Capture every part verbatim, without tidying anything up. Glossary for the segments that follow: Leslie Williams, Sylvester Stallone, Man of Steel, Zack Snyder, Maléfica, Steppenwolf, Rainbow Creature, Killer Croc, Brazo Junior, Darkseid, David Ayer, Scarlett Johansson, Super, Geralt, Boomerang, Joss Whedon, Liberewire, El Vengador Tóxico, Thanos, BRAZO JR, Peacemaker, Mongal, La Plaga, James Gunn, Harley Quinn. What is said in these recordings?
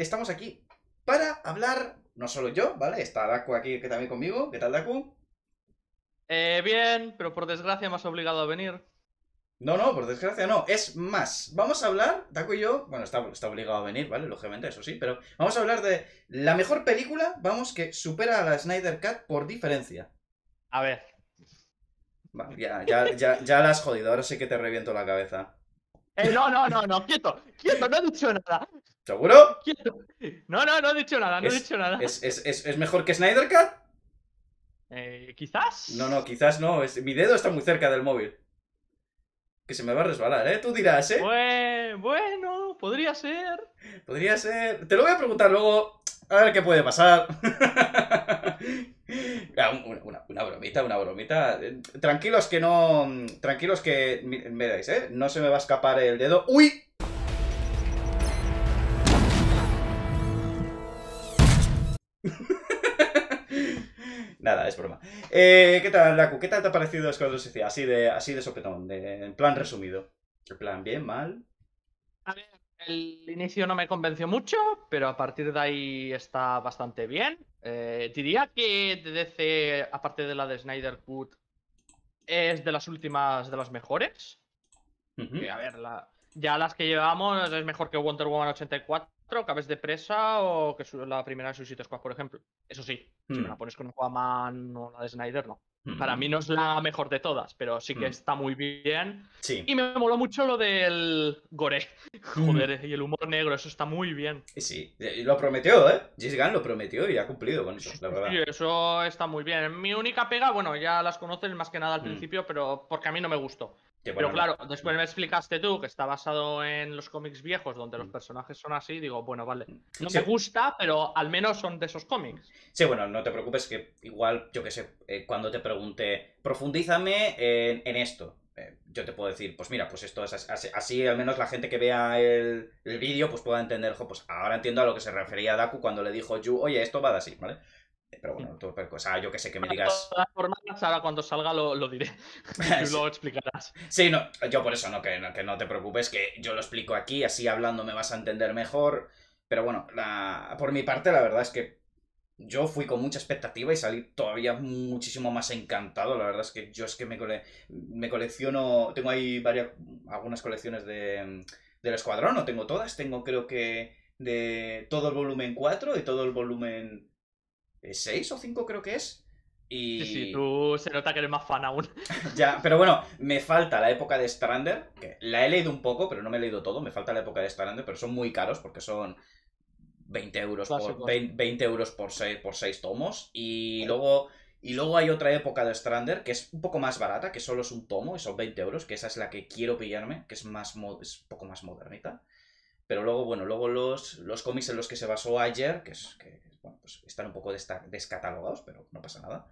estamos aquí para hablar, no solo yo, ¿vale? Está Daku aquí, que también conmigo. ¿Qué tal, Daku? Eh, bien, pero por desgracia me has obligado a venir. No, no, por desgracia no. Es más, vamos a hablar, Daku y yo, bueno, está, está obligado a venir, ¿vale? Lógicamente, eso sí, pero vamos a hablar de la mejor película, vamos, que supera a la Snyder Cut por diferencia. A ver. Vale, ya, ya, ya, ya la has jodido, ahora sí que te reviento la cabeza. Eh, no, no, no, no, quieto, quieto, no he dicho nada. ¿Seguro? Quieto. No, no, no he dicho nada, no es, he dicho nada. ¿Es, es, es, es mejor que Snyder Cut? Eh, quizás. No, no, quizás no. Es, mi dedo está muy cerca del móvil. Que se me va a resbalar, ¿eh? Tú dirás, ¿eh? Bueno, bueno, podría ser. Podría ser. Te lo voy a preguntar luego, a ver qué puede pasar. una, una, una bromita, una bromita. Tranquilos que no... Tranquilos que... Me dais, ¿eh? No se me va a escapar el dedo. ¡Uy! Nada, es broma. Eh, ¿Qué tal, Laku? ¿Qué tal te ha parecido Escuadrón Suicida? Así de, así de sopetón, de, en plan resumido. ¿En plan bien, mal? A ver, el inicio no me convenció mucho, pero a partir de ahí está bastante bien. Eh, diría que D C, aparte de la de Snyder Cut, es de las últimas, de las mejores. Uh-huh. Que, a ver, la, ya las que llevamos es mejor que Wonder Woman ochenta y cuatro. Que Aves de Presa o que la primera de Suicide Squad, por ejemplo. Eso sí, mm. si me la pones con Aquaman o la de Snyder, no. Mm. Para mí no es la mejor de todas, pero sí que mm. está muy bien. Sí. Y me moló mucho lo del gore. Mm. Joder, y el humor negro, eso está muy bien. Sí, lo prometió, ¿eh? James Gunn lo prometió y ha cumplido con eso, la verdad. Sí, eso está muy bien. Mi única pega, bueno, ya las conoces más que nada al mm. principio, pero porque a mí no me gustó. Pero claro, después me explicaste tú que está basado en los cómics viejos donde los personajes son así, digo, bueno, vale. No sí. me gusta, pero al menos son de esos cómics. Sí, bueno, no te preocupes que igual, yo qué sé, eh, cuando te pregunte, profundízame en, en esto, eh, yo te puedo decir, pues mira, pues esto es así, así al menos la gente que vea el, el vídeo pues pueda entender, jo, pues ahora entiendo a lo que se refería Daku cuando le dijo Yu, oye, esto va de así, ¿vale? Pero bueno, tú, o sea, yo que sé, que me digas... De todas formas, ahora cuando salga lo, lo diré. Tú lo explicarás. Sí, no, yo por eso no que, no, que no te preocupes, que yo lo explico aquí, así hablando me vas a entender mejor. Pero bueno, la... por mi parte, la verdad es que yo fui con mucha expectativa y salí todavía muchísimo más encantado. La verdad es que yo es que me, cole... me colecciono... Tengo ahí varias algunas colecciones de... del Escuadrón, no tengo todas. Tengo creo que de todo el volumen cuatro y todo el volumen... seis o cinco creo que es. Y... Sí, sí, tú se nota que eres más fan aún. Ya, pero bueno, me falta la época de Strander, que la he leído un poco, pero no me he leído todo. Me falta la época de Strander, pero son muy caros porque son veinte euros, por, veinte, veinte euros por, seis, por seis tomos. Y sí. luego y luego hay otra época de Strander que es un poco más barata, que solo es un tomo y son veinte euros, que esa es la que quiero pillarme, que es, más es un poco más modernita. Pero luego, bueno, luego los, los cómics en los que se basó Ayer, que es que bueno, pues están un poco descatalogados, pero no pasa nada.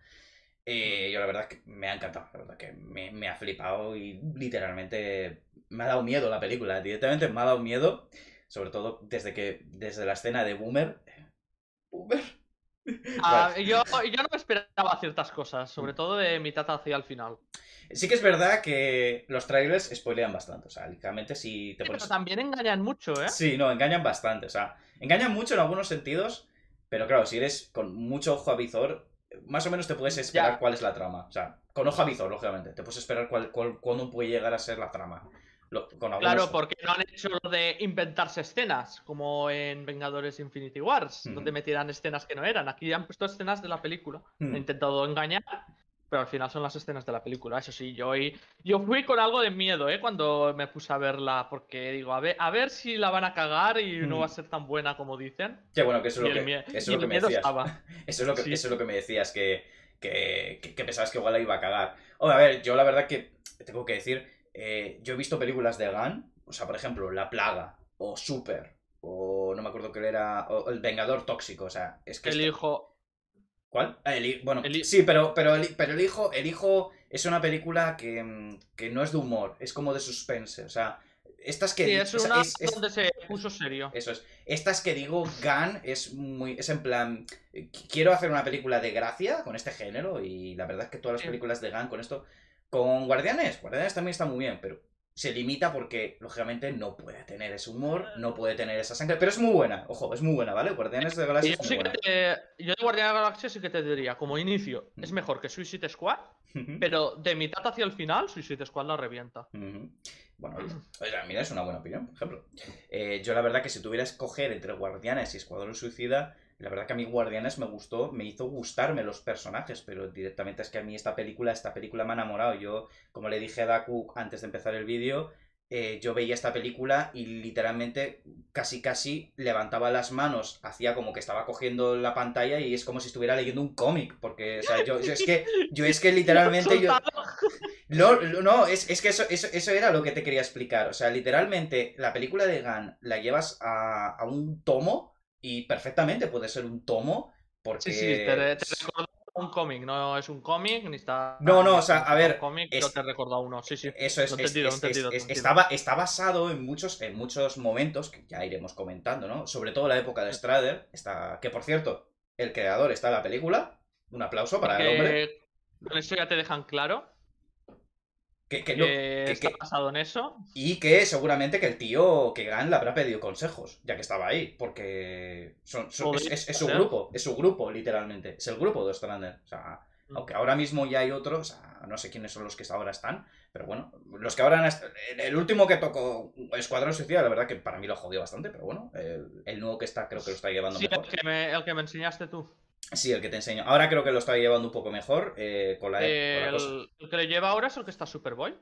Eh, yo la verdad que me ha encantado, la verdad que me, me ha flipado y literalmente me ha dado miedo la película, directamente me ha dado miedo, sobre todo desde que desde la escena de Boomer. Boomer. Ah, vale. yo, yo no me esperaba ciertas cosas, sobre todo de mitad hacia el final. Sí que es verdad que los trailers spoilean bastante, o sea, literalmente si te sí, pones... Pero también engañan mucho, ¿eh? Sí, no, engañan bastante, o sea, engañan mucho en algunos sentidos, pero claro, si eres con mucho ojo avizor, más o menos te puedes esperar ya. cuál es la trama, o sea, con ojo avizor, lógicamente, te puedes esperar cuál, cuál, cuándo puede llegar a ser la trama. Lo, con algunos... Claro, porque no han hecho lo de inventarse escenas, como en Vengadores Infinity Wars, mm-hmm. donde metieran escenas que no eran, aquí han puesto escenas de la película, mm-hmm. han intentado engañar... Pero al final son las escenas de la película, eso sí, yo, y, yo fui con algo de miedo, ¿eh? Cuando me puse a verla, porque digo, a ver, a ver si la van a cagar y mm. no va a ser tan buena como dicen. Qué bueno, que eso es lo que, eso es lo que me decías. Eso es lo que, sí. eso es lo que me decías, que, que, que, que pensabas que igual la iba a cagar. Hombre, a ver, yo la verdad que tengo que decir, eh, yo he visto películas de Gunn, o sea, por ejemplo, La Plaga, o Super, o no me acuerdo qué era, o El Vengador Tóxico, o sea, es que... El hijo... ¿Cuál? El, bueno, el... sí, pero, pero, el, pero el, hijo, el hijo es una película que, que no es de humor, es como de suspense, o sea, estas que... Sí, es una es, es, donde es, se puso serio. Eso es. Estas que digo, Gunn es muy... Es en plan, quiero hacer una película de gracia con este género y la verdad es que todas las películas de Gunn con esto... Con Guardianes, Guardianes también está muy bien, pero se limita porque, lógicamente, no puede tener ese humor, no puede tener esa sangre, pero es muy buena, ojo, es muy buena, ¿vale? Guardianes de la Galaxia yo, sí que te, yo de Guardianes de la Galaxia sí que te diría, como inicio, mm. es mejor que Suicide Squad, mm-hmm. pero de mitad hacia el final, Suicide Squad la revienta. Mm-hmm. Bueno, oiga, mira, es una buena opinión, por ejemplo. Eh, yo la verdad que si tuviera que escoger entre Guardianes y Escuadrón Suicida, la verdad que a mí Guardianes me gustó, me hizo gustarme los personajes, pero directamente es que a mí esta película, esta película me ha enamorado. Yo, como le dije a Daku antes de empezar el vídeo, eh, yo veía esta película y literalmente casi casi levantaba las manos, hacía como que estaba cogiendo la pantalla y es como si estuviera leyendo un cómic, porque, o sea, yo, yo es que, yo es que literalmente... yo No, no es, es que eso, eso, eso era lo que te quería explicar, o sea, literalmente la película de Gunn la llevas a, a un tomo. Y perfectamente puede ser un tomo, porque... Sí, sí, te, te recordó un cómic, no es un cómic, ni está... No, no, o sea, a ver... Cómic, es... Yo te recordó uno, sí, sí. Eso es, no es, tiro, es, no tiro, es, no estaba, está basado en muchos, en muchos momentos, que ya iremos comentando, ¿no? Sobre todo la época de Strader, está... que por cierto, el creador está en la película, un aplauso para porque el hombre. Con eso ya te dejan claro. Que, que, no, que, que está basado en eso. Y que seguramente que el tío que Gunn le habrá pedido consejos, ya que estaba ahí, porque son, son, es, es, es su grupo, es su grupo, literalmente. Es el grupo de Ostrander. O sea, mm. aunque ahora mismo ya hay otros, o sea, no sé quiénes son los que ahora están, pero bueno, los que ahora han el último que tocó Escuadrón Suicida, la verdad que para mí lo jodió bastante, pero bueno, el, el nuevo que está creo que lo está llevando sí, mejor. El que, me, el que me enseñaste tú. Sí, el que te enseño. Ahora creo que lo está llevando un poco mejor eh, con la, eh, con la cosa. El que le lleva ahora es el que está Superboy.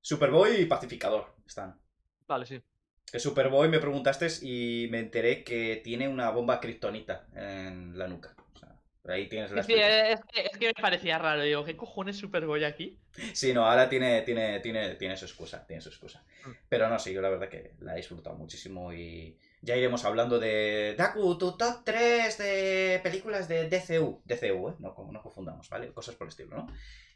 Superboy y Pacificador están. Vale, sí. Que Superboy me preguntaste y me enteré que tiene una bomba kriptonita en la nuca. O sea, ahí tienes la sí, es, que, es que me parecía raro. Digo, ¿qué cojones Superboy aquí? Sí, no, ahora tiene, tiene, tiene, tiene su excusa. Tiene su excusa. Mm. Pero no, sí, yo la verdad que la he disfrutado muchísimo y... Ya iremos hablando de... Daku, tu top tres de películas de D C U. D C U, ¿eh? No, no confundamos, ¿vale? Cosas por el estilo, ¿no?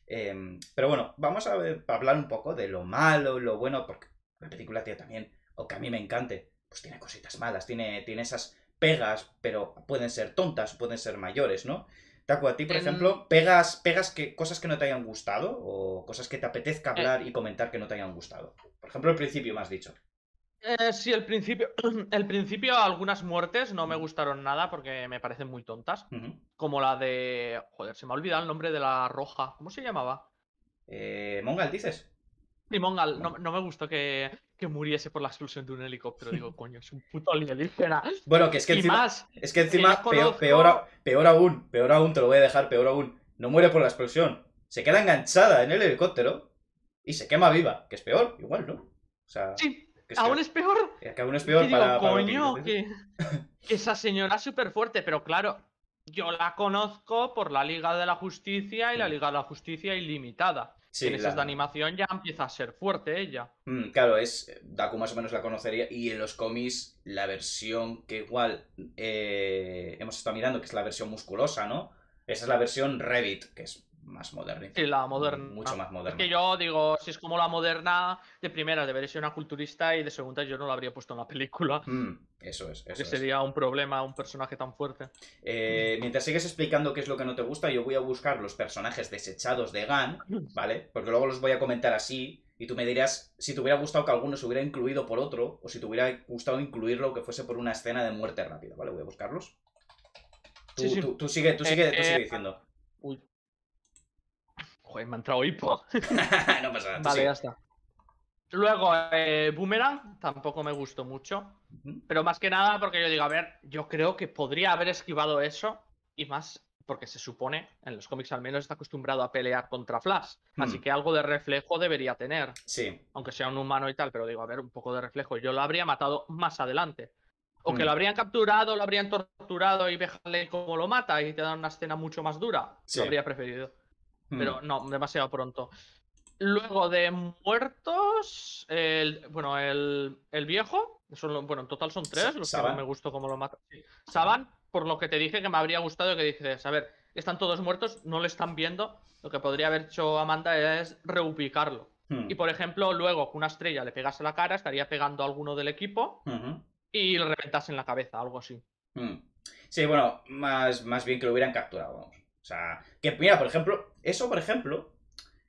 Eh, pero bueno, vamos a, ver, a hablar un poco de lo malo, lo bueno, porque la película tiene también, o que a mí me encante, pues tiene cositas malas, tiene, tiene esas pegas, pero pueden ser tontas, pueden ser mayores, ¿no? Daku, a ti, por en... ejemplo, pegas, pegas que, cosas que no te hayan gustado o cosas que te apetezca hablar eh. y comentar que no te hayan gustado. Por ejemplo, al principio me has dicho... Eh, sí, el principio, el principio algunas muertes no me gustaron nada porque me parecen muy tontas, uh-huh. como la de... Joder, se me ha olvidado el nombre de la roja. ¿Cómo se llamaba? Eh, Mongal, dices. Sí, Mongal. No, no me gustó que, que muriese por la explosión de un helicóptero. Digo, coño, es un puto alienígena. Bueno, que es que y encima... Más, es que encima, que peor, peor, peor aún, peor aún, te lo voy a dejar, peor aún. No muere por la explosión. Se queda enganchada en el helicóptero y se quema viva, que es peor, igual, ¿no? O sea... Sí. Es que, aún es peor. Es que aún es peor para, digo, para coño, para que, que esa señora es súper fuerte, pero claro, yo la conozco por la Liga de la Justicia y la Liga de la Justicia Ilimitada. Sí, en la... esas de animación ya empieza a ser fuerte ella. Mm, claro, es Daku más o menos la conocería. Y en los cómics, la versión que igual eh, hemos estado mirando, que es la versión musculosa, ¿no? Esa es la versión Revit, que es... más moderna. Sí, la moderna. Mucho más moderna. Es que yo digo, si es como la moderna, de primera debería ser una culturista y de segunda yo no la habría puesto en la película. Mm, eso es. Eso que es. Sería un problema, un personaje tan fuerte. Eh, mientras sigues explicando qué es lo que no te gusta, yo voy a buscar los personajes desechados de Gunn, ¿vale? Porque luego los voy a comentar así y tú me dirás si te hubiera gustado que alguno se hubiera incluido por otro o si te hubiera gustado incluirlo que fuese por una escena de muerte rápida, ¿vale? Voy a buscarlos. Tú, sí, sí. tú, tú sigue, tú sigue, eh, tú sigue diciendo. Uy. Joder, me ha entrado hipo. No pasa nada. Vale, sí. Ya está. Luego, eh, Boomerang tampoco me gustó mucho. Uh-huh. Pero más que nada porque yo digo, a ver, yo creo que podría haber esquivado eso. Y más porque se supone, en los cómics al menos, está acostumbrado a pelear contra Flash. Hmm. Así que algo de reflejo debería tener. Sí. Aunque sea un humano y tal, pero digo, a ver, un poco de reflejo. Yo lo habría matado más adelante. O hmm. que lo habrían capturado, lo habrían torturado y dejarle como lo mata y te dan una escena mucho más dura. Sí. Lo habría preferido. Pero no, demasiado pronto. Luego de muertos, el, bueno, el, el viejo, son, bueno, en total son tres, los Saban. Que no me gustó cómo lo matan. Sí. Saban, por lo que te dije que me habría gustado que dices, a ver, están todos muertos, no le están viendo, lo que podría haber hecho Amanda es reubicarlo. Hmm. Y por ejemplo, luego que una estrella le pegase la cara, estaría pegando a alguno del equipo uh-huh. y le reventase en la cabeza, algo así. Hmm. Sí, bueno, más, más bien que lo hubieran capturado, vamos. O sea, que mira, por ejemplo, eso por ejemplo,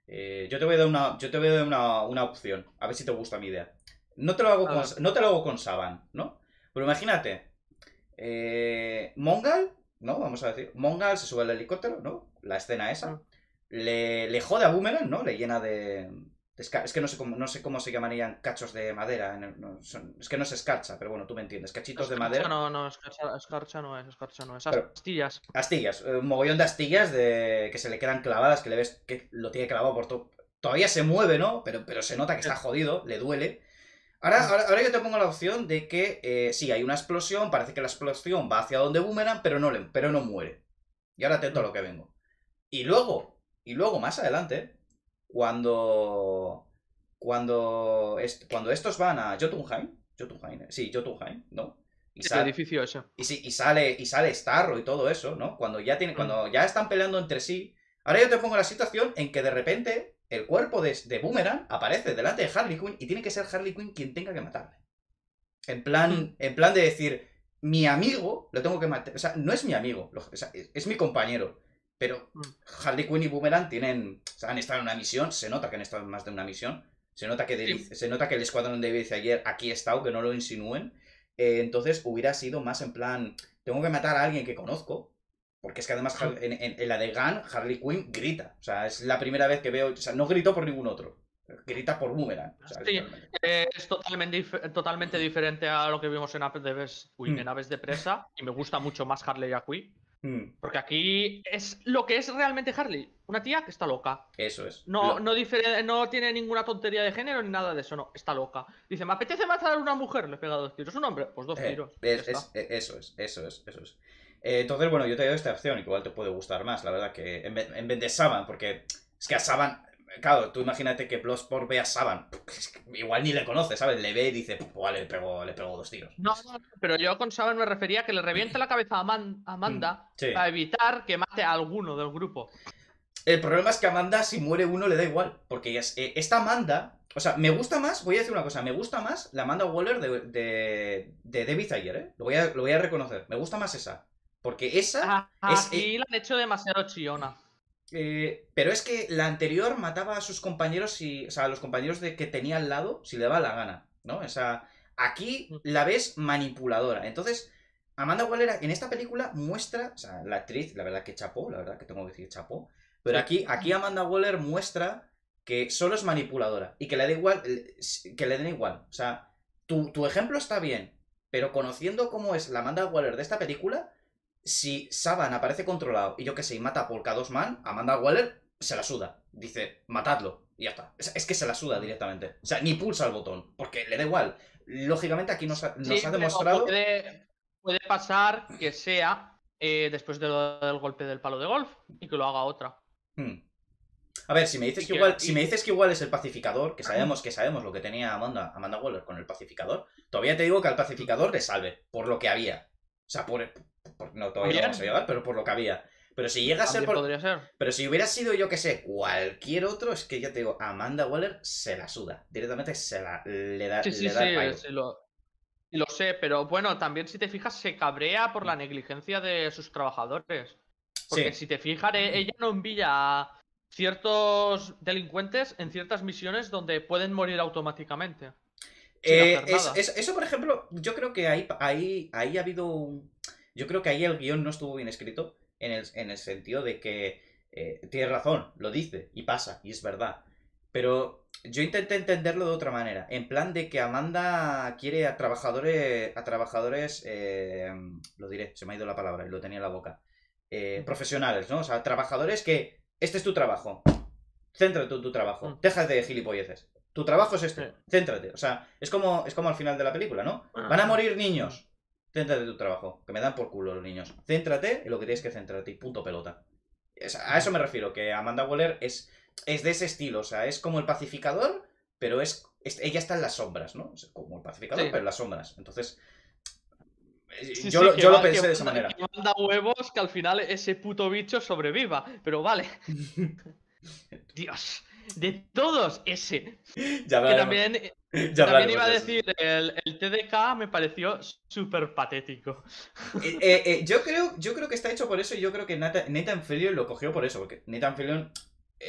Eh, yo te voy a dar una, yo te voy a dar una, una opción. A ver si te gusta mi idea. No te lo hago, con, no te lo hago con Savant, ¿no? Pero imagínate. Eh, Mongal, ¿no? Vamos a decir. Mongal se sube al helicóptero, ¿no? La escena esa. Le, le jode a Boomerang, ¿no? Le llena de... de es que no sé cómo, no sé cómo se llamarían cachos de madera. En el, no, son, es que no es escarcha, pero bueno, tú me entiendes. Cachitos escarcha de madera. No, no, escarcha, escarcha no es, escarcha no es. Pero, astillas. Astillas. Un mogollón de astillas de, que se le quedan clavadas, que le ves que lo tiene clavado por todo. Todavía se mueve, ¿no? Pero, pero se nota que está jodido, le duele. Ahora, ahora, ahora yo te pongo la opción de que eh, sí, hay una explosión, parece que la explosión va hacia donde Boomerang, pero no, le, pero no muere. Y ahora atento a lo que vengo. Y luego, y luego más adelante, cuando cuando, est, cuando estos van a Jotunheim, Jotunheim, sí, Jotunheim, ¿no? Y sale, el edificio ese. Y, sí, y, sale, y sale Starro y todo eso, ¿no? Cuando ya, tiene, cuando ya están peleando entre sí, ahora yo te pongo la situación en que de repente... el cuerpo de, de Boomerang aparece delante de Harley Quinn y tiene que ser Harley Quinn quien tenga que matarle. En plan, en plan de decir, mi amigo lo tengo que matar. O sea, no es mi amigo, lo, o sea, es, es mi compañero. Pero Harley Quinn y Boomerang tienen, o sea, han estado en una misión, se nota que han estado en más de una misión. Se nota que, de, sí. se nota que el escuadrón de David Ayer aquí está, aunque no lo insinúen. Eh, entonces hubiera sido más en plan, tengo que matar a alguien que conozco. Porque es que además en, en, en la de Gunn, Harley Quinn grita. O sea, es la primera vez que veo... O sea, no gritó por ningún otro. Grita por Boomerang. O sea, sí, eh, es totalmente, dif totalmente diferente a lo que vimos en Aves de, uy, mm. en Aves de Presa. Y me gusta mucho más Harley aquí. Mm. Porque aquí es lo que es realmente Harley. Una tía que está loca. Eso es. No, no, no tiene ninguna tontería de género ni nada de eso. No, está loca. Dice, me apetece matar a una mujer. Le he pegado dos tiros. ¿Un hombre? Pues dos eh, tiros. Es, es, eso es, eso es, eso es. Entonces, bueno, yo te doy esta opción, igual te puede gustar más, la verdad, que en vez, en vez de Savant, porque es que a Savant, claro, tú imagínate que Bloodsport ve a Savant, es que igual ni le conoce, ¿sabes? Le ve y dice, vale, le pego, le pego dos tiros. No, pero yo con Savant me refería a que le revienta la cabeza a Man, Amanda sí. para evitar que mate a alguno del grupo. El problema es que Amanda, si muere uno, le da igual, porque es, eh, esta Amanda, o sea, me gusta más, voy a decir una cosa, me gusta más la Amanda Waller de, de, de David Ayer, ¿eh? Lo voy a, lo voy a reconocer, me gusta más esa. Porque esa... Ah, es, sí, eh, la han hecho demasiado chillona. Eh, pero es que la anterior mataba a sus compañeros y... O sea, a los compañeros de, que tenía al lado, si le daba la gana, ¿no? O sea, aquí la ves manipuladora. Entonces, Amanda Waller en esta película muestra... O sea, la actriz, la verdad que chapó, la verdad que tengo que decir chapó. Pero aquí, aquí Amanda Waller muestra que solo es manipuladora. Y que le da igual... Que le den igual. O sea, tu, tu ejemplo está bien. Pero conociendo cómo es la Amanda Waller de esta película... Si Savant aparece controlado y yo que sé, y mata a Polka-Dot Man, Amanda Waller se la suda. Dice, matadlo. Y ya está. Es, es que se la suda directamente. O sea, ni pulsa el botón. Porque le da igual. Lógicamente aquí nos ha, nos sí, ha demostrado... Puede, puede pasar que sea eh, después de lo, del golpe del palo de golf y que lo haga otra. Hmm. A ver, si me dices que igual, si me dices que igual es el pacificador, que sabemos que sabemos lo que tenía Amanda, Amanda Waller con el pacificador, todavía te digo que al pacificador le salve, por lo que había. O sea, por... Por, no todavía lo vamos a llevar, pero por lo que había. Pero si llega a ser, por... podría ser. Pero si hubiera sido, yo que sé, cualquier otro, es que ya te digo, Amanda Waller se la suda. Directamente se la le da. Sí, le sí, da sí, el sí lo, lo sé, pero bueno, también si te fijas, se cabrea por la negligencia de sus trabajadores. Porque sí. si te fijas, ella no envía a ciertos delincuentes en ciertas misiones donde pueden morir automáticamente. Eh, es, es, eso, por ejemplo, yo creo que ahí, ahí, ahí ha habido un... Yo creo que ahí el guión no estuvo bien escrito en el, en el sentido de que eh, tiene razón, lo dice y pasa, y es verdad. Pero yo intenté entenderlo de otra manera, en plan de que Amanda quiere a trabajadores, a trabajadores eh, lo diré, se me ha ido la palabra y lo tenía en la boca, eh, profesionales, ¿no? O sea, trabajadores que, este es tu trabajo, céntrate en tu trabajo, deja de gilipolleces. Tu trabajo es este, céntrate. O sea, es como, es como al final de la película, ¿no? Van a morir niños. Céntrate en tu trabajo, que me dan por culo los niños. Céntrate en lo que tienes que centrarte y punto pelota. Es, a eso me refiero, que Amanda Waller es, es de ese estilo, o sea, es como el pacificador, pero es, es ella está en las sombras, ¿no? O sea, como el pacificador, sí. pero en las sombras. Entonces, sí, yo, sí, yo lo va, pensé de esa manda, manera. Que manda huevos que al final ese puto bicho sobreviva, pero vale. Dios, de todos ese. Ya que también... Ya También iba a decir, el, el T D K me pareció súper patético. Eh, eh, eh, yo, creo, yo creo que está hecho por eso y yo creo que Nathan, Nathan Fillion lo cogió por eso. Porque Nathan Fillion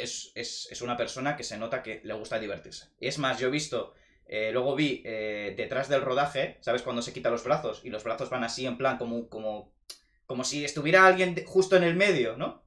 es, es, es una persona que se nota que le gusta divertirse. Y es más, yo he visto... Eh, luego vi eh, detrás del rodaje, ¿sabes? Cuando se quita los brazos y los brazos van así en plan como... Como, como si estuviera alguien de, justo en el medio, ¿no?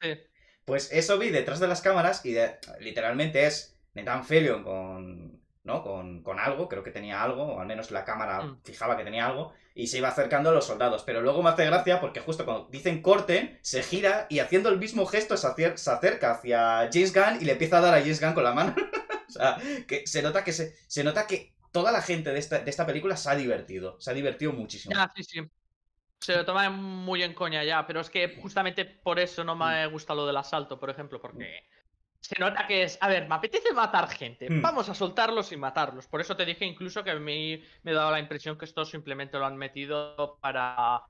Sí. Pues eso vi detrás de las cámaras y de, literalmente es Nathan Fillion con... ¿no? Con, con algo, creo que tenía algo, o al menos la cámara mm. fijaba que tenía algo, y se iba acercando a los soldados. Pero luego me hace gracia porque justo cuando dicen corten, se gira y haciendo el mismo gesto se, acer se acerca hacia James Gunn y le empieza a dar a James Gunn con la mano. O sea, que se nota que se, se nota que toda la gente de esta, de esta película se ha divertido, se ha divertido muchísimo. Ah, sí, sí. Se lo toma muy en coña ya, pero es que justamente por eso no me gusta lo del asalto, por ejemplo, porque... Se nota que es, a ver, me apetece matar gente, mm. vamos a soltarlos y matarlos. Por eso te dije incluso que a mí me daba la impresión que esto simplemente lo han metido para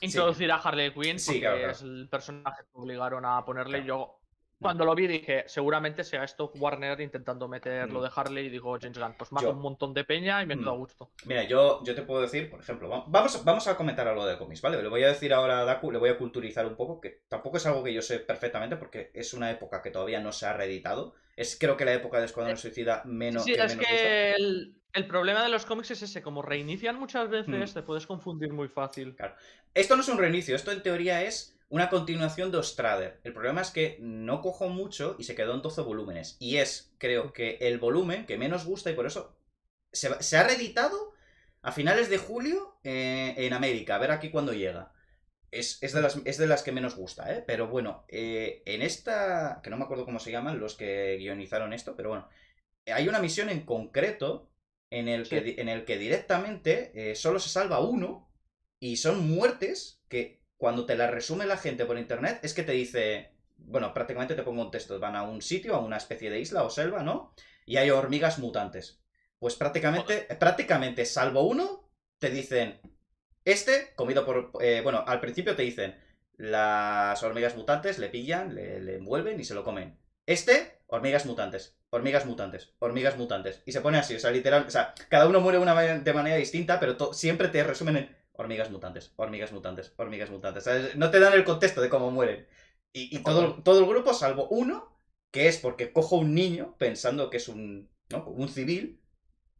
introducir sí. a Harley Quinn, sí, porque claro, claro. es el personaje que obligaron a ponerle. Claro. Yo cuando lo vi dije, seguramente sea esto Warner intentando meter mm. lo de Harley, y digo, James Gunn, pues mato yo... un montón de peña y me mm. quedo a gusto. Mira, yo, yo te puedo decir, por ejemplo, vamos, vamos a comentar algo de cómics, ¿vale? Le voy a decir ahora a Daku, le voy a culturizar un poco, que tampoco es algo que yo sé perfectamente, porque es una época que todavía no se ha reeditado. Es creo que la época de Escuadrón sí. Suicida menos... Sí, que es menos que el, el problema de los cómics es ese, como reinician muchas veces, mm. te puedes confundir muy fácil. Claro. Esto no es un reinicio, esto en teoría es... una continuación de Ostrander. El problema es que no cojo mucho y se quedó en doce volúmenes. Y es, creo que, el volumen que menos gusta y por eso se, se ha reeditado a finales de julio eh, en América. A ver aquí cuándo llega. Es, es, de las, es de las que menos gusta, ¿eh? Pero bueno, eh, en esta... que no me acuerdo cómo se llaman los que guionizaron esto, pero bueno. Hay una misión en concreto en el que, sí. en el que directamente eh, solo se salva uno y son muertes que... Cuando te la resume la gente por internet, es que te dice... Bueno, prácticamente te pongo un texto. Van a un sitio, a una especie de isla o selva, ¿no? Y hay hormigas mutantes. Pues prácticamente, prácticamente salvo uno, te dicen... Este, comido por... Eh, bueno, al principio te dicen... Las hormigas mutantes le pillan, le, le envuelven y se lo comen. Este, hormigas mutantes, hormigas mutantes, hormigas mutantes. Y se pone así, o sea, literal... O sea, cada uno muere una, de manera distinta, pero siempre te resumen en... Hormigas mutantes, hormigas mutantes, hormigas mutantes. ¿Sabes? No te dan el contexto de cómo mueren. Y, y todo, todo el grupo, salvo uno, que es porque cojo un niño, pensando que es un, ¿no? un civil,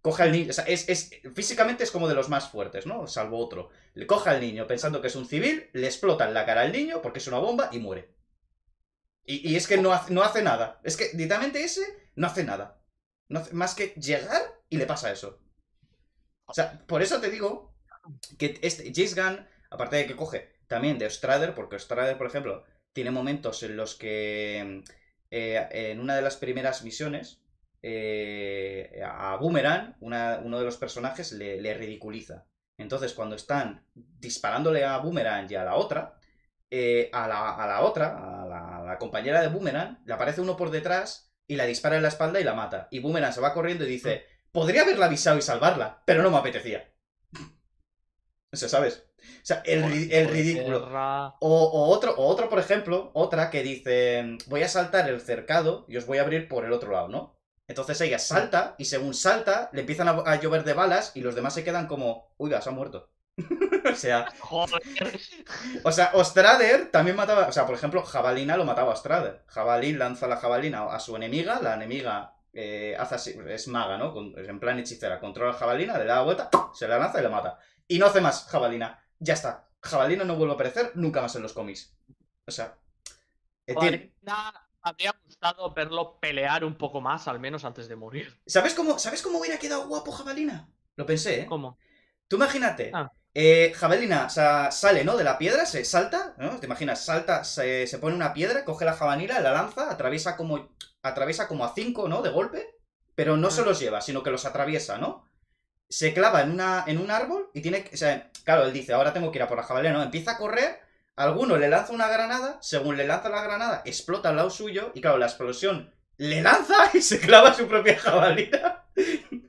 coge al niño, o sea, es, es, físicamente es como de los más fuertes, ¿no? Salvo otro. Le coge al niño pensando que es un civil, le explotan la cara al niño porque es una bomba y muere. Y, y es que no hace, no hace nada. Es que literalmente ese no hace nada. No hace, más que llegar y le pasa eso. O sea, por eso te digo... que este, James Gunn, aparte de que coge también de Ostrander, porque Ostrander, por ejemplo, tiene momentos en los que eh, en una de las primeras misiones eh, a Boomerang, una, uno de los personajes le, le ridiculiza. Entonces, cuando están disparándole a Boomerang y a la otra, eh, a, la, a la otra, a la, a la compañera de Boomerang, le aparece uno por detrás y la dispara en la espalda y la mata. Y Boomerang se va corriendo y dice, podría haberla avisado y salvarla, pero no me apetecía. O sea, ¿sabes? O sea, el, el ridículo. O, o, otro, o otro, por ejemplo, otra que dice, voy a saltar el cercado y os voy a abrir por el otro lado, ¿no? Entonces ella salta y según salta le empiezan a, a llover de balas y los demás se quedan como, uy, se ha muerto. O sea, o sea, Ostrander también mataba, o sea, por ejemplo, Javelina lo mataba a Ostrander. Javelin lanza la javelina a su enemiga, la enemiga eh, hace así, es maga, ¿no? Con, en plan hechicera, controla a Javelina, le da la vuelta, se la lanza y la mata. Y no hace más Javelina. Ya está. Javelina no vuelve a aparecer nunca más en los cómics. O sea... Javelina habría gustado verlo pelear un poco más, al menos antes de morir. ¿Sabes cómo, ¿sabes cómo hubiera quedado guapo Javelina? Lo pensé, ¿eh? ¿Cómo? Tú imagínate. Ah. Eh, Javelina o sea, sale, ¿no? De la piedra, se salta, ¿no? Te imaginas, salta, se, se pone una piedra, coge la jabalina, la lanza, atraviesa como, atraviesa como a cinco, ¿no? De golpe. Pero no ah. se los lleva, sino que los atraviesa, ¿no? Se clava en, una, en un árbol y tiene que... O sea, claro, él dice, ahora tengo que ir a por la jabalina, ¿no? Empieza a correr, alguno le lanza una granada, según le lanza la granada, explota al lado suyo y claro, la explosión le lanza y se clava su propia jabalina.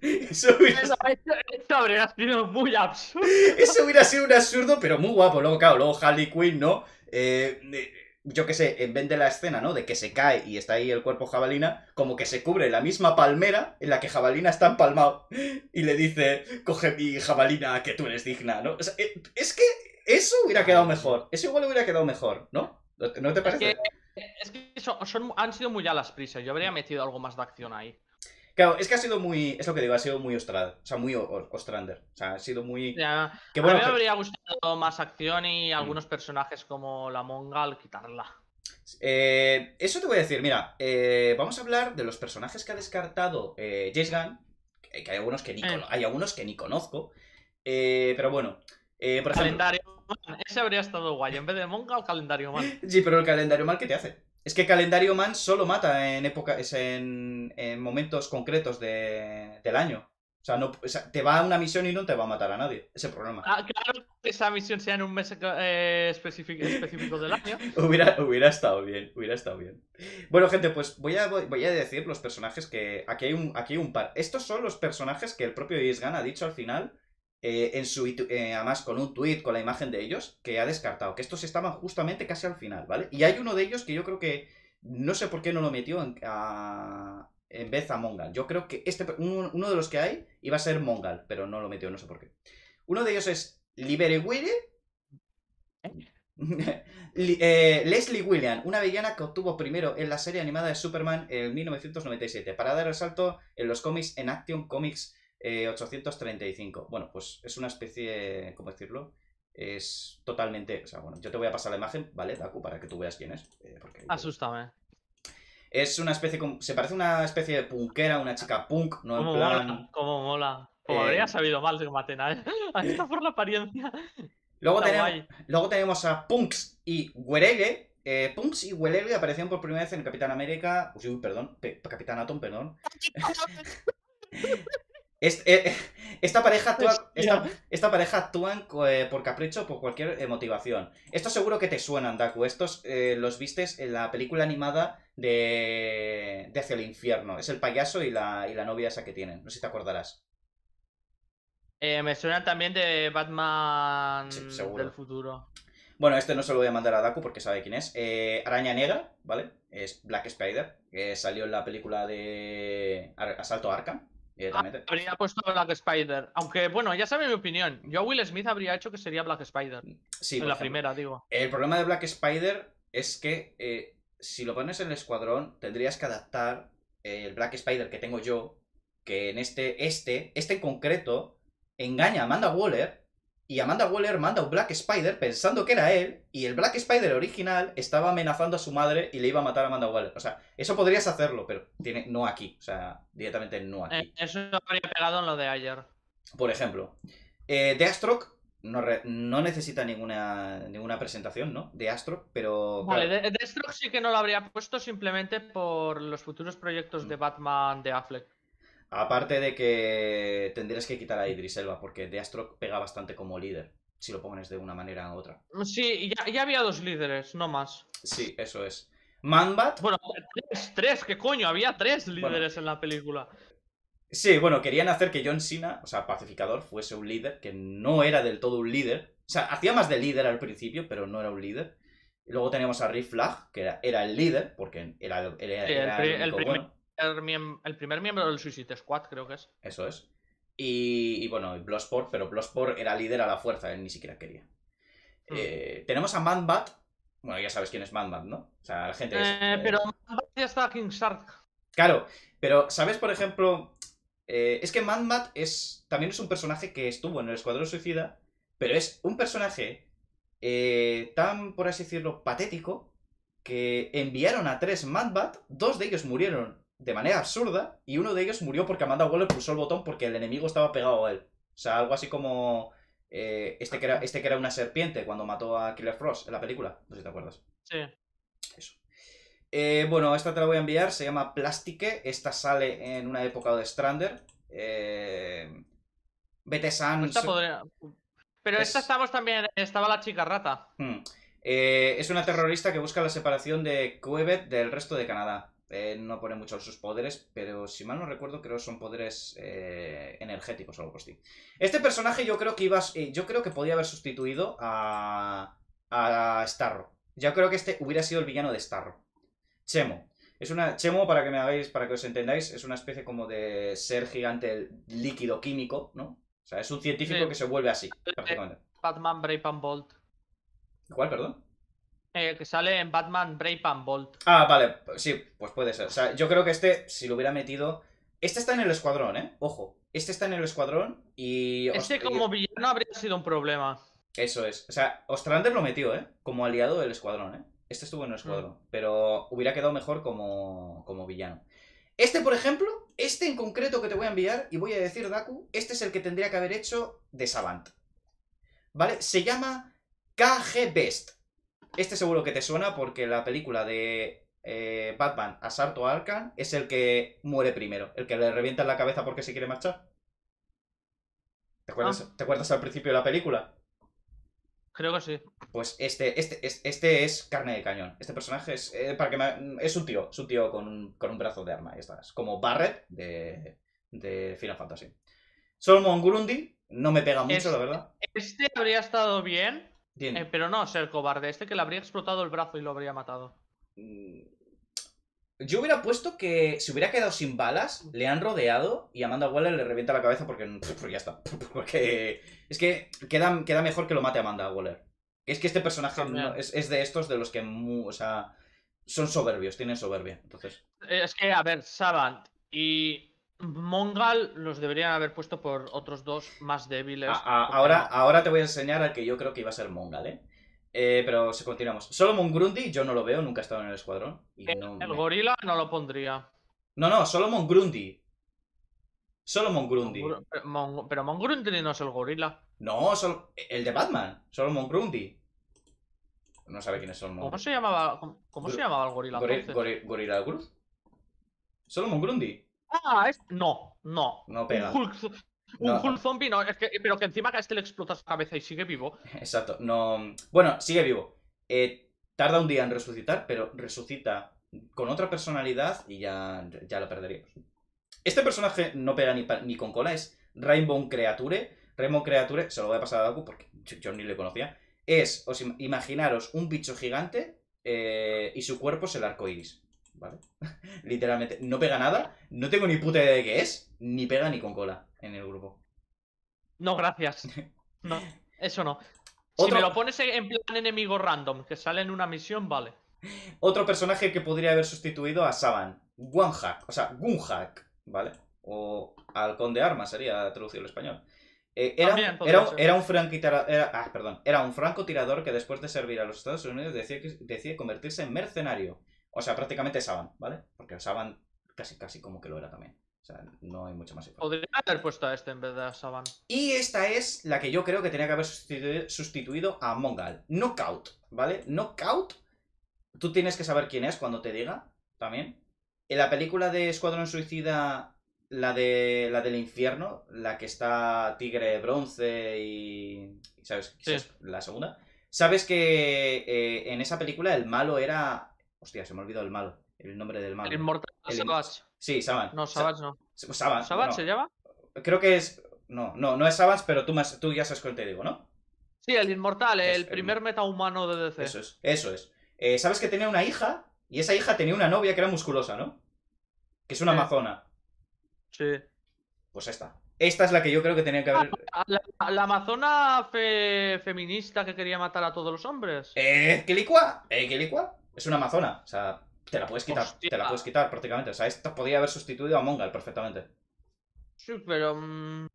Eso hubiera... Eso, esto, esto habría sido muy absurdo. Eso hubiera sido un absurdo, pero muy guapo. Luego, claro, luego Harley Quinn, ¿no? Eh, eh, yo qué sé, en vez de la escena, ¿no? De que se cae y está ahí el cuerpo jabalina, como que se cubre la misma palmera en la que jabalina está empalmado y le dice, coge mi jabalina que tú eres digna, ¿no? O sea, es que eso hubiera quedado mejor, eso igual hubiera quedado mejor, ¿no? ¿No te parece? Es que, es que son, son, han sido muy a las prisas. Yo habría metido algo más de acción ahí. Claro, es que ha sido muy... Es lo que digo, ha sido muy Ostrander. O sea, muy Ostrander. O sea, ha sido muy... Ya. Que bueno, a mí me habría gustado más acción y algunos mm. personajes como la Mongal, quitarla. Eh, eso te voy a decir, mira, eh, vamos a hablar de los personajes que ha descartado eh, James Gunn, que, que hay algunos que ni, eh. hay algunos que ni conozco, eh, pero bueno, eh, por Calendario ejemplo... Man, ese habría estado guay, en vez de Monga o Calendario Man. Sí, pero el Calendario Man, ¿qué te hace? Es que Calendario Man solo mata en época, es en, en momentos concretos de, del año. O sea, no, o sea, te va a una misión y no te va a matar a nadie. Ese problema. Ah, claro que esa misión sea en un mes eh, específico, específico del año. hubiera, hubiera estado bien, hubiera estado bien. Bueno, gente, pues voy a, voy a decir los personajes que... Aquí hay, un, aquí hay un par. Estos son los personajes que el propio James Gunn ha dicho al final, eh, en su eh, además con un tuit, con la imagen de ellos, que ha descartado. Que estos estaban justamente casi al final, ¿vale? Y hay uno de ellos que yo creo que... No sé por qué no lo metió en... A... En vez a Mongal. Yo creo que este uno de los que hay iba a ser Mongal, pero no lo metió, no sé por qué. Uno de ellos es Liberewire. ¿Eh? eh, Leslie Williams, una villana que obtuvo primero en la serie animada de Superman en mil novecientos noventa y siete, para dar el salto en los cómics en Action Comics eh, ochocientos treinta y cinco. Bueno, pues es una especie, ¿cómo decirlo? Es totalmente... O sea, bueno, yo te voy a pasar la imagen, ¿vale, Daku? Para que tú veas quién es. Eh, porque... Asústame. Es una especie, se parece a una especie de punkera, una chica punk, ¿no? Como en plan... mola, como mola. Como eh... habría sabido mal de Matena, ahí está por la apariencia. Luego, tenemos, luego tenemos a Punks y Werele. Eh, Punks y Werele aparecieron por primera vez en Capitán América... Uy, perdón, Pe Capitán Atom, perdón. Este, eh, esta pareja actúa, esta, esta pareja actúan eh, por capricho o por cualquier eh, motivación. Estos seguro que te suenan, Daku. Estos eh, los vistes en la película animada de, de Hacia el Infierno. Es el payaso y la, y la novia esa que tienen. No sé si te acordarás. Eh, me suenan también de Batman sí, del futuro. Bueno, este no se lo voy a mandar a Daku porque sabe quién es. Eh, Araña Negra, ¿vale? Es Black Spider, que salió en la película de Asalto a Arkham. Habría puesto Black Spider. Aunque, bueno, ya sabe mi opinión. Yo a Will Smith habría hecho que sería Black Spider. Sí, en la ejemplo, primera, digo. El problema de Black Spider es que eh, si lo pones en el escuadrón, tendrías que adaptar el Black Spider que tengo yo, que en este, este, este en concreto, engaña a Amanda Waller, y Amanda Waller manda un Black Spider pensando que era él, y el Black Spider original estaba amenazando a su madre y le iba a matar a Amanda Waller. O sea, eso podrías hacerlo, pero tiene, no aquí. O sea, directamente no aquí. Eh, eso habría pegado en lo de ayer. Por ejemplo, eh, Deathstroke no, re, no necesita ninguna, ninguna presentación, ¿no? Deathstroke, pero... Vale, claro. Deathstroke sí que no lo habría puesto simplemente por los futuros proyectos de Batman de Affleck. Aparte de que tendrías que quitar a Idris Elba, porque Deathstroke pega bastante como líder, si lo pones de una manera u otra. Sí, ya, ya había dos líderes, no más. Sí, eso es. Manbat... Bueno, tres, tres, ¿qué coño? Había tres líderes bueno, en la película. Sí, bueno, querían hacer que John Cena, o sea, Pacificador, fuese un líder, que no era del todo un líder. O sea, hacía más de líder al principio, pero no era un líder. Luego teníamos a Rick Flag, que era, era el líder, porque era, era, era, sí, era el, el, el primer... bueno. El primer miembro del Suicide Squad, creo que es. Eso es. Y, y bueno, Bloodsport, pero Bloodsport era líder a la fuerza, él ni siquiera quería. Mm. Eh, tenemos a Manbat. Bueno, ya sabes quién es Manbat, ¿no? O sea, la gente... Eh, es, eh... Pero Manbat ya está King Shark. Claro, pero ¿sabes, por ejemplo? Eh, es que Manbat es, también es un personaje que estuvo en el Escuadrón Suicida, pero es un personaje eh, tan, por así decirlo, patético, que enviaron a tres Manbat, dos de ellos murieron de manera absurda, y uno de ellos murió porque Amanda Waller pulsó el botón porque el enemigo estaba pegado a él. O sea, algo así como eh, este, que era, este que era una serpiente cuando mató a Killer Frost en la película. No sé si te acuerdas. Sí. Eso. Eh, bueno, esta te la voy a enviar. Se llama Plastique. Esta sale en una época de Strander. Eh... Bete San... Esta podría... Pero es... esta estamos también... Estaba la chica rata. Hmm. Eh, es una terrorista que busca la separación de Quebec del resto de Canadá. Eh, no pone mucho sus poderes, pero si mal no recuerdo, creo que son poderes eh, energéticos o algo así. Este personaje yo creo que iba, eh, yo creo que podía haber sustituido a, a Starro. Yo creo que este hubiera sido el villano de Starro. Chemo. Es una, Chemo, para que me hagáis, para que os entendáis, es una especie como de ser gigante líquido químico, ¿no? O sea, es un científico sí. que se vuelve así, prácticamente. Batman Brave and Bold. ¿Cuál, perdón? Eh, que sale en Batman Brave and Bold. Ah, vale, sí, pues puede ser. O sea, yo creo que este, si lo hubiera metido... Este está en el escuadrón, ¿eh? Ojo. Este está en el escuadrón y... Este como villano habría sido un problema. Eso es. O sea, Ostrander lo metió, ¿eh? Como aliado del escuadrón, ¿eh? Este estuvo en el escuadrón, mm. pero hubiera quedado mejor como, como villano. Este, por ejemplo, este en concreto que te voy a enviar, y voy a decir, Daku, este es el que tendría que haber hecho de Savant. ¿Vale? Se llama K G Best. Este seguro que te suena porque la película de eh, Batman Asalto a Arkham es el que muere primero, el que le revienta en la cabeza porque se quiere marchar. ¿Te acuerdas, ah. ¿te acuerdas al principio de la película? Creo que sí. Pues este, este, este, este es carne de cañón. Este personaje es eh, para que me, es un tío, es un tío con un, con un brazo de arma, y estás como Barret de, de Final Fantasy. Solomon Grundy no me pega mucho, este, la verdad. Este habría estado bien. Eh, pero no ser cobarde, este que le habría explotado el brazo y lo habría matado. Yo hubiera puesto que se hubiera quedado sin balas, le han rodeado y Amanda Waller le revienta la cabeza porque, porque ya está. Porque es que queda, queda mejor que lo mate Amanda Waller. Es que este personaje no, es, es de estos de los que mu, o sea, son soberbios, tienen soberbia. Entonces... Es que, a ver, Savant y... Mongal los deberían haber puesto por otros dos más débiles. A, a, ahora, ahora te voy a enseñar al que yo creo que iba a ser Mongal, ¿eh? eh pero si continuamos. Solomon Grundy yo no lo veo, nunca he estado en el escuadrón. Y el no el me... gorila no lo pondría. No, no, Solomon Grundy. Solomon Grundy. Mon, pero, Mon, pero Mon Grundy no es el gorila. No, Sol, el de Batman. Solomon Grundy. No sabe quién es Solomon. ¿Cómo se llamaba, cómo, cómo se llamaba el gorila? Goril, goril, ¿Gorila de Cruz? Solomon Grundy. Ah, es... no, no. No pega. Un Hulk, un no, Hulk no. zombie, no. Es que... Pero que encima que a este le explotas la cabeza y sigue vivo. Exacto, no. Bueno, sigue vivo. Eh, tarda un día en resucitar, pero resucita con otra personalidad y ya, ya lo perderíamos. Este personaje no pega ni, pa... ni con cola, es Rainbow Creature. Rainbow Creature, se lo voy a pasar a Daku porque yo ni le conocía. Es, os imaginaros, un bicho gigante eh, y su cuerpo es el arco iris. Vale. Literalmente, no pega nada. No tengo ni puta idea de qué es. Ni pega ni con cola en el grupo. No, gracias. No, eso no. ¿Otro... Si me lo pones en plan enemigo random que sale en una misión, vale. Otro personaje que podría haber sustituido a Saban, Gunhack, o sea, Gunhack, ¿vale? O halcón de armas sería traducido al español. Eh, era, También, era, era un francotirador, era, ah, perdón, era un francotirador que después de servir a los Estados Unidos decide, decide convertirse en mercenario. O sea, prácticamente Saban, ¿vale? Porque Saban casi casi como que lo era también. O sea, no hay mucho más información. Podría haber puesto a este en vez de a Saban. Y esta es la que yo creo que tenía que haber sustituido, sustituido a Mongal. Knockout, ¿vale? Knockout, tú tienes que saber quién es cuando te diga, también. En la película de Escuadrón Suicida, la de la del infierno, la que está Tigre Bronce y... ¿Sabes? Sí. La segunda. Sabes que eh, en esa película el malo era... Hostia, se me olvidó el malo. El nombre del malo. El inmortal Savage. Sí, Savage. No, Savage no. Savage. ¿Savage no. se llama? Creo que es... No, no, no es Savage, pero tú, más... tú ya sabes cuál te digo, ¿no? Sí, el inmortal, es el primer el... metahumano de D C. Eso es, eso es. Eh, sabes que tenía una hija, y esa hija tenía una novia que era musculosa, ¿no? Que es una sí. amazona. Sí. Pues esta. Esta es la que yo creo que tenía que haber... La, la, la amazona fe... feminista que quería matar a todos los hombres. Eh, ¿qué licua? Eh, ¿qué licua? Es una amazona, o sea, te la puedes quitar, Hostia. te la puedes quitar prácticamente. O sea, esta podría haber sustituido a Mongal perfectamente. Sí, pero... Um...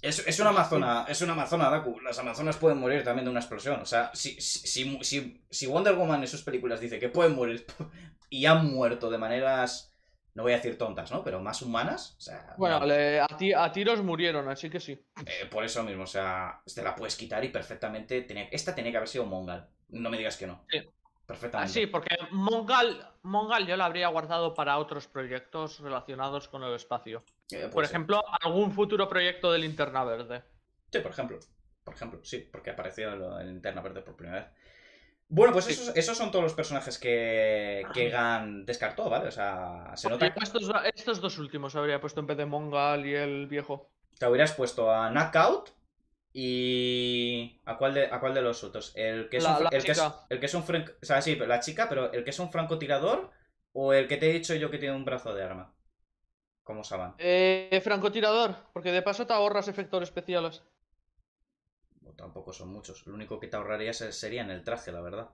Es, es una amazona, es una amazona, Daku. Las amazonas pueden morir también de una explosión. O sea, si, si, si, si Wonder Woman en sus películas dice que pueden morir y han muerto de maneras, no voy a decir tontas, ¿no? Pero más humanas, o sea... Bueno, no... le, a, ti, a tiros murieron, así que sí. Eh, por eso mismo, o sea, te la puedes quitar y perfectamente... Tenía, esta tenía que haber sido Mongal. No me digas que no. Sí. Perfectamente. Sí, porque Mongal, Mongal yo la habría guardado para otros proyectos relacionados con el espacio. Eh, pues por sí. ejemplo, algún futuro proyecto de Linterna Verde. Sí, por ejemplo. Por ejemplo, sí, porque apareció en Linterna Verde por primera vez. Bueno, pues sí. esos, esos son todos los personajes que, que Gunn descartó, ¿vale? O sea, se nota... Estos, estos dos últimos habría puesto en vez de Mongal y el viejo. Te hubieras puesto a Knockout... ¿Y a cuál de, a cuál de los otros? El que es la, un, el que es, el que es un franco, o sea, sí, pero la chica, pero el que es un francotirador o el que te he dicho yo que tiene un brazo de arma. ¿Cómo saben? Eh, francotirador, porque de paso te ahorras efectos especiales. No, tampoco son muchos. Lo único que te ahorrarías sería en el traje, la verdad.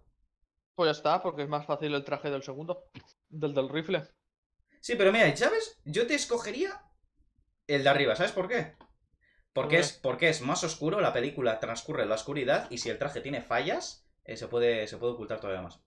Pues ya está, porque es más fácil el traje del segundo, del del rifle. Sí, pero mira, ¿sabes? Yo te escogería el de arriba, ¿sabes por qué? Porque, es, porque es más oscuro, la película transcurre en la oscuridad y si el traje tiene fallas, eh, se, puede, se puede ocultar todavía más.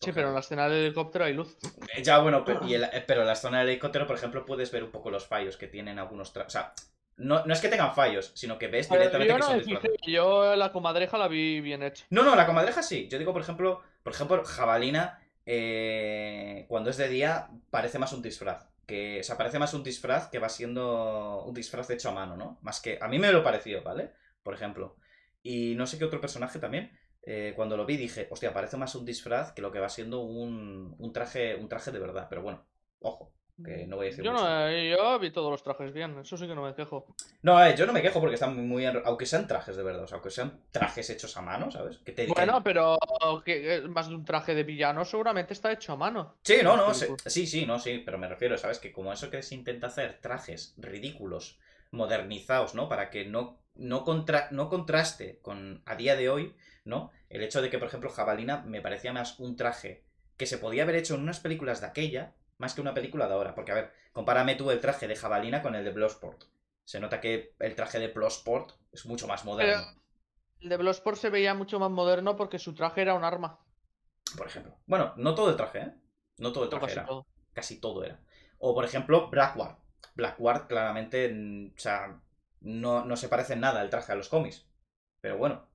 Sí, pero en la escena del helicóptero hay luz. Ya, bueno, pero, y el, pero en la escena del helicóptero, por ejemplo, puedes ver un poco los fallos que tienen algunos... O sea, no, no es que tengan fallos, sino que ves directamente que son disfraces. Yo la comadreja la vi bien hecha. No, no, la comadreja sí. Yo digo, por ejemplo, por ejemplo Jabalina, eh, cuando es de día, parece más un disfraz. Que, o sea, parece más un disfraz que va siendo un disfraz hecho a mano, ¿no? Más que... A mí me lo pareció, ¿vale? Por ejemplo. Y no sé qué otro personaje también... Eh, cuando lo vi dije, hostia, parece más un disfraz que lo que va siendo un, un traje un traje de verdad, pero bueno, ojo, que no voy a decir yo mucho. No, eh, yo vi todos los trajes bien, eso sí que no me quejo. No, eh, yo no me quejo porque están muy, muy... Aunque sean trajes de verdad, o sea, aunque sean trajes hechos a mano, ¿sabes? Que te bueno, pero que más de un traje de villano seguramente está hecho a mano. Sí, no, no, sí, sí, sí, no, sí, pero me refiero, ¿sabes? Que como eso que se intenta hacer trajes ridículos, modernizados, ¿no? Para que no... No, contra, no contraste con a día de hoy, ¿no? El hecho de que, por ejemplo, Jabalina me parecía más un traje que se podía haber hecho en unas películas de aquella, más que una película de ahora. Porque, a ver, compárame tú el traje de Jabalina con el de Bloodsport. Se nota que el traje de Bloodsport es mucho más moderno. Pero el de Bloodsport se veía mucho más moderno porque su traje era un arma. Por ejemplo. Bueno, no todo el traje, ¿eh? No todo el traje no, casi era. Todo. Casi todo era. O, por ejemplo, Blackward. Blackward, claramente, o sea... No, no se parece en nada el traje a los cómics. Pero bueno.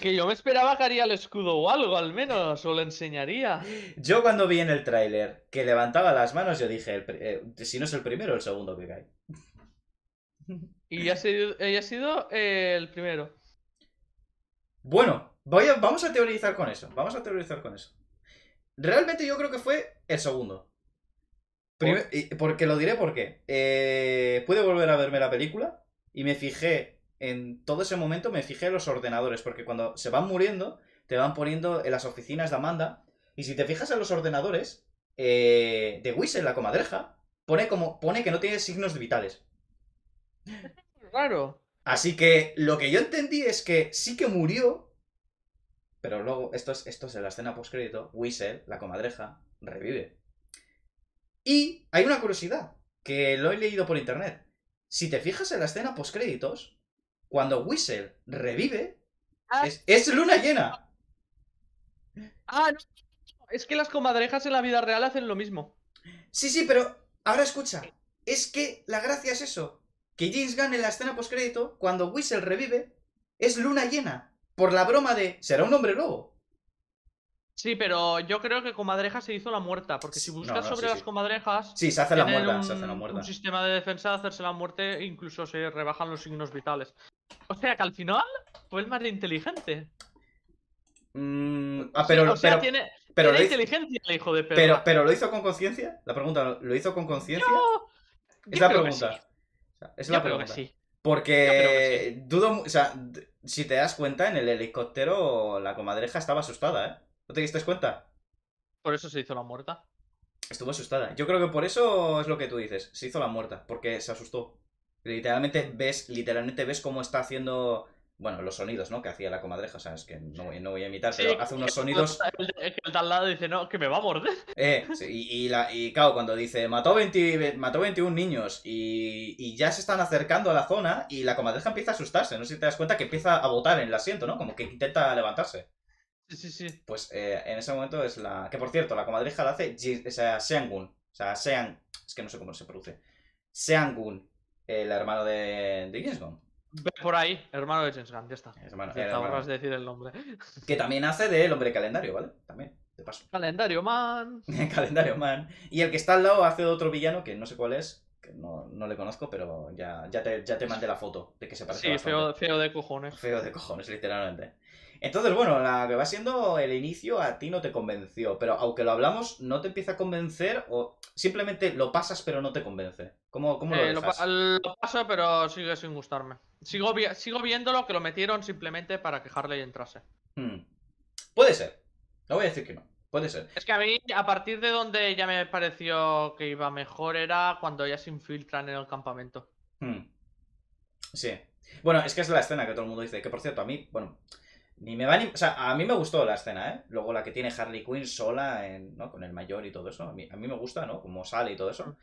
Que yo me esperaba que haría el escudo o algo, al menos, o lo enseñaría. Yo cuando vi en el tráiler que levantaba las manos, yo dije, el, eh, si no es el primero, el segundo que cae. Y ha sido, eh, ha sido eh, el primero. Bueno, voy a, vamos a teorizar con eso. Vamos a teorizar con eso. Realmente yo creo que fue el segundo. Primer, ¿Por? Porque lo diré porque. Eh, ¿Puede volver a verme la película? Y me fijé, en todo ese momento me fijé en los ordenadores, porque cuando se van muriendo, te van poniendo en las oficinas de Amanda, y si te fijas en los ordenadores, eh, de Weasel, la comadreja, pone, como, pone que no tiene signos vitales. Raro. Así que lo que yo entendí es que sí que murió, pero luego, esto es, esto es en la escena postcrédito, Weasel, la comadreja, revive. Y hay una curiosidad, que lo he leído por internet. Si te fijas en la escena postcréditos, cuando Weasel revive, ah, es, es luna llena. Ah, no. Es que las comadrejas en la vida real hacen lo mismo. Sí, sí, pero ahora escucha. Es que la gracia es eso. Que James Gunn en la escena postcrédito, cuando Weasel revive, es luna llena. Por la broma de, será un hombre lobo. Sí, pero yo creo que comadreja se hizo la muerta, porque si buscas no, no, sobre sí, las sí. comadrejas... Sí, se hace la muerta, un, se hace la muerta. Un sistema de defensa de hacerse la muerte, incluso se rebajan los signos vitales. O sea, que al final fue el más inteligente. Mm, ah, pero, sí, o sea, pero, tiene, pero tiene inteligencia hizo, el hijo de perra. Pero, pero ¿lo hizo con conciencia? La pregunta, ¿lo hizo con conciencia? No, es la pregunta. Sí. Es la yo pregunta. Creo que sí. Porque sí. dudo... O sea, si te das cuenta, en el helicóptero la comadreja estaba asustada, ¿eh? ¿No te diste cuenta? Por eso se hizo la muerta. Estuvo asustada. Yo creo que por eso es lo que tú dices. Se hizo la muerta, porque se asustó. Literalmente ves, literalmente ves cómo está haciendo... Bueno, los sonidos, ¿no? Que hacía la comadreja, o sea, es que no voy, no voy a imitar, sí, pero hace unos sonidos... El, el, el de al lado dice, no, que me va a morder. Eh, sí, y, y, la, y claro, cuando dice, mató, veinte, mató veintiún niños y, y ya se están acercando a la zona y la comadreja empieza a asustarse, no sé si te das cuenta que empieza a botar en el asiento, ¿no? Como que intenta levantarse. Sí, sí, sí. Pues eh, en ese momento es la... Que por cierto, la comadreja la hace o sea, Sean Gunn. O sea, Sean... Es que no sé cómo se produce. Sean Gunn, el hermano de, de James Gunn. Por ahí, hermano de James Gunn, ya está. Hermano, sí, te ahorras de decir el nombre. Que también hace del hombre calendario, ¿vale? También, de paso. Calendario Man. Calendario Man. Y el que está al lado hace otro villano, que no sé cuál es, que no, no le conozco, pero ya, ya, te, ya te mandé la foto de que se parece bastante. Sí, feo, feo de cojones. Feo de cojones, literalmente. Entonces, bueno, la que va siendo el inicio a ti no te convenció, pero aunque lo hablamos, ¿no te empieza a convencer o simplemente lo pasas pero no te convence? ¿Cómo, cómo lo eh, dejas? Lo, pa lo paso pero sigue sin gustarme. Sigo, vi sigo viéndolo que lo metieron simplemente para que Harley entrase. Hmm. Puede ser. No voy a decir que no. Puede ser. Es que a mí, a partir de donde ya me pareció que iba mejor era cuando ella se infiltra en el campamento. Hmm. Sí. Bueno, es que es la escena que todo el mundo dice, que por cierto, a mí, bueno... Ni me van... O sea, a mí me gustó la escena, ¿eh? Luego la que tiene Harley Quinn sola, en, ¿no? Con el mayor y todo eso. A mí, a mí me gusta, ¿no? Como sale y todo eso.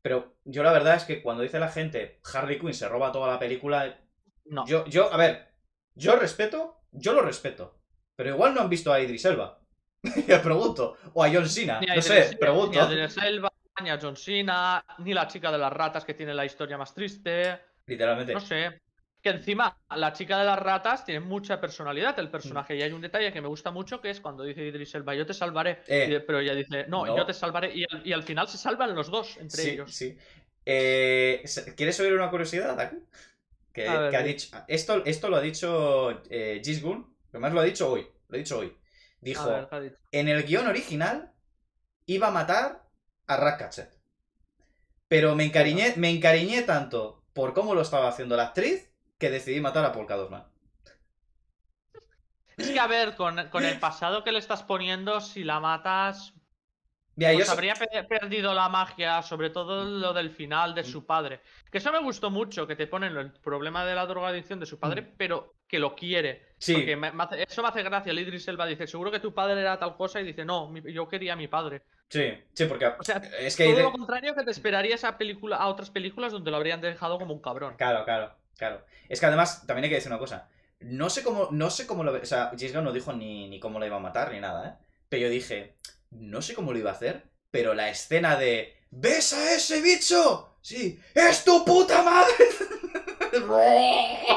Pero yo la verdad es que cuando dice la gente Harley Quinn se roba toda la película... No. Yo, yo a ver, yo respeto, yo lo respeto. Pero igual no han visto a Idris Elba. Me pregunto. O a John Cena. No sé, pregunto. Ni a Idris Elba, ni a John Cena, ni la chica de las ratas que tiene la historia más triste. Literalmente. No sé. Que encima, la chica de las ratas tiene mucha personalidad, el personaje. Y hay un detalle que me gusta mucho, que es cuando dice Idris Elba, yo te salvaré. Eh, pero ella dice, no, no, yo te salvaré. Y al, y al final se salvan los dos, entre sí, ellos. Sí. Eh, ¿Quieres oír una curiosidad, Daku? Que, ver, que ha dicho... Esto, esto lo ha dicho eh, James Gunn. Además lo ha dicho hoy. Lo ha dicho hoy. Dijo, ver, ha dicho? En el guión original iba a matar a Ratcatcher. Pero me encariñé, me encariñé tanto por cómo lo estaba haciendo la actriz, que decidí matar a Polka-Dot Man. Es que a ver, con, con el pasado que le estás poniendo, si la matas... Mira, pues yo habría so... perdido la magia, sobre todo lo del final de mm. su padre. Que eso me gustó mucho, que te ponen el problema de la drogadicción de su padre, mm. pero que lo quiere. Sí. Porque me, me hace, eso me hace gracia. El Idris Elba dice, seguro que tu padre era tal cosa, y dice, no, mi, yo quería a mi padre. Sí, sí, porque... O sea, es que todo de... lo contrario que te esperarías a, película, a otras películas donde lo habrían dejado como un cabrón. Claro, claro. Claro. Es que además, también hay que decir una cosa. No sé cómo, no sé cómo lo... O sea, James Gunn no dijo ni, ni cómo lo iba a matar ni nada, ¿eh? Pero yo dije, no sé cómo lo iba a hacer, pero la escena de... ¿Ves a ese bicho? Sí. ¡Es tu puta madre!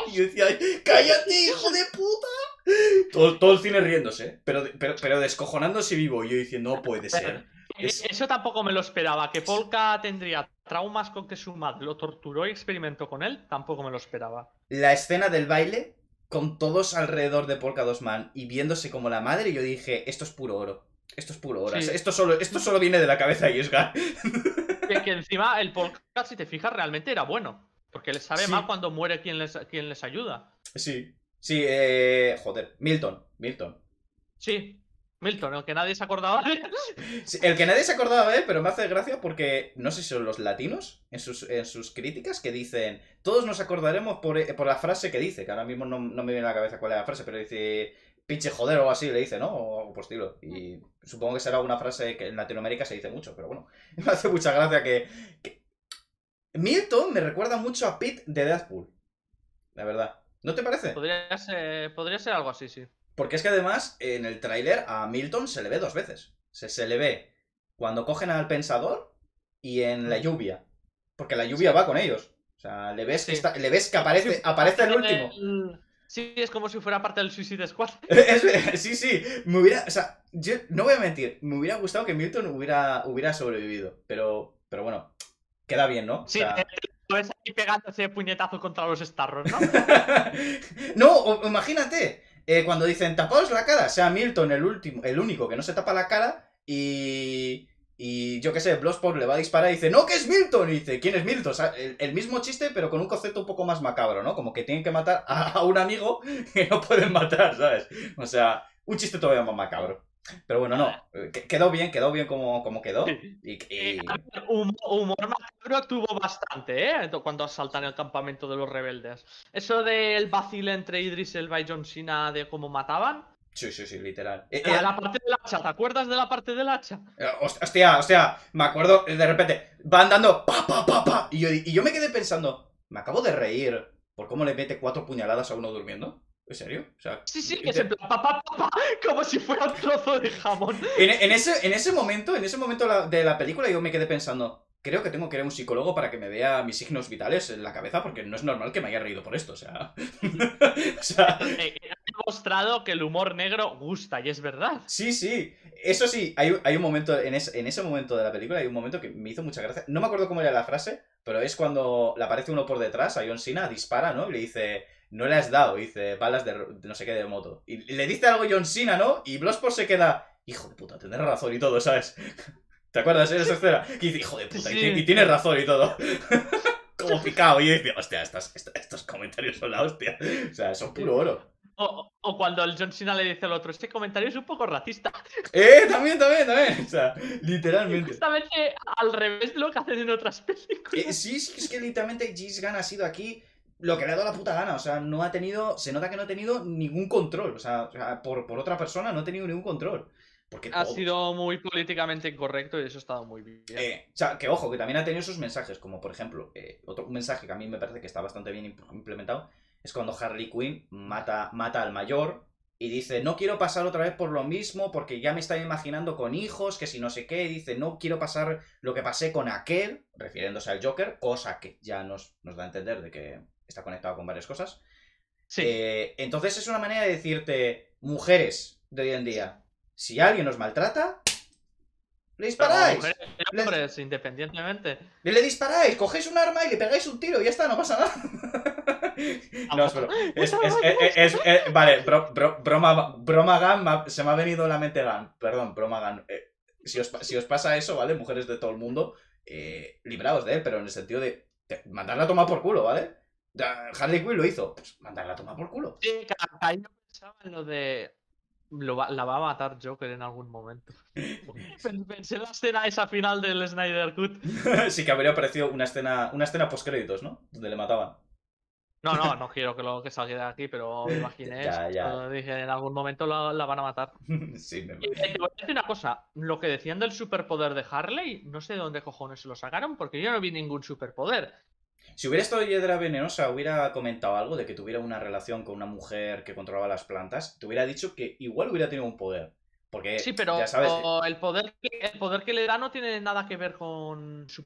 Y yo decía, ¡cállate, hijo de puta! Todo, todo el cine riéndose, pero, pero, pero descojonándose vivo. Y yo diciendo, no puede ser. Es... Eso tampoco me lo esperaba, que Polka tendría traumas con que su madre lo torturó y experimentó con él, tampoco me lo esperaba. La escena del baile, con todos alrededor de Polka-Dot Man y viéndose como la madre, yo dije, esto es puro oro, esto es puro oro, sí. esto, solo, esto solo viene de la cabeza y es gay. Que, que encima el Polka, si te fijas, realmente era bueno, porque le sabe sí. mal cuando muere quien les, quien les ayuda. Sí, sí, eh, joder, Milton, Milton. Sí. Milton, el que nadie se acordaba de él. Sí, el que nadie se acordaba de él, pero me hace gracia porque no sé si son los latinos en sus, en sus críticas que dicen todos nos acordaremos por, por la frase que dice, que ahora mismo no, no me viene a la cabeza cuál es la frase, pero dice pinche joder o algo así le dice, ¿no? O algo por estilo. Y supongo que será una frase que en Latinoamérica se dice mucho, pero bueno, me hace mucha gracia que, que... Milton me recuerda mucho a Pete de Deadpool, la verdad. ¿No te parece? Podría ser, podría ser algo así, sí. Porque es que además, en el tráiler, a Milton se le ve dos veces. Se, se le ve cuando cogen al pensador y en la lluvia. Porque la lluvia sí. va con ellos. O sea, le ves que, sí. está, le ves que aparece, sí. aparece el último. El... Sí, es como si fuera parte del Suicide Squad. sí, sí. Me hubiera... O sea, yo no voy a mentir. Me hubiera gustado que Milton hubiera, hubiera sobrevivido. Pero, pero bueno, queda bien, ¿no? O sea... Sí. Pues ahí pegándose puñetazo contra los Starros, ¿no? No, o, imagínate... Eh, cuando dicen, tapaos la cara, sea Milton el último, el único que no se tapa la cara y, y yo qué sé, Bloodsport le va a disparar y dice, no, que es Milton, y dice, ¿quién es Milton? O sea, el, el mismo chiste, pero con un concepto un poco más macabro, ¿no? Como que tienen que matar a, a un amigo que no pueden matar, ¿sabes? O sea, un chiste todavía más macabro. Pero bueno, no, quedó bien, quedó bien como, como quedó. Y, y... Humor, humor macabro tuvo bastante, ¿eh? Cuando asaltan el campamento de los rebeldes. Eso del vacile entre Idris Elba y John Cena de cómo mataban. Sí, sí, sí, literal. Eh, eh, la parte del hacha, ¿te acuerdas de la parte del hacha? Hostia, hostia, me acuerdo, de repente, va andando, pa, pa, pa, pa. Y yo, y yo me quedé pensando, me acabo de reír por cómo le mete cuatro puñaladas a uno durmiendo. ¿En serio? O sea, sí, sí, que te... se papá, papá, papá, como si fuera un trozo de jamón. En, en, ese, en ese momento, en ese momento de la película, yo me quedé pensando, creo que tengo que ir a un psicólogo para que me vea mis signos vitales en la cabeza, porque no es normal que me haya reído por esto, o sea... o sea... Ha demostrado que el humor negro gusta, y es verdad. Sí, sí. Eso sí, hay, hay un momento, en, es, en ese momento de la película, hay un momento que me hizo mucha gracia. No me acuerdo cómo era la frase, pero es cuando le aparece uno por detrás, a John Cena, dispara, ¿no? Y le dice... No le has dado, dice, balas de no sé qué de moto. Y le dice algo John Cena, ¿no? Y Bloodsport se queda, hijo de puta, tendrás razón y todo, ¿sabes? ¿Te acuerdas de esa escena? Y dice, hijo de puta, sí. y, y tienes razón y todo. Como picado. Y yo decía, hostia, estos, estos, estos comentarios son la hostia. O sea, son puro oro. O, o cuando el John Cena le dice al otro, este comentario es un poco racista. Eh, también, también, también. O sea, literalmente. Justamente al revés de lo que hacen en otras películas. Eh, sí, es que, es que literalmente James Gunn ha sido aquí... lo que le ha dado la puta gana. O sea, no ha tenido... Se nota que no ha tenido ningún control. O sea, por, por otra persona no ha tenido ningún control. Porque ha todo... sido muy políticamente incorrecto y eso ha estado muy bien. Eh, o sea, que ojo, que también ha tenido sus mensajes. Como, por ejemplo, eh, otro un mensaje que a mí me parece que está bastante bien implementado es cuando Harley Quinn mata, mata al mayor y dice, no quiero pasar otra vez por lo mismo porque ya me estaba imaginando con hijos, que si no sé qué. Y dice, no quiero pasar lo que pasé con aquel, refiriéndose al Joker, cosa que ya nos, nos da a entender de que está conectado con varias cosas. Sí. Eh, entonces es una manera de decirte, mujeres de hoy en día... Si alguien os maltrata, le disparáis. Mujeres, hombres, le... independientemente. Le disparáis, cogéis un arma y le pegáis un tiro y ya está, no pasa nada. No, es broma. Es, es, es, es, es, es, vale, bro, bro, broma, broma Gun, se me ha venido a la mente Gun. Perdón, broma Gun. Eh, si, os, si os pasa eso, ¿vale? Mujeres de todo el mundo, eh, libraos de él, pero en el sentido de, de mandarla a tomar por culo, ¿vale? Harley Quinn lo hizo. Pues mandarla a tomar por culo. Sí, ahí no pensaba en lo de... Lo va, la va a matar Joker en algún momento. Pensé en la escena esa final del Snyder Cut. Sí, que habría aparecido una escena, una escena post créditos, ¿no? Donde le mataban. No, no, no quiero que lo que salga de aquí, pero me imaginé. Ya, ya. Dije, en algún momento la, la van a matar. Sí, me imagino. Y te voy a decir una cosa. Lo que decían del superpoder de Harley, no sé de dónde cojones se lo sacaron, porque yo no vi ningún superpoder. Si hubiera estado Hiedra Venenosa, hubiera comentado algo de que tuviera una relación con una mujer que controlaba las plantas, te hubiera dicho que igual hubiera tenido un poder. Porque, sí, pero ya sabes, el poder que, el poder que le da no tiene nada que ver con su...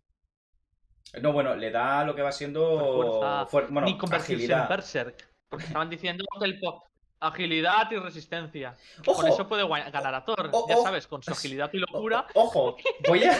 No, bueno, le da lo que va siendo... Fuerza, fuer... bueno, ni convertirse agilidad. En Berserk. Porque estaban diciendo que el po... agilidad y resistencia. Ojo, por eso puede ganar a Thor, oh, oh, ya sabes, con su agilidad y locura. Oh, ojo, voy a...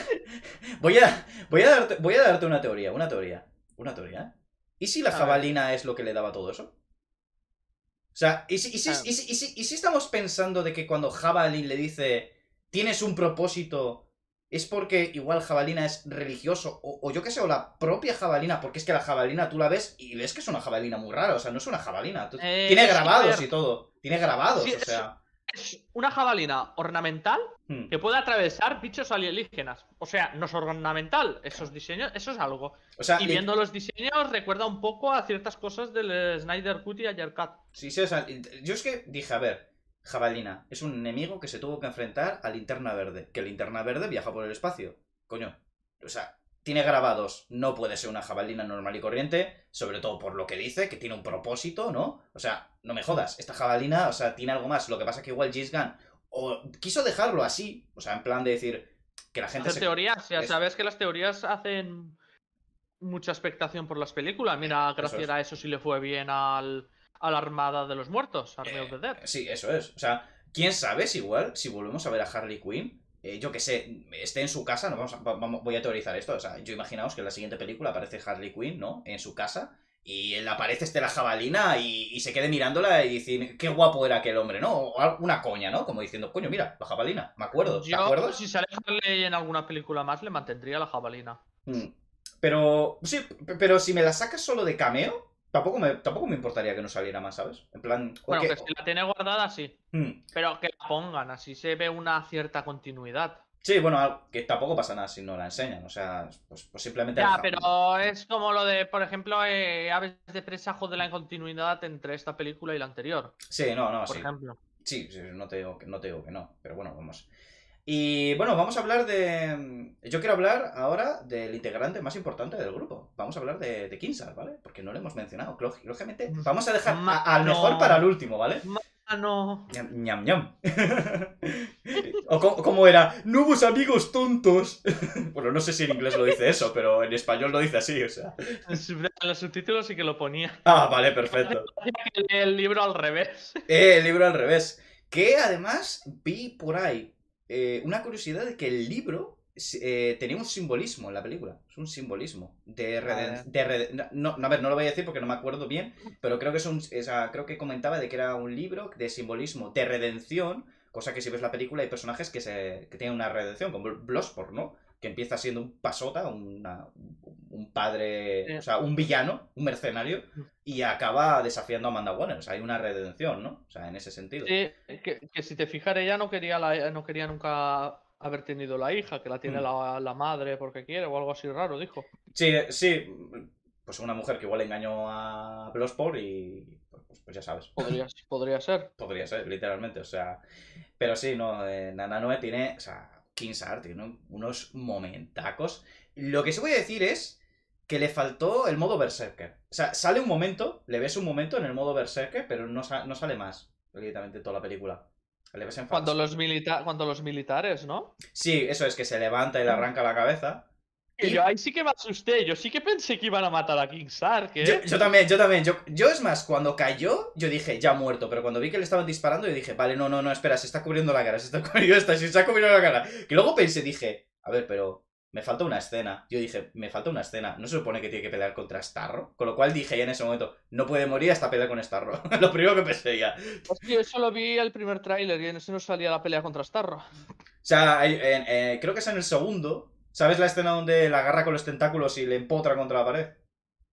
voy a... Voy a darte, voy a darte una teoría, una teoría. Una teoría. ¿Y si la jabalina es lo que le daba todo eso? O sea, ¿y si, y si, y si, y si, y si estamos pensando de que cuando Jabalin le dice tienes un propósito, es porque igual jabalina es religioso? O, o yo qué sé, o la propia jabalina, porque es que la jabalina tú la ves y ves que es una jabalina muy rara, o sea, no es una jabalina. Eh, tiene grabados ver... y todo. Tiene grabados, sí, o sea. Es, es una jabalina ornamental hmm. que puede atravesar bichos alienígenas. O sea, no es ornamental, esos diseños, eso es algo. O sea, y viendo y... los diseños recuerda un poco a ciertas cosas del Snyder Cut y Ayer Cut. Sí, sí, o sea, yo es que dije, a ver, jabalina es un enemigo que se tuvo que enfrentar a Linterna Verde, que Linterna Verde viaja por el espacio, coño. O sea, tiene grabados, no puede ser una jabalina normal y corriente, sobre todo por lo que dice, que tiene un propósito, ¿no? O sea, no me jodas, esta jabalina, o sea, tiene algo más. Lo que pasa es que igual James Gunn o quiso dejarlo así, o sea, en plan de decir que la gente... Las se... teorías, ya es... sabes que las teorías hacen mucha expectación por las películas. Mira, gracias eso es. a eso sí le fue bien al, a la Armada de los Muertos, Army eh, of the Dead. Sí, eso es. O sea, quién sabe si igual, si volvemos a ver a Harley Quinn, Eh, yo que sé, esté en su casa, no vamos a, vamos, voy a teorizar esto, o sea, yo imaginaos que en la siguiente película aparece Harley Quinn, ¿no? En su casa, y él aparece este la jabalina y, y se quede mirándola y dice, qué guapo era aquel hombre, ¿no? O una coña, ¿no? Como diciendo, coño, mira, la jabalina, me acuerdo, ¿te acuerdas? Si sale Harley en alguna película más, le mantendría la jabalina. Mm. Pero, sí, pero si me la sacas solo de cameo, tampoco me, tampoco me importaría que no saliera más, ¿sabes? En plan... Bueno, okay. Que si la tiene guardada, sí. Hmm. Pero que la pongan, así se ve una cierta continuidad. Sí, bueno, que tampoco pasa nada si no la enseñan, o sea, pues, pues simplemente... Ya, pero es como lo de, por ejemplo, eh, Aves de Presa, joder, la continuidad entre esta película y la anterior. Sí, no, no, por sí. Por ejemplo. Sí, sí, no te digo que, no te digo que no, pero bueno, vamos... Y bueno, vamos a hablar de... Yo quiero hablar ahora del integrante más importante del grupo. Vamos a hablar de, de King Shark, ¿vale? Porque no lo hemos mencionado, lógicamente. Vamos a dejar a, al mejor para el último, ¿vale? Mano. Ñam, ñam, ñam. O como era, nuevos amigos tontos. Bueno, no sé si en inglés lo dice eso, pero en español lo dice así, o sea. En los subtítulos sí que lo ponía. Ah, vale, perfecto. El libro al revés. Eh, el libro al revés. Que además vi por ahí. Eh, una curiosidad es que el libro eh, tenía un simbolismo en la película. Es un simbolismo de, reden de reden no, no, a ver, no lo voy a decir porque no me acuerdo bien, pero creo que es un, es a, creo que comentaba de que era un libro de simbolismo de redención, cosa que si ves la película hay personajes que, se, que tienen una redención, como Bloodsport, ¿no? Que empieza siendo un pasota, una, un padre, sí. O sea, un villano, un mercenario, y acaba desafiando a Amanda Waller. O sea, hay una redención, ¿no? O sea, en ese sentido. Sí, que, que si te fijas, ella no quería, la, no quería nunca haber tenido la hija, que la tiene mm. la, la madre porque quiere o algo así raro, dijo. Sí, sí. pues una mujer que igual engañó a Bloodsport y pues, pues ya sabes. Podría, podría ser. Podría ser, literalmente, o sea... Pero sí, no, eh, Nananoe tiene, o sea, King Shark tiene unos momentacos. Lo que sí voy a decir es que le faltó el modo Berserker. O sea, sale un momento, le ves un momento en el modo Berserker, pero no, sa no sale más, literalmente, toda la película. Le ves en cuando, los milita cuando los militares, ¿no? Sí, eso es, que se levanta y le arranca la cabeza... Y yo ahí sí que me asusté, yo sí que pensé que iban a matar a King Shark, ¿eh? Yo, yo también, yo también, yo, yo es más, cuando cayó, yo dije, ya muerto, pero cuando vi que le estaban disparando, yo dije, vale, no, no, no, espera, se está cubriendo la cara, se está cubriendo esta, se está cubriendo la cara. Que luego pensé, dije, a ver, pero me falta una escena, yo dije, me falta una escena, no se supone que tiene que pelear contra Starro, con lo cual dije ya en ese momento, no puede morir hasta pelear con Starro, lo primero que pensé ya. Hostia, eso lo vi el primer tráiler y en ese no salía la pelea contra Starro. O sea, eh, eh, creo que es en el segundo... ¿Sabes la escena donde la agarra con los tentáculos y le empotra contra la pared?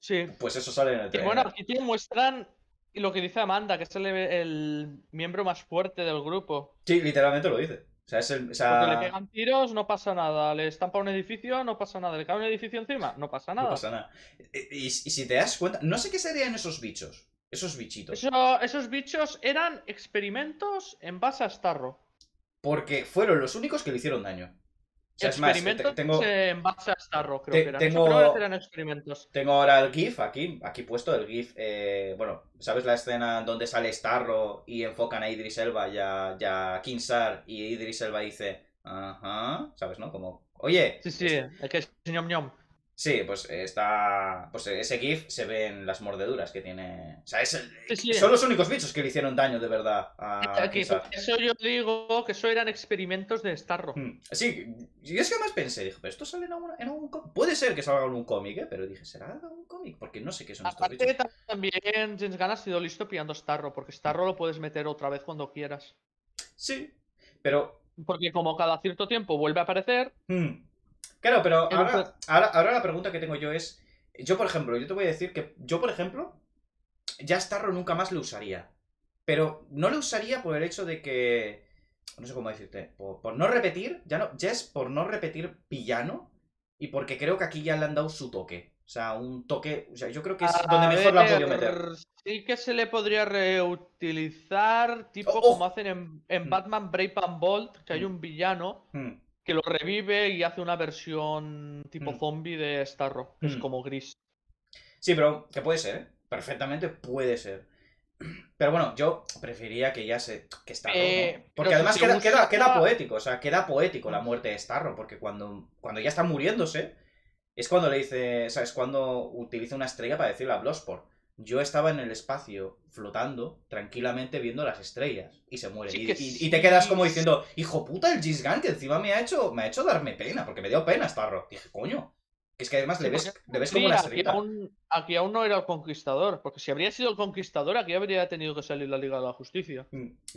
Sí. Pues eso sale en el trailer. Y bueno, aquí te muestran lo que dice Amanda, que es el, el miembro más fuerte del grupo. Sí, literalmente lo dice. O sea, es el, o sea... Porque le pegan tiros, no pasa nada. Le estampa un edificio, no pasa nada. Le cae un edificio encima, no pasa nada. No pasa nada. Y, y, y si te das cuenta, no sé qué serían esos bichos. Esos bichitos. Eso, esos bichos eran experimentos en base a Starro. Porque fueron los únicos que le hicieron daño. O sea, experimentos más, tengo, en base a Starro, creo te, que eran. Tengo, creo que eran experimentos. Tengo ahora el GIF aquí, aquí puesto, el GIF, eh, bueno, ¿sabes la escena donde sale Starro y enfocan a Idris Elba y a, y a King Shark y Idris Elba dice, ajá, ¿sabes, no? Como, oye. Sí, sí, el que es ñom ñom. Sí, pues está, pues ese GIF se ven las mordeduras que tiene, o sea, es el... sí, sí. Son los únicos bichos que le hicieron daño de verdad a Aquí, eso yo digo que eso eran experimentos de Starro. Sí, yo es que además pensé, dije, pero esto sale en algún, en algún cómic, puede ser que salga en un cómic, ¿eh? Pero dije, ¿será en algún cómic? Porque no sé qué son Aparte, estos bichos. También James Gunn ha sido listo pillando Starro, porque Starro lo puedes meter otra vez cuando quieras. Sí, pero... Porque como cada cierto tiempo vuelve a aparecer... Hmm. Claro, pero ahora, ahora, ahora la pregunta que tengo yo es... Yo, por ejemplo, yo te voy a decir que... Yo, por ejemplo, ya Starro nunca más lo usaría. Pero no lo usaría por el hecho de que... No sé cómo decirte. Por, por no repetir... Ya, no, ya es por no repetir villano. Y porque creo que aquí ya le han dado su toque. O sea, un toque... O sea, yo creo que es a donde ver, mejor la han podido meter. Sí que se le podría reutilizar. Tipo oh, oh. como hacen en, en mm. Batman Brave and Bold. Que mm. hay un villano... Mm. que lo revive y hace una versión tipo mm. zombie de Starro, que mm. es como gris. Sí, pero que puede ser, ¿eh? Perfectamente puede ser. Pero bueno, yo preferiría que ya se... que Starro, eh, ¿no? Porque además si queda, queda, la... queda poético, o sea, queda poético la muerte de Starro, porque cuando, cuando ya está muriéndose, es cuando le dice, ¿sabes? Cuando utiliza una estrella para decirle a Bloodsport, yo estaba en el espacio, flotando, tranquilamente viendo las estrellas. Y se muere. Sí, y, sí, y te quedas como diciendo, hijo puta, el James Gunn, que encima me ha hecho me ha hecho darme pena, porque me dio pena Starro. Dije, coño. Es que además sí, le ves, le ves sí, como una estrella. Aquí aún, aquí aún no era el Conquistador, porque si habría sido el Conquistador, aquí habría tenido que salir la Liga de la Justicia.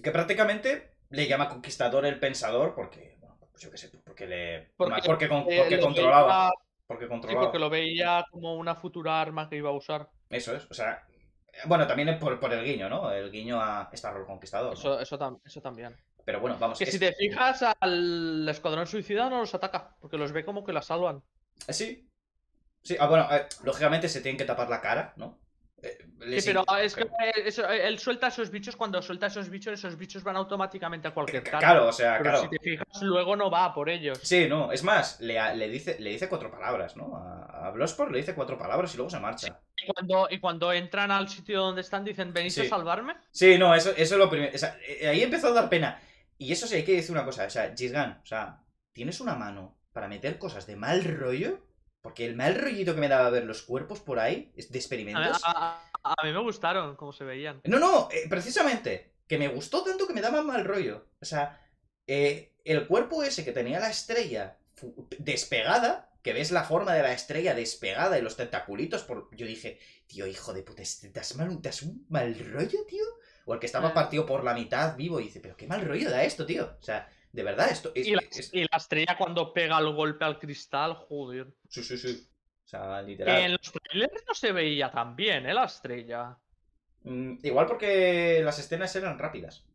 Que prácticamente le llama Conquistador el Pensador, porque, bueno, pues yo qué sé, porque le... Porque, porque, porque, porque le controlaba. Veía, porque controlaba. Sí, porque lo veía como una futura arma que iba a usar. Eso es, o sea... Bueno, también es por, por el guiño, ¿no? El guiño a Starro el Conquistador. Eso, ¿no? eso, tam eso también. Pero bueno, vamos... Que es... si te fijas, al Escuadrón Suicida no los ataca, porque los ve como que la salvan. Sí. Sí, ah, bueno, eh, lógicamente se tienen que tapar la cara, ¿no? Eh, sí, pero es que eso, él suelta esos bichos, cuando suelta esos bichos, esos bichos van automáticamente a cualquier cara. Claro, o sea, pero claro. si te fijas, luego no va por ellos. Sí, no, es más, le, le, dice, le dice cuatro palabras, ¿no? A, a Bloodsport le dice cuatro palabras y luego se marcha. Sí. Y cuando, y cuando entran al sitio donde están, dicen, ¿venís sí. a salvarme? Sí, no, eso, eso es lo primero. O sea, ahí empezó a dar pena. Y eso sí, hay que decir una cosa. O sea, James Gunn, o sea, ¿tienes una mano para meter cosas de mal rollo? Porque el mal rollito que me daba ver los cuerpos por ahí, de experimentos... A, a, a mí me gustaron, como se veían. No, no, eh, precisamente. Que me gustó tanto que me daba mal rollo. O sea, eh, el cuerpo ese que tenía la estrella despegada... que ves la forma de la estrella despegada y los tentaculitos por... Yo dije, tío, hijo de puta, ¿te das, mal, ¿te das un mal rollo, tío? O el que estaba partido por la mitad vivo y dice, pero qué mal rollo da esto, tío. O sea, de verdad, esto... Es, y, la, es... y la estrella cuando pega el golpe al cristal, joder. Sí, sí, sí. O sea, literal. En los trailers no se veía tan bien, ¿eh? La estrella. Mm, igual porque las escenas eran rápidas.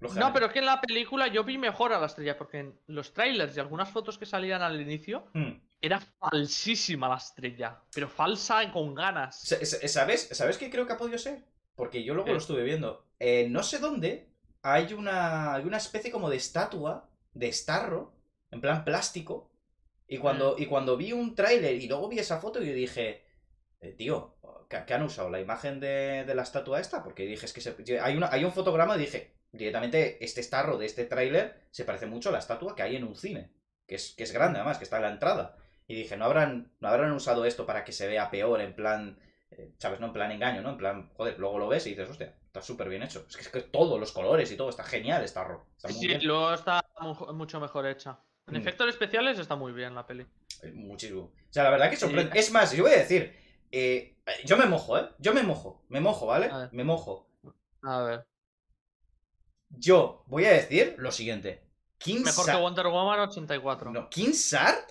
No, pero es que en la película yo vi mejor a la estrella, porque en los trailers y algunas fotos que salían al inicio, mm. era falsísima la estrella, pero falsa con ganas. ¿Sabes? ¿Sabes qué creo que ha podido ser? Porque yo luego eh. lo estuve viendo. Eh, no sé dónde hay una, hay una especie como de estatua de Starro, en plan plástico, y cuando, mm. y cuando vi un tráiler y luego vi esa foto yo dije, eh, tío, ¿qué, qué han usado? ¿La imagen de, de la estatua esta? Porque dije, es que se, hay, una, hay un fotograma y dije... Directamente este Starro de este tráiler se parece mucho a la estatua que hay en un cine, que es, que es grande además, que está en la entrada. Y dije, no habrán, no habrán usado esto para que se vea peor, en plan, eh, ¿sabes? No en plan engaño, ¿no? En plan, joder, luego lo ves y dices, hostia, está súper bien hecho. Es que, es que todos los colores y todo, está genial Starro. Está muy sí, bien. Luego está mu mucho mejor hecha. En mm. efectos especiales está muy bien la peli. Muchísimo. O sea, la verdad que sorprende. Sí. Es más, yo voy a decir, eh, yo me mojo, ¿eh? Yo me mojo, me mojo, ¿vale? Me mojo. A ver. Yo voy a decir lo siguiente. King Mejor Sar... que Wonder Woman ochenta y cuatro. No, King Shark.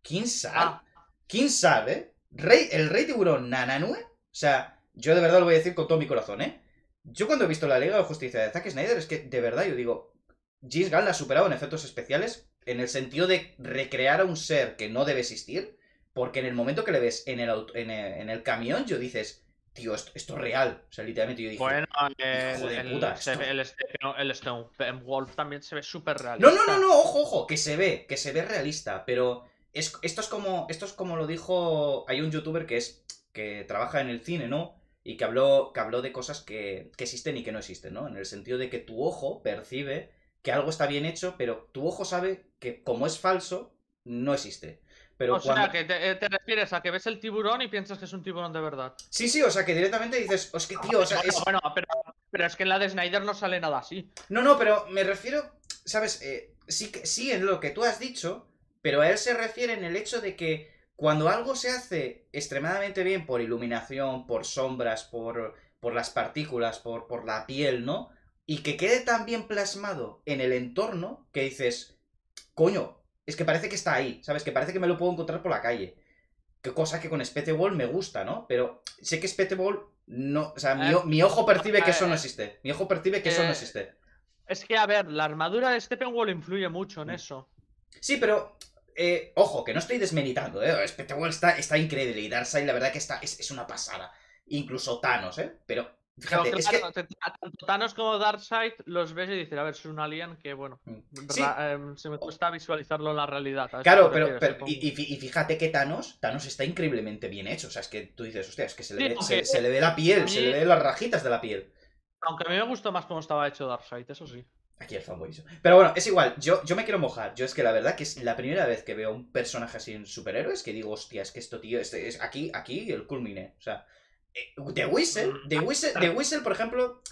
King Shark. Ah. King Shark, ¿eh? Rey, el rey tiburón Nananue. O sea, yo de verdad lo voy a decir con todo mi corazón, ¿eh? Yo cuando he visto la Liga de Justicia de Zack Snyder, es que de verdad yo digo, James Gunn la ha superado en efectos especiales, en el sentido de recrear a un ser que no debe existir, porque en el momento que le ves en el, auto, en el, en el camión, yo dices... Tío, esto, esto es real. O sea, literalmente yo dije... Bueno, el... Hijo de puta, esto... el, el, el Steppenwolf también se ve súper realista. No, no, no, no, ojo, ojo, que se ve, que se ve realista, pero... Es, esto es como esto es como lo dijo... Hay un youtuber que es que trabaja en el cine, ¿no? Y que habló, que habló de cosas que, que existen y que no existen, ¿no? En el sentido de que tu ojo percibe que algo está bien hecho, pero tu ojo sabe que como es falso, no existe. Pero o cuando... sea, que te, te refieres a que ves el tiburón y piensas que es un tiburón de verdad. Sí, sí, o sea, que directamente dices, es que tío, o sea... Es... Bueno, bueno pero, pero es que en la de Snyder no sale nada así. No, no, pero me refiero, ¿sabes? Eh, sí, sí en lo que tú has dicho, pero a él se refiere en el hecho de que cuando algo se hace extremadamente bien por iluminación, por sombras, por, por las partículas, por, por la piel, ¿no? Y que quede tan bien plasmado en el entorno que dices, coño... Es que parece que está ahí, ¿sabes? Que parece que me lo puedo encontrar por la calle. Qué cosa que con Specteball me gusta, ¿no? Pero sé que Specteball no... O sea, mi, eh, mi ojo percibe eh, que eso no existe. Mi ojo percibe que eh, eso no existe. Es que, a ver, la armadura de Steppenwolf influye mucho en sí. eso. Sí, pero... Eh, ojo, que no estoy desmeritando, ¿eh? Specteball está, está increíble y Darkseid, la verdad que está es, es una pasada. Incluso Thanos, ¿eh? Pero... Fíjate, pero claro, es que... tanto Thanos como Darkseid los ves y dices, a ver, es un alien que, bueno, sí. eh, se me cuesta visualizarlo en la realidad. Claro, pero, pero y, y fíjate que Thanos, Thanos está increíblemente bien hecho. O sea, es que tú dices, hostia, es que se le, sí, ve, se, se le ve la piel, mí... se le ve las rajitas de la piel. Aunque a mí me gustó más cómo estaba hecho Darkseid, eso sí. Aquí el fanboyismo. Pero bueno, es igual, yo, yo me quiero mojar. Yo es que la verdad que es la primera vez que veo un personaje así en superhéroes que digo, hostia, es que esto, tío, este, es aquí, aquí el culmine, o sea... The Weasel, The Weasel, The Weasel, por ejemplo,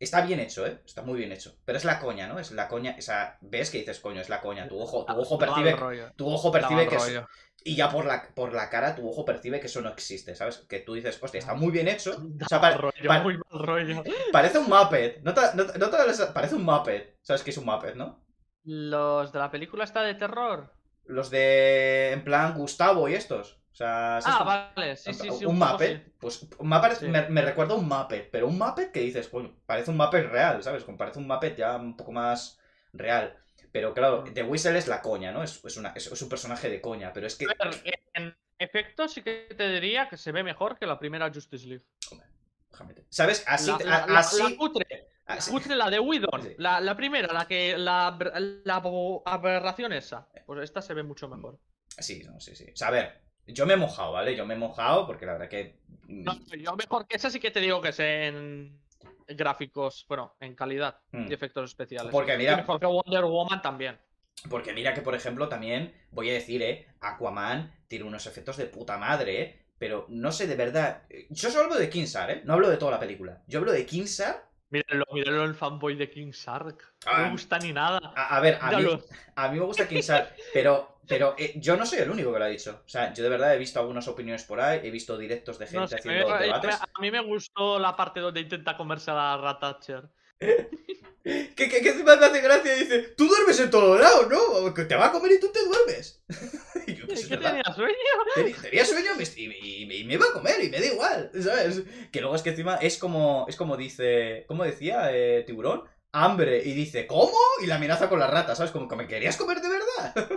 está bien hecho, ¿eh? Está muy bien hecho. Pero es la coña, ¿no? Es la coña, esa... ¿Ves que dices, coño? Es la coña. Tu ojo, tu ojo percibe, tu ojo percibe que es... Y ya por la, por la cara tu ojo percibe que eso no existe, ¿sabes? Que tú dices, hostia, está muy bien hecho. O sea, para, para... Muy mal rollo. Parece un Muppet. No te, no, no te... Parece un Muppet. ¿Sabes qué es un Muppet, no? Los de la película está de terror. Los de... En plan Gustavo y estos. O sea, ¿sabes? Ah, vale, sí, sí, sí. Un Muppet, sí. Pues un Muppet sí. me, me recuerda a un Muppet, pero un Muppet que dices, coño, parece un Muppet real, ¿sabes? Como parece un Muppet ya un poco más real. Pero claro, The Weasel es la coña, ¿no? Es, es, una, es, es un personaje de coña, pero es que... A ver, en efecto sí que te diría que se ve mejor que la primera Justice League. Hombre, déjame te... ¿Sabes? Así... La, la, así... La, la cutre, así... cutre la de Widow, sí. la, la primera, la que... La, la aberración esa. Pues esta se ve mucho mejor. Sí, no, sí, sí. O sea, a ver... Yo me he mojado, ¿vale? Yo me he mojado porque la verdad que... No, yo mejor que esa sí que te digo que es en gráficos, bueno, en calidad hmm. y efectos especiales. Porque mira... Y mejor que Wonder Woman también. Porque mira que, por ejemplo, también, voy a decir, ¿eh? Aquaman tiene unos efectos de puta madre, ¿eh? Pero no sé, de verdad... Yo solo hablo de King Shark, ¿eh? No hablo de toda la película. Yo hablo de King Shark... Míralo, míralo el fanboy de King Shark. No ah, me gusta ni nada. A, a ver, a mí, a mí me gusta King Shark, pero, pero eh, yo no soy el único que lo ha dicho. O sea, yo de verdad he visto algunas opiniones por ahí, he visto directos de gente no sé, haciendo me, debates. A mí me gustó la parte donde intenta comerse a la Ratcatcher. ¿Eh? Que, que, que encima te hace gracia y dice, tú duermes en todos lados, ¿no? Que te va a comer y tú te duermes. Y yo, pues, ¿qué tenía sueño? Tenía, tenía sueño y, y, y me iba a comer y me da igual, ¿sabes? Que luego es que encima es como, es como dice, ¿cómo decía eh, Tiburón? hambre y dice, ¿cómo? Y la amenaza con la rata, ¿sabes? Como que me querías comer de verdad.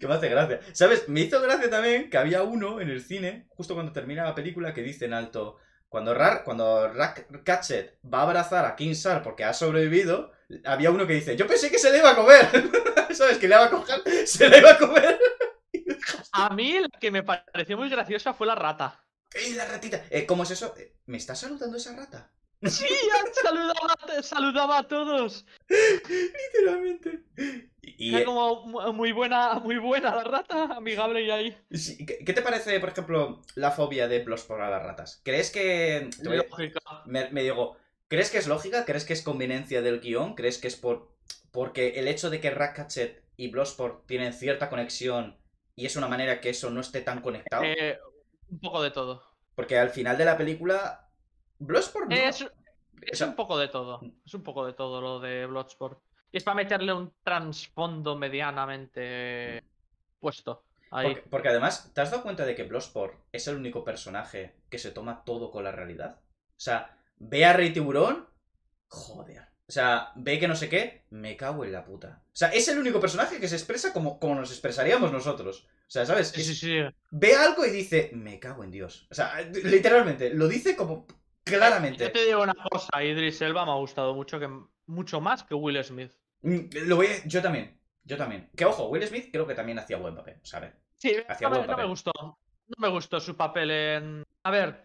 Que me hace gracia. ¿Sabes? Me hizo gracia también que había uno en el cine, justo cuando termina la película, que dice en alto, cuando Rar, cuando Ratcatcher va a abrazar a King Shark porque ha sobrevivido, había uno que dice, yo pensé que se le iba a comer. ¿Sabes? Que le iba a coger, se le iba a comer. A mí la que me pareció muy graciosa fue la rata. ¡Ey, la ratita! Eh, ¿Cómo es eso? ¿Me está saludando esa rata? Sí, saludaba, saludaba a todos. Literalmente. Y, Era eh... como muy buena, muy buena la rata, amigable y ahí. Sí. ¿Qué te parece, por ejemplo, la fobia de Bloodsport a las ratas? ¿Crees que... Lógica. Me, me digo, ¿crees que es lógica? ¿Crees que es conveniencia del guión? ¿Crees que es por porque el hecho de que Ratcatcher y Bloodsport tienen cierta conexión y es una manera que eso no esté tan conectado? Eh, un poco de todo. Porque al final de la película... Bloodsport no. Es, es o sea, un poco de todo. Es un poco de todo lo de Bloodsport. Y es para meterle un trasfondo medianamente puesto ahí. Porque, porque además, ¿te has dado cuenta de que Bloodsport es el único personaje que se toma todo con la realidad? O sea, ve a Rey Tiburón, joder. O sea, ve que no sé qué, me cago en la puta. O sea, es el único personaje que se expresa como, como nos expresaríamos nosotros. O sea, ¿sabes? Sí, sí, sí. Ve algo y dice, me cago en Dios. O sea, literalmente, lo dice como... Claramente. Yo te digo una cosa, Idris Elba me ha gustado mucho, que, mucho más que Will Smith. Lo voy a, yo también, yo también. Que ojo, Will Smith creo que también hacía buen papel, ¿sabes? Sí, hacía buen no, papel. No me gustó, no me gustó su papel en... A ver,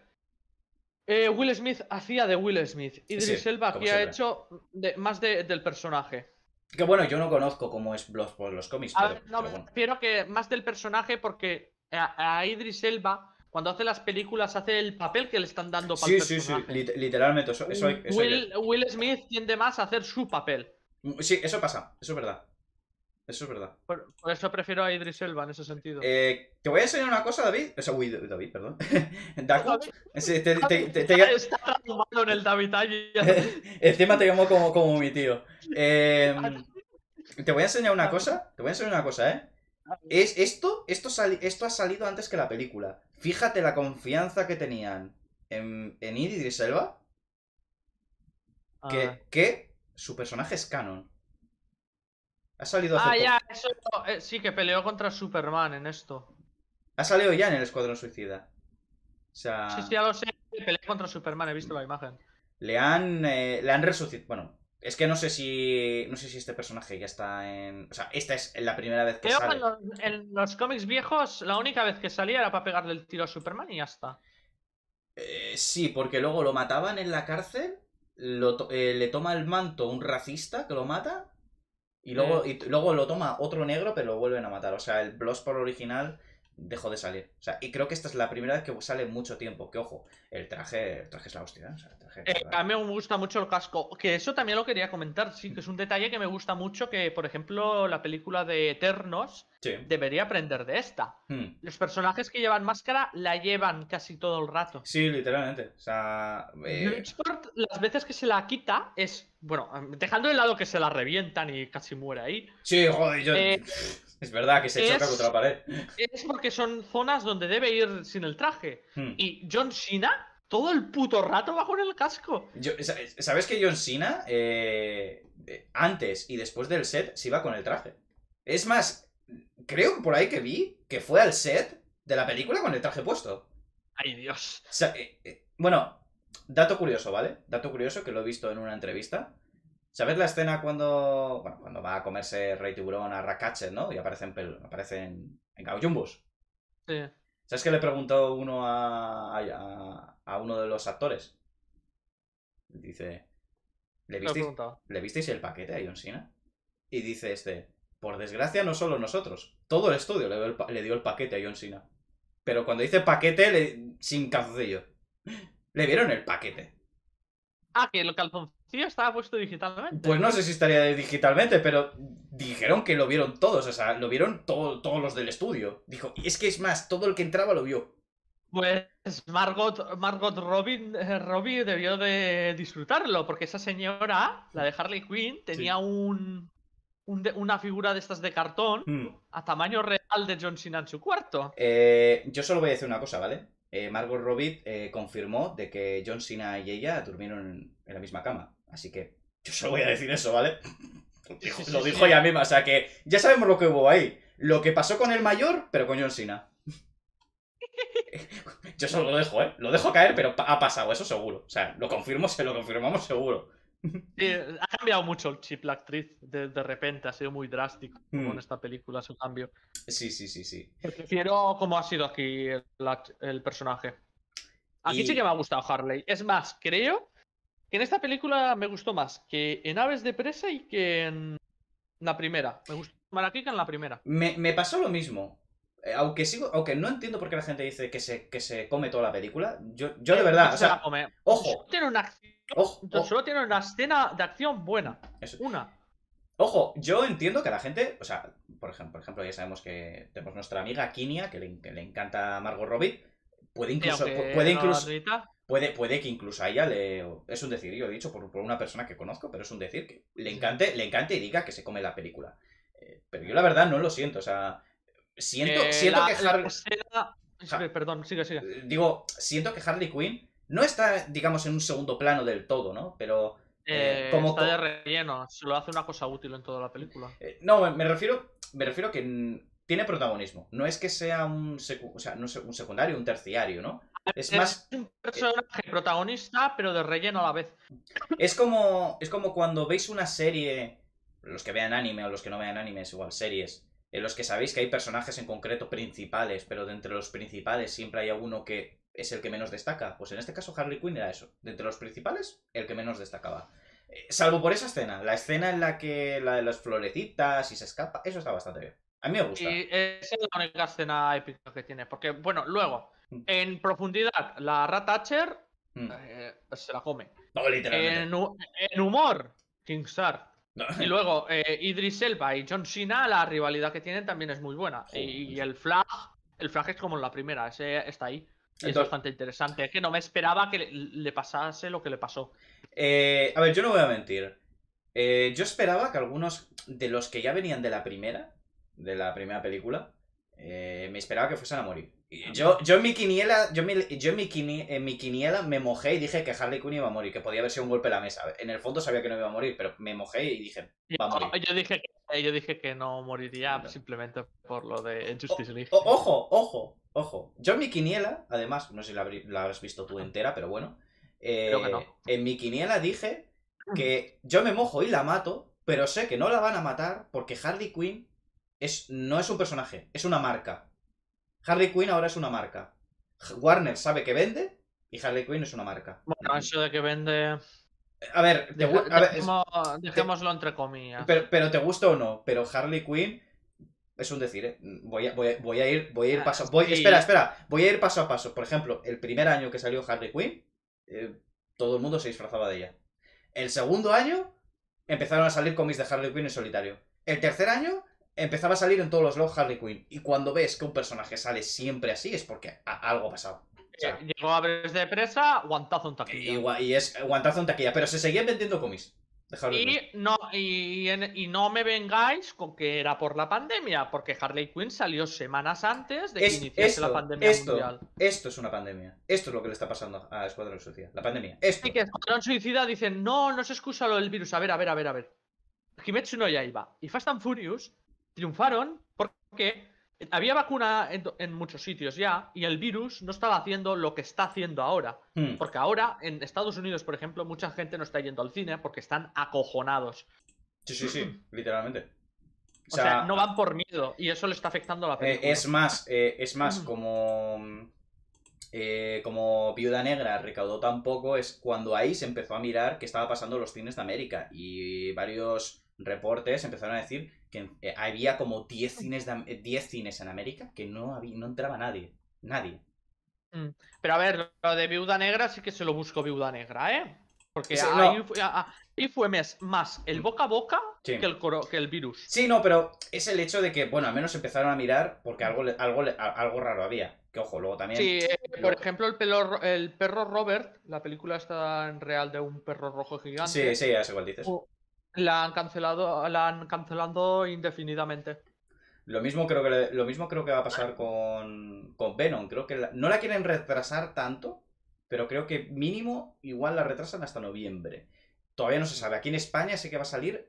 eh, Will Smith hacía de Will Smith, Idris sí, Elba aquí ha hecho de, más de, del personaje. Que bueno, yo no conozco cómo es Bloodsport los cómics, a pero, ver, no, pero bueno. Prefiero que más del personaje porque a, a Idris Elba... Cuando hace las películas, hace el papel que le están dando para sí, el personaje. Sí, sí, sí, literalmente. Eso, eso, eso Will, Will Smith tiende más a hacer su papel. Sí, eso pasa, eso es verdad. Eso es verdad. Por, por eso prefiero a Idris Elba en ese sentido. Eh, te voy a enseñar una cosa, David. O sea, uy, David, perdón. David. Sí, te, te, te, te... Está transformado en el David Ayer. Encima te llamo como, como mi tío. Eh, te voy a enseñar una cosa, te voy a enseñar una cosa, ¿eh? Es, esto, esto, sali esto ha salido antes que la película. Fíjate la confianza que tenían en, en Idris Elba. Que, ah. que su personaje es canon. Ha salido hace Ah, poco. ya, eso eh, sí, que peleó contra Superman en esto. Ha salido ya en el Escuadrón Suicida. O sea... Sí, sí, ya lo sé, peleó contra Superman, he visto la imagen. Le han, eh, le han resucitado, bueno... Es que no sé si no sé si este personaje ya está en... O sea, esta es la primera vez que Creo sale. Creo que en los cómics viejos la única vez que salía era para pegarle el tiro a Superman y ya está. Eh, sí, porque luego lo mataban en la cárcel, lo to eh, le toma el manto un racista que lo mata y luego, eh. y luego lo toma otro negro pero lo vuelven a matar. O sea, el Bloodsport original... Dejó de salir. O sea, y creo que esta es la primera vez que sale mucho tiempo. Que ojo, el traje, el traje es la hostia. O sea, el traje, eh, a mí me gusta mucho el casco. Que eso también lo quería comentar, sí, que es un detalle que me gusta mucho. Que, por ejemplo, la película de Eternos sí. debería aprender de esta. Hmm. Los personajes que llevan máscara la llevan casi todo el rato. Sí, literalmente. O sea, eh... las veces que se la quita es. Bueno, dejando de lado que se la revientan y casi muere ahí. Sí, joder, yo. Eh... Es verdad que se choca contra la pared. Es porque son zonas donde debe ir sin el traje. Hmm. Y John Cena todo el puto rato va con el casco. Yo, ¿sabes que John Cena eh, antes y después del set se iba con el traje? Es más, creo que por ahí que vi que fue al set de la película con el traje puesto. Ay, Dios. O sea, eh, eh, bueno, dato curioso, ¿vale? Dato curioso que lo he visto en una entrevista. ¿Sabes la escena cuando bueno, cuando va a comerse Rey Tiburón a Ratcatcher, ¿no? Y aparecen, aparecen en Gaojumbos. Sí. ¿Sabes que le preguntó uno a, a, a uno de los actores? Dice, ¿le visteis, ¿le visteis el paquete a John Cena? Y dice este, por desgracia no solo nosotros, todo el estudio le dio el, le dio el paquete a John Cena. Pero cuando dice paquete, le, sin calzoncillo. Le vieron el paquete. Ah, que el calzoncillo estaba puesto digitalmente. Pues no sé si estaría digitalmente, pero dijeron que lo vieron todos, o sea, lo vieron todo, todos los del estudio. Dijo, es que es más, todo el que entraba lo vio. Pues Margot, Margot Robin, eh, Robbie debió de disfrutarlo, porque esa señora, la de Harley Quinn, tenía sí. un, un de, una figura de estas de cartón mm. a tamaño real de John Cena en su cuarto. Eh, yo solo voy a decir una cosa, ¿vale? Eh, Margot Robbie eh, confirmó de que John Cena y ella durmieron en la misma cama. Así que Yo solo voy a decir eso, ¿vale? Dijo, sí, sí, lo dijo sí. ella misma, o sea que ya sabemos lo que hubo ahí. Lo que pasó con el mayor, pero con John Cena. Yo solo lo dejo, ¿eh? Lo dejo caer, pero ha pasado, eso seguro. O sea, lo confirmo, se lo confirmamos seguro. Sí, ha cambiado mucho el chip la actriz, de, de repente, ha sido muy drástico mm. con esta película su cambio. Sí, sí, sí, sí. Prefiero cómo ha sido aquí el, el personaje. Aquí y... sí que me ha gustado Harley. Es más, creo que en esta película me gustó más que en Aves de Presa y que en la primera. Me gustó más aquí que en la primera. Me, me pasó lo mismo. Aunque sigo, aunque no entiendo por qué la gente dice que se, que se come toda la película. Yo, yo de verdad, o sea, ojo. Solo tiene una acción, ojo, ojo. Solo tiene una escena de acción buena. Eso. Una. Ojo, yo entiendo que la gente, o sea, por ejemplo, por ejemplo ya sabemos que tenemos nuestra amiga Kinia, que le, que le encanta Margot Robbie. Puede incluso, puede, no incluso puede, puede que incluso a ella le... Es un decir, yo lo he dicho por, por una persona que conozco, pero es un decir que le encante, sí. le encante y diga que se come la película. Eh, pero yo la verdad no lo siento, o sea... Siento, eh, siento la, que Harley... Escena... Ja... Perdón, sigue, sigue. Digo, siento que Harley Quinn no está, digamos, en un segundo plano del todo, ¿no? Pero... Eh, eh, como está de relleno, se lo hace una cosa útil en toda la película. Eh, no, me refiero, me refiero que... Tiene protagonismo. No es que sea un, secu o sea, no sé, un secundario, un terciario, ¿no? Es, es más... un personaje protagonista, pero de relleno a la vez. Es como, es como cuando veis una serie, los que vean anime o los que no vean anime, es igual, series, en los que sabéis que hay personajes en concreto principales, pero de entre los principales siempre hay alguno que es el que menos destaca. Pues en este caso Harley Quinn era eso. De entre los principales, el que menos destacaba. Eh, salvo por esa escena. La escena en la que la de las florecitas y se escapa, eso está bastante bien. A mí me gusta. Y esa es la única escena épica que tiene. Porque, bueno, luego, en profundidad, la Ratcatcher mm. eh, se la come. No, literalmente. En, en humor, King Shark. No. Y luego, eh, Idris Elba y John Cena, la rivalidad que tienen también es muy buena. Sí, y, sí. y el Flag, el Flag es como en la primera, ese está ahí. Y Entonces, es bastante interesante. Es que no me esperaba que le, le pasase lo que le pasó. Eh, a ver, yo no voy a mentir. Eh, yo esperaba que algunos de los que ya venían de la primera... de la primera película, eh, me esperaba que fuesen a morir. Yo, yo en mi quiniela, yo, mi, yo en, mi quini, en mi quiniela me mojé y dije que Harley Quinn iba a morir, que podía haber sido un golpe a la mesa. En el fondo sabía que no iba a morir, pero me mojé y dije, va a morir. Yo dije que, yo dije que no moriría no. simplemente por lo de Justice League. Ojo, ojo, ojo. Yo en mi quiniela, además, no sé si la, la habrás visto tú entera, pero bueno. Eh, Creo que no. En mi quiniela dije que yo me mojo y la mato, pero sé que no la van a matar porque Harley Quinn Es, no es un personaje, es una marca. Harley Quinn ahora es una marca. Warner sabe que vende y Harley Quinn es una marca. Bueno, eso de que vende... A ver, te, Deja, a ver dejemos, dejémoslo te, entre comillas. Pero, pero te gusta o no, pero Harley Quinn es un decir, ¿eh? Voy a, voy a, voy a ir, voy a ir paso a paso. Sí. Espera, espera, voy a ir paso a paso. Por ejemplo, el primer año que salió Harley Quinn, eh, todo el mundo se disfrazaba de ella. El segundo año empezaron a salir cómics de Harley Quinn en solitario. El tercer año... empezaba a salir en todos los blogs Harley Quinn. Y cuando ves que un personaje sale siempre así es porque algo ha pasado. O sea, eh, llegó a Aves de Presa, guantazo en taquilla. Y, y es guantazo en taquilla, pero se seguían vendiendo cómics. Y no, y, y no me vengáis con que era por la pandemia, porque Harley Quinn salió semanas antes de que es, iniciase esto, la pandemia esto, mundial. Esto es una pandemia. Esto es lo que le está pasando a Escuadrón Suicida. La pandemia. Esto. Y que Escuadrón Suicida dicen, no, no se excusa lo del virus. A ver, a ver, a ver, a ver. Kimetsu no Yaiba y Fast and Furious triunfaron porque había vacuna en, en muchos sitios ya y el virus no estaba haciendo lo que está haciendo ahora. Hmm. Porque ahora en Estados Unidos, por ejemplo, mucha gente no está yendo al cine porque están acojonados. Sí, sí, sí, literalmente. O, o sea, sea, no van por miedo y eso le está afectando a la película. Eh, es más, eh, es más como, eh, como Viuda Negra recaudó tan poco, es cuando ahí se empezó a mirar qué estaba pasando en los cines de América y varios... reportes empezaron a decir que había como diez cines, de, diez cines en América que no, había, no entraba nadie. Nadie. Pero a ver, lo de Viuda Negra sí que se lo busco Viuda Negra, ¿eh? Porque sí, ahí, no. fue, ahí fue más el boca a boca sí. que, el coro, que el virus. Sí, no, pero es el hecho de que, bueno, al menos empezaron a mirar porque algo, algo, algo raro había. Que ojo, luego también... Sí, eh, por ejemplo, el, pelo, el perro Robert, la película está en real de un perro rojo gigante. Sí, sí, ya sé cuál dices. O... La han cancelado, la han cancelado indefinidamente. Lo mismo creo que, lo mismo creo que va a pasar con, con Venom. Creo que la, no la quieren retrasar tanto, pero creo que mínimo igual la retrasan hasta noviembre. Todavía no se sabe. Aquí en España sé que va a salir...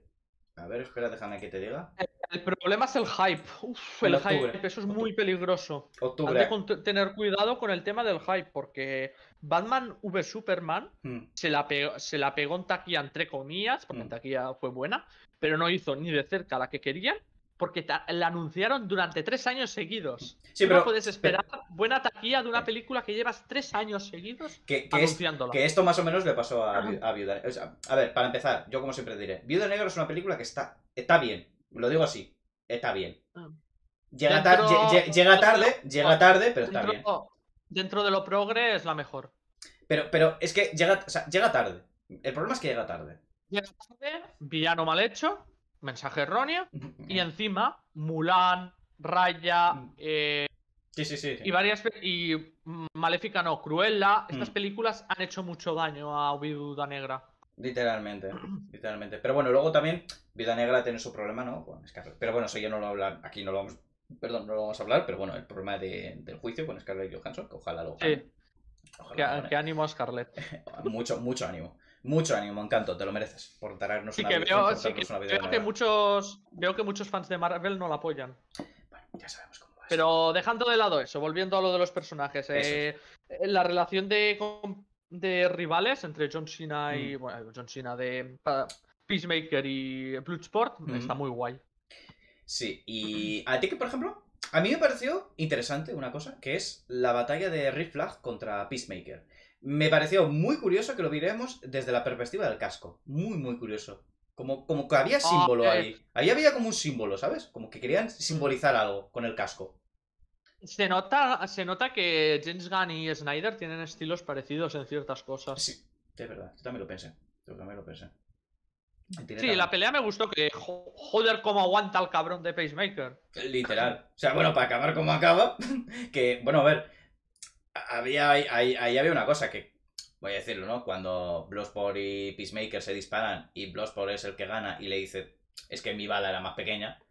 A ver, espera, déjame que te diga. El, el problema es el hype. Uf, el octubre. hype. Eso es octubre. muy peligroso. Octubre. Hay que tener cuidado con el tema del hype, porque Batman v Superman mm. se, la pegó, se la pegó en taquilla, entre comillas, porque mm. en taquilla fue buena, pero no hizo ni de cerca la que querían, porque la anunciaron durante tres años seguidos. Sí, pero no puedes esperar pero... buena taquilla de una película que llevas tres años seguidos que, que anunciándola. Es, que esto más o menos le pasó a, a Viuda Negra. O sea, a ver, para empezar, yo como siempre diré, Viuda Negra es una película que está, está bien, lo digo así, está bien. Llega, tar, dentro, lle, llega tarde, lo, llega tarde, pero dentro, está bien. Dentro de lo progre es la mejor. Pero, pero es que llega, o sea, llega tarde. El problema es que llega tarde. Llega tarde, villano mal hecho... Mensaje erróneo. Y encima, Mulan, Raya. Eh, sí, sí, sí, sí. Y varias. Y Maléfica, no, Cruella. Estas mm. películas han hecho mucho daño a Viuda Negra. Literalmente, literalmente. Pero bueno, luego también, Viuda Negra tiene su problema, ¿no? Bueno, Scarlett. Pero bueno, eso ya no lo hablan. Aquí no lo vamos. Perdón, no lo vamos a hablar. Pero bueno, el problema de, del juicio con Scarlett Johansson, que ojalá lo. Sí. Ojalá que, que ánimo, Scarlett. mucho, mucho ánimo. Mucho ánimo, Encanto, te lo mereces por darnos sí una, que veo, sí que una vida. Veo que, muchos, veo que muchos fans de Marvel no la apoyan. Bueno, ya sabemos cómo va. Pero eso. Dejando de lado eso, volviendo a lo de los personajes. Eh, la relación de, de rivales entre John Cena mm. y... Bueno, John Cena de uh, Peacemaker y Bloodsport mm. está muy guay. Sí, y a ti que, por ejemplo, a mí me pareció interesante una cosa, que es la batalla de Rick Flag contra Peacemaker. Me pareció muy curioso que lo viéramos desde la perspectiva del casco. Muy, muy curioso. Como, como que había símbolo ah, eh. ahí. Ahí había como un símbolo, ¿sabes? Como que querían simbolizar algo con el casco. Se nota, se nota que James Gunn y Snyder tienen estilos parecidos en ciertas cosas. Sí, es verdad. Yo también lo pensé. Yo también lo pensé. Sí, también. La pelea me gustó que... Joder, cómo aguanta el cabrón de Peacemaker. Literal. O sea, bueno, para acabar como acaba... Que, bueno, a ver... Había, ahí, ahí había una cosa que, voy a decirlo, ¿no? Cuando Bloodsport y Peacemaker se disparan y Bloodsport es el que gana y le dice, es que mi bala era más pequeña,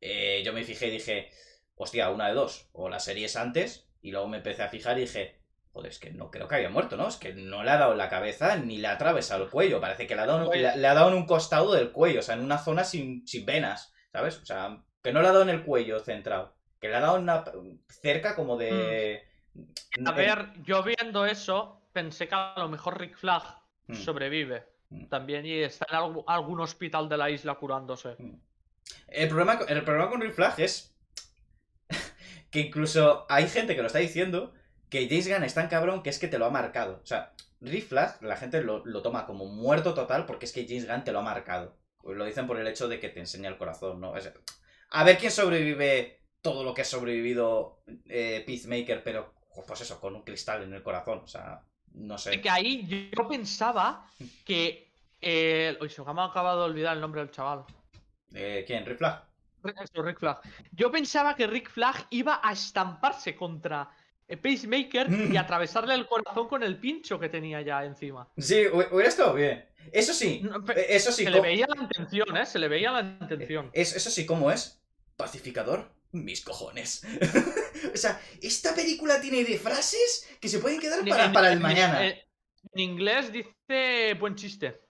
eh, yo me fijé y dije, hostia, una de dos, o la serie es antes, y luego me empecé a fijar y dije, joder, es que no creo que haya muerto, ¿no? Es que no le ha dado en la cabeza ni le ha atravesado el cuello, parece que le ha dado, le, le ha dado en un costado del cuello, o sea, en una zona sin, sin venas, ¿sabes? O sea, que no le ha dado en el cuello centrado, que le ha dado una, cerca como de... Mm. A ver, yo viendo eso, pensé que a lo mejor Rick Flag mm. sobrevive mm. también y está en algo, algún hospital de la isla curándose. El problema, el problema con Rick Flag es que incluso hay gente que lo está diciendo que James Gunn es tan cabrón que es que te lo ha marcado. O sea, Rick Flag la gente lo, lo toma como muerto total porque es que James Gunn te lo ha marcado. Lo dicen por el hecho de que te enseña el corazón, ¿no? Es, a ver quién sobrevive todo lo que ha sobrevivido eh, Peacemaker, pero pues eso, con un cristal en el corazón, o sea, no sé. Que ahí yo pensaba que... Eh, uy, se me ha acabado de olvidar el nombre del chaval. Eh, ¿Quién? ¿Rick Flag? Eso, Rick Flag. Yo pensaba que Rick Flag iba a estamparse contra Peacemaker mm. y atravesarle el corazón con el pincho que tenía ya encima. Sí, hubiera estado bien. Eso sí, no, eso sí. Se le veía la intención, ¿eh? Se le veía la intención. Es, eso sí, ¿cómo es? Pacificador. Mis cojones. O sea, esta película tiene de frases que se pueden quedar para, para el mañana. En inglés dice buen chiste.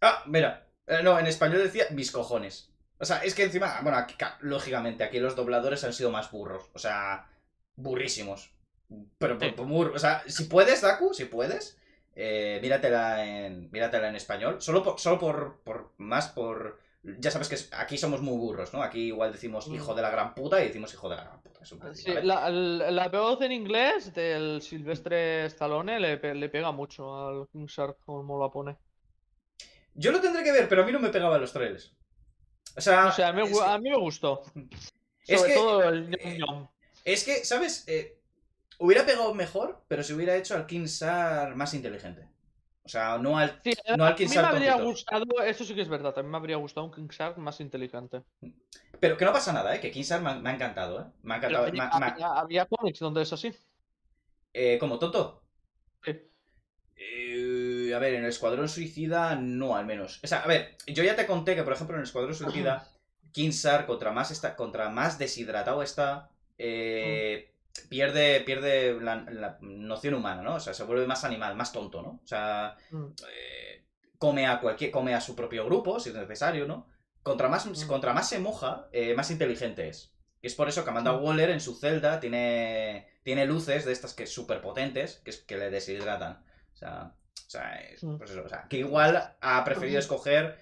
Ah, mira. No, en español decía mis cojones. O sea, es que encima, bueno, aquí, lógicamente, aquí los dobladores han sido más burros. O sea, burrísimos. Pero, sí. por, por, o sea, si puedes, Daku, si puedes, eh, míratela, en, míratela en español. Solo por, solo por, por más por... Ya sabes que aquí somos muy burros, ¿no? Aquí igual decimos hijo de la gran puta y decimos hijo de la gran puta. Es un poquito, sí, la, la, la voz en inglés del Silvestre Stallone le, le pega mucho al King Shark, como la pone. Yo lo tendré que ver, pero a mí no me pegaba los trailers. O sea, o sea a, mí, es, a mí me gustó. Es Sobre que, todo el eh, Es que, ¿sabes? Eh, hubiera pegado mejor, pero se hubiera hecho al King Shark más inteligente. O sea, no al, sí, no al King Shark. A mí me habría gustado, eso sí que es verdad, también me habría gustado un King Shark más inteligente. Pero que no pasa nada, ¿eh? Que King Shark me, me ha encantado, ¿eh? Me ha encantado. Pero, ma, había, ma... había cómics donde es así. Eh, ¿Cómo, tonto? Sí. Eh, a ver, en el Escuadrón Suicida no, al menos. O sea, a ver, yo ya te conté que, por ejemplo, en el Escuadrón Suicida, King Shark contra más, está, contra más deshidratado está, eh... Mm. Pierde, pierde la, la noción humana, ¿no? O sea, se vuelve más animal, más tonto, ¿no? O sea, mm. eh, come a cualquier, come a su propio grupo, si es necesario, ¿no? Contra más, mm. contra más se moja, eh, más inteligente es. Y es por eso que Amanda Waller en su celda tiene, tiene luces de estas que súper potentes, que, que le deshidratan. O sea, o sea, es, pues eso, o sea, que igual ha preferido escoger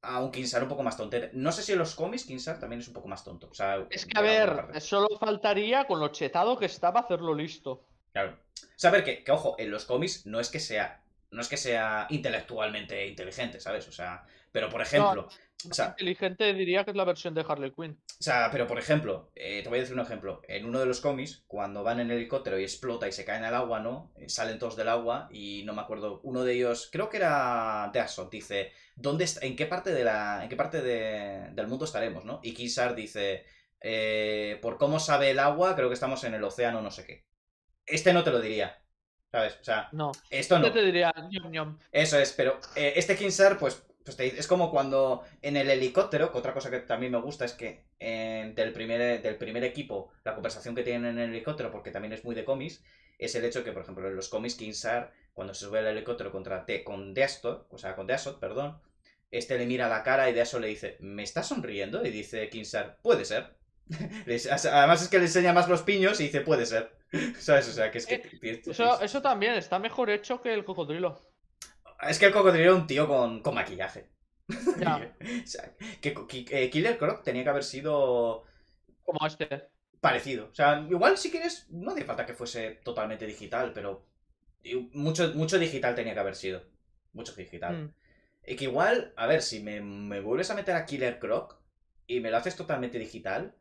a un King Shark un poco más tontero. No sé si en los cómics King Shark también es un poco más tonto. O sea, es que, a ver, solo faltaría con lo chetado que estaba hacerlo listo. Claro. O sea, a ver, que, que ojo, en los cómics no es que sea, no es que sea intelectualmente inteligente, ¿sabes? O sea, pero por ejemplo... No. O sea, inteligente diría que es la versión de Harley Quinn. O sea, pero por ejemplo, eh, te voy a decir un ejemplo. En uno de los cómics, cuando van en el helicóptero y explota y se caen al agua, ¿no? Eh, salen todos del agua y no me acuerdo. Uno de ellos, creo que era Deathstroke, dice, ¿dónde está, en qué parte de la, en qué parte de, del mundo estaremos, ¿no? Y King Shark dice, eh, por cómo sabe el agua, creo que estamos en el océano, no sé qué. Este no te lo diría. ¿Sabes? O sea, no. Esto no. Este te diría, ñom, ñom. Eso es, pero eh, este King Shark, pues. Es como cuando en el helicóptero, que otra cosa que también me gusta es que eh, del, primer, del primer equipo, la conversación que tienen en el helicóptero, porque también es muy de cómics, es el hecho que, por ejemplo, en los cómics, King Shark, cuando se sube al helicóptero contra T, con Deathstroke, o sea, con Deathstroke, perdón, este le mira la cara y Deathstroke le dice, ¿me estás sonriendo? Y dice King Shark, puede ser. Además es que le enseña más los piños y dice, puede ser. ¿Sabes? O sea, que es que... Eh, eso, eso también está mejor hecho que el cocodrilo. Es que el cocodrilo era un tío con, con maquillaje. Ya. O sea, que, que, eh, Killer Croc tenía que haber sido... Como este. Parecido. O sea, igual si quieres, no hace falta que fuese totalmente digital, pero mucho, mucho digital tenía que haber sido. Mucho digital. Mm. Y que igual, a ver, si me, me vuelves a meter a Killer Croc y me lo haces totalmente digital,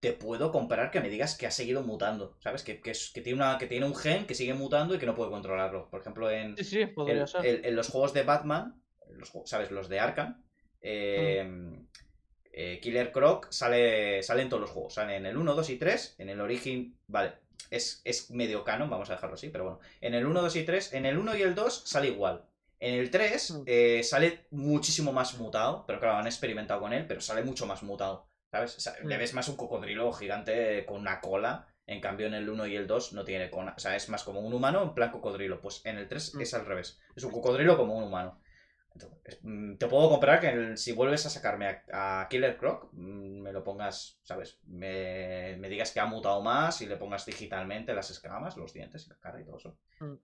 te puedo comprar que me digas que ha seguido mutando, ¿sabes? Que, que, que, tiene una, que tiene un gen que sigue mutando y que no puede controlarlo. Por ejemplo, en, sí, sí, en, en, en los juegos de Batman, los, ¿sabes? Los de Arkham, eh, mm. eh, Killer Croc sale, sale en todos los juegos. Sale en el uno, dos y tres, en el Origin... Vale, es, es medio canon, vamos a dejarlo así, pero bueno. En el uno, dos y tres, en el uno y el dos sale igual. En el tres mm. eh, sale muchísimo más mutado, pero claro, han experimentado con él, pero sale mucho más mutado. ¿Sabes? O sea, le ves más un cocodrilo gigante con una cola. En cambio, en el uno y el dos no tiene cola. O sea, es más como un humano en plan cocodrilo. Pues en el tres es al revés. Es un cocodrilo como un humano. Entonces, te puedo comprar que el, si vuelves a sacarme a, a Killer Croc, me lo pongas, ¿sabes? Me, me digas que ha mutado más y le pongas digitalmente las escamas, los dientes y la cara y todo eso.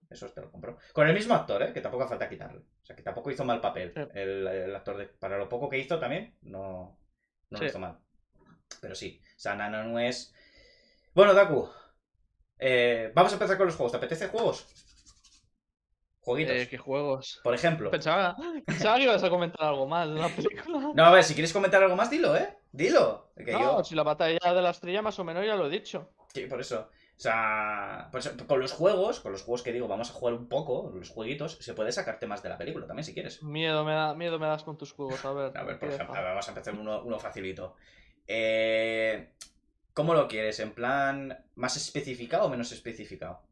Eso te lo compro. Con el mismo actor, ¿eh? Que tampoco hace falta quitarle. O sea, que tampoco hizo mal papel. El, el actor, de, para lo poco que hizo también, no, no sí. lo hizo mal. Pero sí, o sea, Nano no es... Bueno, Daku, eh, vamos a empezar con los juegos. ¿Te apetece juegos? Jueguitos. Eh, ¿Qué juegos? Por ejemplo... Pensaba, pensaba que ibas a comentar algo más de la película. No, a ver, si quieres comentar algo más, dilo, ¿eh? Dilo. Que no, yo... si la batalla de la estrella más o menos ya lo he dicho. Sí, por eso. O sea, por eso, con los juegos, con los juegos que digo, vamos a jugar un poco, los jueguitos, se puede sacar temas de la película también, si quieres. Miedo me, da, miedo me das con tus juegos, a ver. A ver, por ejemplo, a ver, vamos a empezar uno, uno facilito. Eh, ¿Cómo lo quieres? ¿En plan más especificado o menos especificado?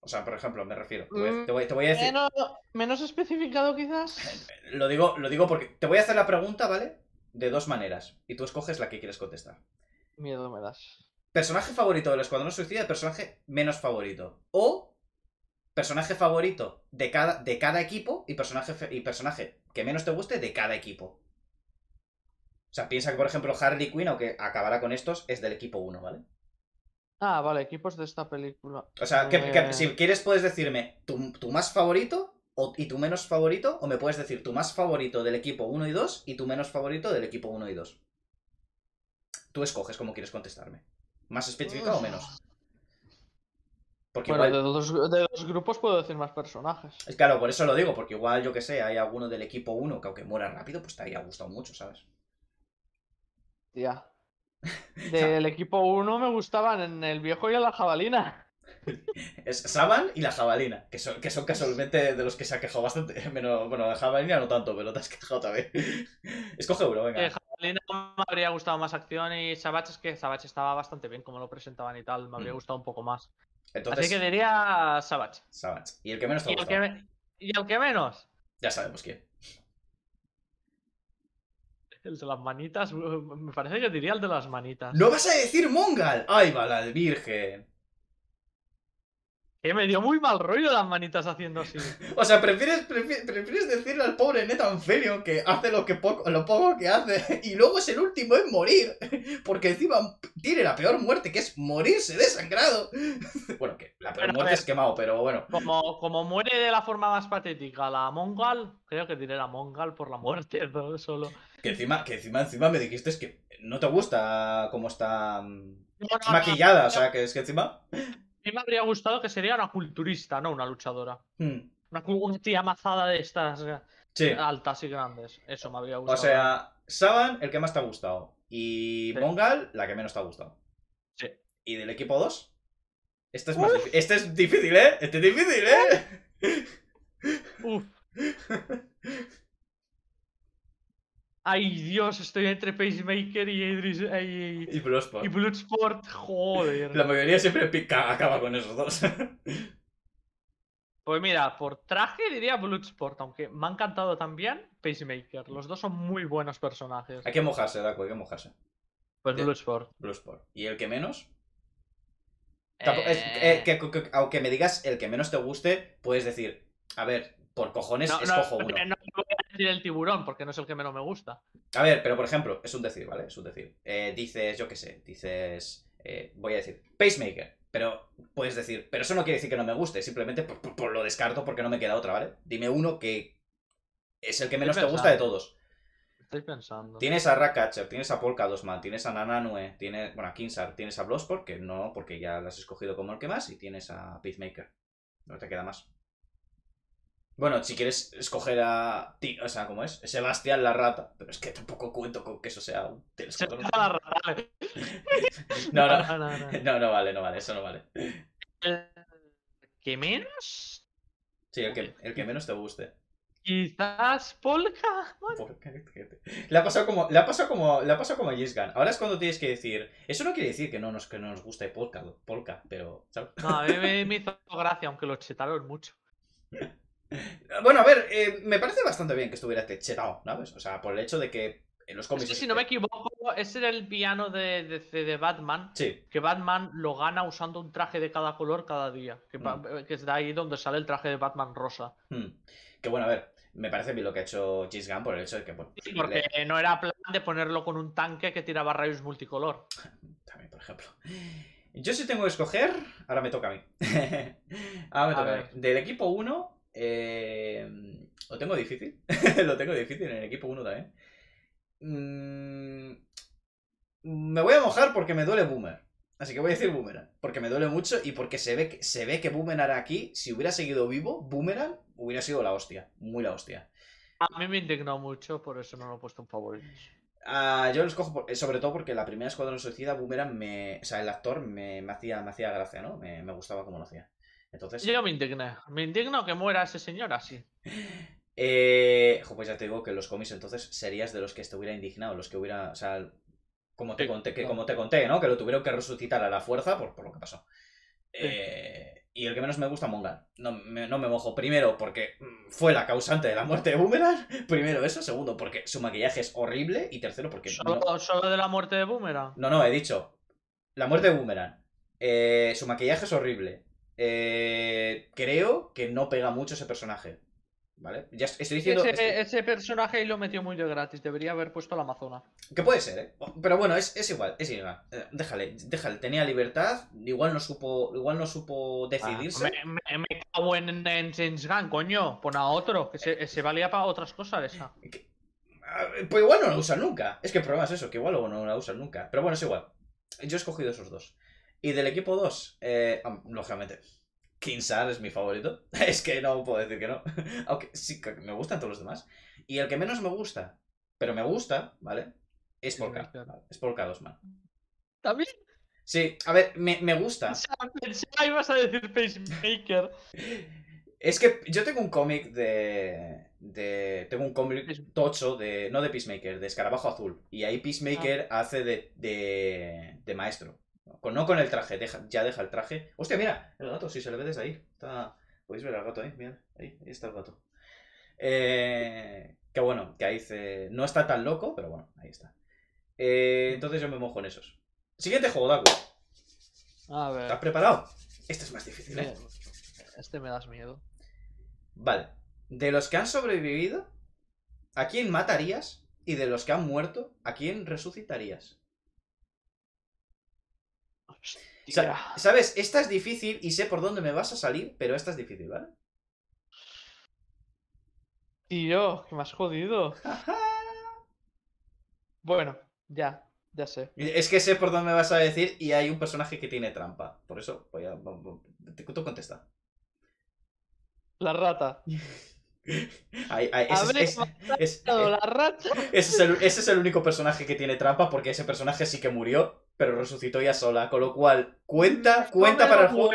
O sea, por ejemplo, me refiero. Te voy, te voy, te voy a decir. Menos, menos especificado, quizás. Lo digo, lo digo porque te voy a hacer la pregunta, ¿vale? De dos maneras. Y tú escoges la que quieres contestar. Miedo me das. Personaje favorito del Escuadrón Suicida, personaje menos favorito. O personaje favorito de cada, de cada equipo y personaje, y personaje que menos te guste de cada equipo. O sea, piensa que, por ejemplo, Harley Quinn, aunque acabará con estos, es del equipo uno, ¿vale? Ah, vale, equipos de esta película. O sea, que, eh... que, si quieres puedes decirme tu, tu más favorito o, y tu menos favorito, o me puedes decir tu más favorito del equipo uno y dos y tu menos favorito del equipo uno y dos. Tú escoges cómo quieres contestarme. ¿Más especificado o menos? Porque bueno, igual... de, los, de los grupos puedo decir más personajes. Es claro, por eso lo digo, porque igual, yo que sé, hay alguno del equipo uno que aunque muera rápido, pues te haya gustado mucho, ¿sabes? Ya. Del equipo uno me gustaban en el viejo y a la jabalina. Es Saban y la jabalina, que son, que son casualmente de los que se ha quejado bastante. Menos, bueno, la jabalina no tanto, pero te has quejado también. Escoge uno, venga. Eh, jabalina me habría gustado más acción y Savage, es que Savage estaba bastante bien como lo presentaban y tal. Me habría gustado un poco más. Entonces... Así que diría Savage. Savage. ¿Y el que menos te ha gustado? ¿Y el que, me... ¿Y el que menos? Ya sabemos quién. El de las manitas, me parece que diría el de las manitas. ¡No vas a decir Mongal! ¡Ahí va la virgen! Que me dio muy mal rollo las manitas haciendo así. O sea, prefieres, prefieres, prefieres decirle al pobre Nathan Fillion que hace lo, que poco, lo poco que hace y luego es el último en morir. Porque encima tiene la peor muerte, que es morirse desangrado. Bueno, que la peor pero, muerte ver, es quemado, pero bueno. Como, como muere de la forma más patética la Mongal, creo que diré la Mongal por la muerte, ¿no? Solo. Que encima, que encima, encima me dijiste que no te gusta cómo está bueno, maquillada, no, no, no. O sea, que es que encima... A mí me habría gustado que sería una culturista, no una luchadora. Hmm. Una, una tía mazada de estas sí. altas y grandes. Eso me habría gustado. O sea, Saban, el que más te ha gustado. Y sí. Mongal, la que menos te ha gustado. Sí. ¿Y del equipo dos? Este es, más dif... este es difícil, ¿eh? Este es difícil, ¿eh? Uf. Ay, Dios, estoy entre Peacemaker y Idris... Y, y, y Bloodsport. Y Bloodsport, joder. La mayoría siempre pica, acaba con esos dos. Pues mira, por traje diría Bloodsport, aunque me ha encantado también Peacemaker. Los dos son muy buenos personajes. Hay que mojarse, Daco, hay que mojarse. Pues ¿Qué? Bloodsport. Bloodsport. ¿Y el que menos? Eh... Es, eh, que, que, que, aunque me digas el que menos te guste, puedes decir, a ver, por cojones no, escojo no, uno. No, no, no. El tiburón, porque no es el que menos me gusta. A ver, pero por ejemplo, es un decir, ¿vale? Es un decir. Eh, dices, yo qué sé, dices... Eh, voy a decir, Pacemaker. Pero puedes decir, pero eso no quiere decir que no me guste, simplemente por, por, por lo descarto porque no me queda otra, ¿vale? Dime uno que es el que menos te gusta de todos. Estoy pensando. Tienes a Ratcatcher, tienes a Polka-Dot Man, tienes a Nananue, tienes, bueno, a King Shark, tienes a Bloodsport, que no, porque ya lo has escogido como el que más, y tienes a Peacemaker. No te queda más. Bueno, si quieres escoger a ti, o sea, ¿cómo es? Sebastián la rata. Pero es que tampoco cuento con que eso sea un telescopio. No, no, no, no, no. No, no vale, no vale, eso no vale. ¿El que menos? Sí, el que, el que menos te guste. Quizás Polka. Polka. Le ha pasado como, le ha pasado como, le ha pasado como a James Gunn. Ahora es cuando tienes que decir. Eso no quiere decir que no nos, que no nos guste Polka, Polka, pero. ¿sabes? No, a mí me, me hizo gracia, aunque lo chetaron mucho. Bueno, a ver, eh, me parece bastante bien que estuviera techetado, ¿sabes? O sea, por el hecho de que en los cómics... Sí, es que... si no me equivoco, ese era el villano de, de, de Batman. Sí. Que Batman lo gana usando un traje de cada color cada día. Que, mm. que es de ahí donde sale el traje de Batman rosa. Mm. Que bueno, a ver, me parece bien lo que ha hecho James Gunn por el hecho de que... Bueno, sí, porque le... no era plan de ponerlo con un tanque que tiraba rayos multicolor. También, por ejemplo... Yo sí tengo que escoger... Ahora me toca a mí. Ahora me toca a, a mí. Del equipo uno... Eh, lo tengo difícil. Lo tengo difícil en el equipo uno también. Mm, me voy a mojar porque me duele Boomerang. Así que voy a decir Boomerang. Porque me duele mucho y porque se ve que, se ve que Boomerang aquí, si hubiera seguido vivo, Boomerang hubiera sido la hostia. Muy la hostia. A mí me indignó mucho, por eso no lo he puesto en favorito. Ah, yo los cojo, por, sobre todo porque la primera Escuadrón Suicida, Boomerang me... O sea, el actor me, me, hacía, me hacía gracia, ¿no? Me, me gustaba como lo hacía. Entonces... Yo me indigno. Me indigno que muera ese señor así. Eh, pues ya te digo que en los cómics entonces serías de los que estuviera indignado, los que hubiera... O sea, como te, sí, conté, que, no. como te conté, ¿no? Que lo tuvieron que resucitar a la fuerza por, por lo que pasó. Sí. Eh, y el que menos me gusta, Mongal. No me, no me mojo. Primero, porque fue la causante de la muerte de Boomerang. Primero eso. Segundo, porque su maquillaje es horrible. Y tercero, porque... ¿Solo, no... ¿solo de la muerte de Boomerang? No, no, he dicho. La muerte de Boomerang. Eh, su maquillaje es horrible. Eh, creo que no pega mucho ese personaje, ¿vale? Ya estoy diciendo... Ese, estoy... ese personaje lo metió muy de gratis, debería haber puesto a la Amazona. Que puede ser, ¿eh? Pero bueno, es, es igual, es igual. Eh, déjale, déjale, tenía libertad, igual no supo, igual no supo decidirse. Ah, me, me, me cago en James Gunn, coño, pon a otro, que se, se valía para otras cosas esa. Que, pues igual no la usan nunca, es que el problema es eso, que igual luego no la usan nunca. Pero bueno, es igual, yo he escogido esos dos. Y del equipo dos, eh, lógicamente, King Shark es mi favorito. Es que no puedo decir que no. Aunque sí que me gustan todos los demás. Y el que menos me gusta, pero me gusta, ¿vale? Es Polka. Es Polka-Dot Man. ¿También? Sí, a ver, me, me gusta. Ahí vas a decir Peacemaker. Es que yo tengo un cómic de... de tengo un cómic tocho, de no de Peacemaker, de Escarabajo Azul. Y ahí Peacemaker ah. hace de, de, de maestro. No con el traje, deja, ya deja el traje. Hostia, mira, el gato, si se le ve desde ahí. Está... Podéis ver al gato ahí, mira, ahí, ahí está el gato. Eh, que bueno, que ahí se... no está tan loco, pero bueno, ahí está. Eh, entonces yo me mojo en esos. Siguiente juego, Daku. A ver. ¿Estás preparado? Este es más difícil, ¿eh? Este me das miedo. Vale. De los que han sobrevivido, ¿a quién matarías? Y de los que han muerto, ¿a quién resucitarías? Hostia. ¿Sabes? Esta es difícil y sé por dónde me vas a salir, pero esta es difícil, ¿vale? Tío, que me has jodido. Bueno, ya, ya sé. Es que sé por dónde me vas a decir y hay un personaje que tiene trampa. Por eso, voy a... tú contesta. La rata. Ay, ay, ese, es, es, es, la rata. Ese, es el, ese es el único personaje que tiene trampa, porque ese personaje sí que murió, pero resucitó ya sola, con lo cual cuenta, cuenta para el juego.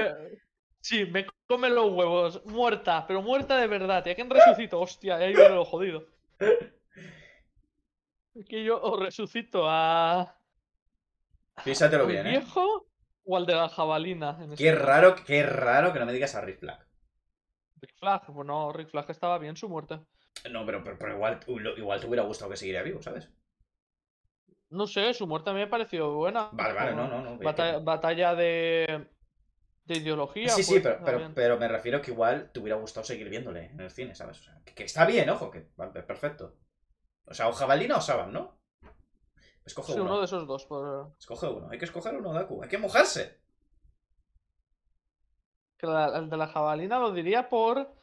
Sí, me come los huevos, muerta, pero muerta de verdad, ¿y a quién resucito? Hostia, ahí viene lo jodido. Es que yo os resucito a... Piénsatelo bien, ¿eh? ¿Al viejo o al de la jabalina? En qué, este raro, qué raro que no me digas a Rick Flag. Rick Flag, bueno, Rick Flag estaba bien su muerte. No, pero, pero, pero igual, igual te hubiera gustado que siguiera vivo, ¿sabes? No sé, su muerte a mí me pareció buena. Vale, vale, no, no, no. Batalla, batalla de, de ideología. Sí, pues, sí, pero, pero, pero me refiero que igual te hubiera gustado seguir viéndole en el cine, ¿sabes? O sea, que, que está bien, ojo, que vale, perfecto. O sea, o jabalina o saban, ¿no? Escoge sí, uno. uno de esos dos. Por... Escoge uno. Hay que escoger uno, Daku. Hay que mojarse. El de la jabalina lo diría por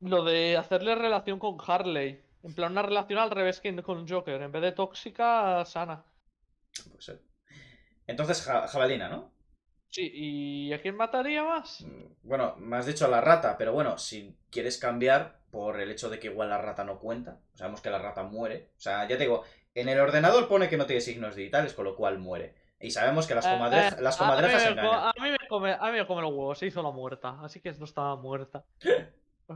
lo de hacerle relación con Harley. En plan, una relación al revés que con Joker. En vez de tóxica, sana. Pues, eh. Entonces, ja jabalina, ¿no? Sí, ¿y a quién mataría más? Bueno, me has dicho a la rata, pero bueno, si quieres cambiar por el hecho de que igual la rata no cuenta. Sabemos que la rata muere. O sea, ya te digo, en el ordenador pone que no tiene signos digitales, con lo cual muere. Y sabemos que las comadrejas, eh, eh, las comadrejas a mí me engañan. A mí me come, a mí me come los huevos, se hizo la muerta, así que no estaba muerta.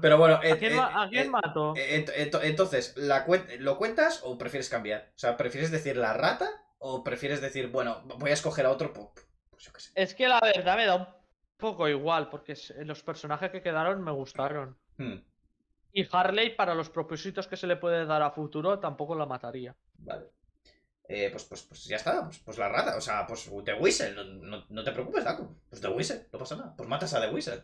Pero bueno... Eh, ¿A quién, eh, ¿a quién eh, mato? Eh, ent ent entonces, ¿la cu ¿lo cuentas o prefieres cambiar? O sea, ¿prefieres decir la rata o prefieres decir, bueno, voy a escoger a otro? Pues yo qué sé. Es que la verdad me da un poco igual, porque los personajes que quedaron me gustaron. Hmm. Y Harley, para los propósitos que se le puede dar a futuro, tampoco la mataría. Vale. Eh, pues, pues, pues ya está, pues, pues la rata, o sea, pues The Weasel, no, no, no te preocupes, Daku. Pues The Weasel, no pasa nada. Pues matas a The Weasel.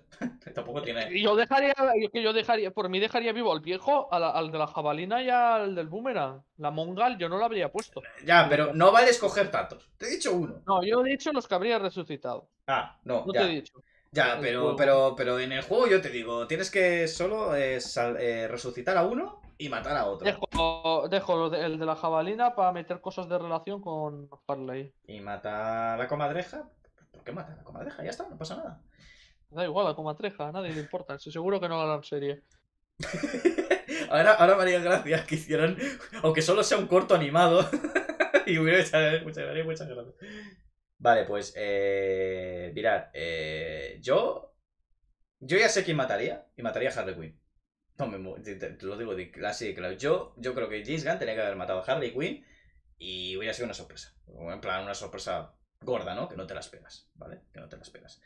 Tampoco tiene... Yo dejaría, yo dejaría, por mí dejaría vivo al viejo, al, al de la jabalina y al del boomerang. La Mongal yo no la habría puesto. Ya, pero no vale escoger tantos. Te he dicho uno. No, yo he dicho los que habría resucitado. Ah, no, no ya. Te he dicho. Ya, pero, pero, pero en el juego yo te digo, tienes que solo eh, sal, eh, resucitar a uno y matar a otro. Dejo, dejo el de la jabalina para meter cosas de relación con Harley. ¿Y mata a la comadreja? ¿Por qué mata a la comadreja? Ya está, no pasa nada. Da igual a la comadreja, a nadie le importa. Estoy seguro que no la harán serie. ahora, ahora me haría gracia que hicieran, aunque solo sea un corto animado. Y hubiera hecho, muchas gracias, muchas gracias. Vale, pues, eh, mirad, eh, yo, yo ya sé quién mataría, y mataría a Harley Quinn. No, me, te, te, te lo digo así de claro. Yo, yo creo que James Gunn tenía que haber matado a Harley Quinn y hubiera sido una sorpresa. En plan, una sorpresa gorda, ¿no? Que no te la esperas, ¿vale? Que no te la esperas.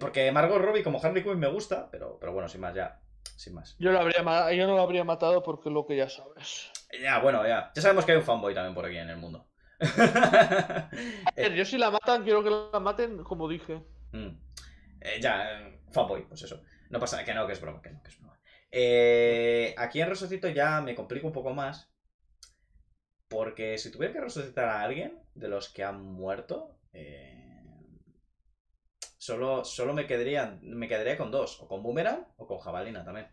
Porque Margot Robbie como Harley Quinn me gusta, pero, pero bueno, sin más, ya, sin más. Yo, lo habría, yo no lo habría matado porque lo que ya sabes. Ya, bueno, ya. Ya sabemos que hay un fanboy también por aquí en el mundo. Yo si la matan, quiero que la maten, como dije. Mm. Eh, ya, eh, fanboy, pues eso. No pasa nada, que no, que es broma, que no, que es broma. Eh, aquí en resucito ya me complico un poco más. Porque si tuviera que resucitar a alguien de los que han muerto, eh, solo, solo me quedaría, me quedaría con dos, o con Boomerang o con Jabalina también.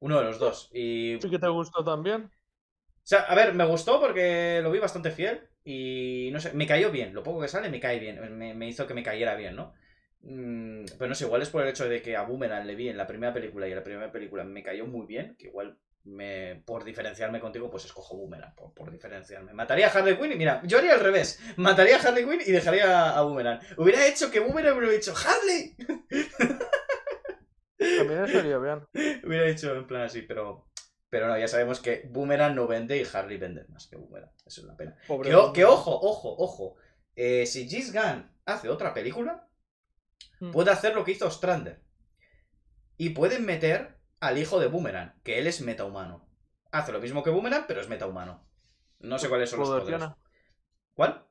Uno de los dos. Y... ¿Sí que te gustó también? O sea, a ver, me gustó porque lo vi bastante fiel y no sé, me cayó bien, lo poco que sale me cae bien, me, me hizo que me cayera bien, ¿no? Mm, pero no sé, igual es por el hecho de que a Boomerang le vi en la primera película y en la primera película me cayó muy bien, que igual me, por diferenciarme contigo pues escojo Boomerang, por, por diferenciarme. Mataría a Harley Quinn y mira, yo haría al revés, mataría a Harley Quinn y dejaría a Boomerang. Hubiera hecho que Boomerang me hubiera dicho, ¡Harley! También estaría bien. Hubiera hecho en plan así, pero... Pero no, ya sabemos que Boomerang no vende y Harley vende más que Boomerang. Eso es la pena. Que, o, que ojo, ojo, ojo. Eh, si James Gunn hace otra película, mm. puede hacer lo que hizo Ostrander. Y pueden meter al hijo de Boomerang, que él es metahumano. Hace lo mismo que Boomerang, pero es metahumano. No sé cuáles son los poderes. Tiene. ¿Cuál?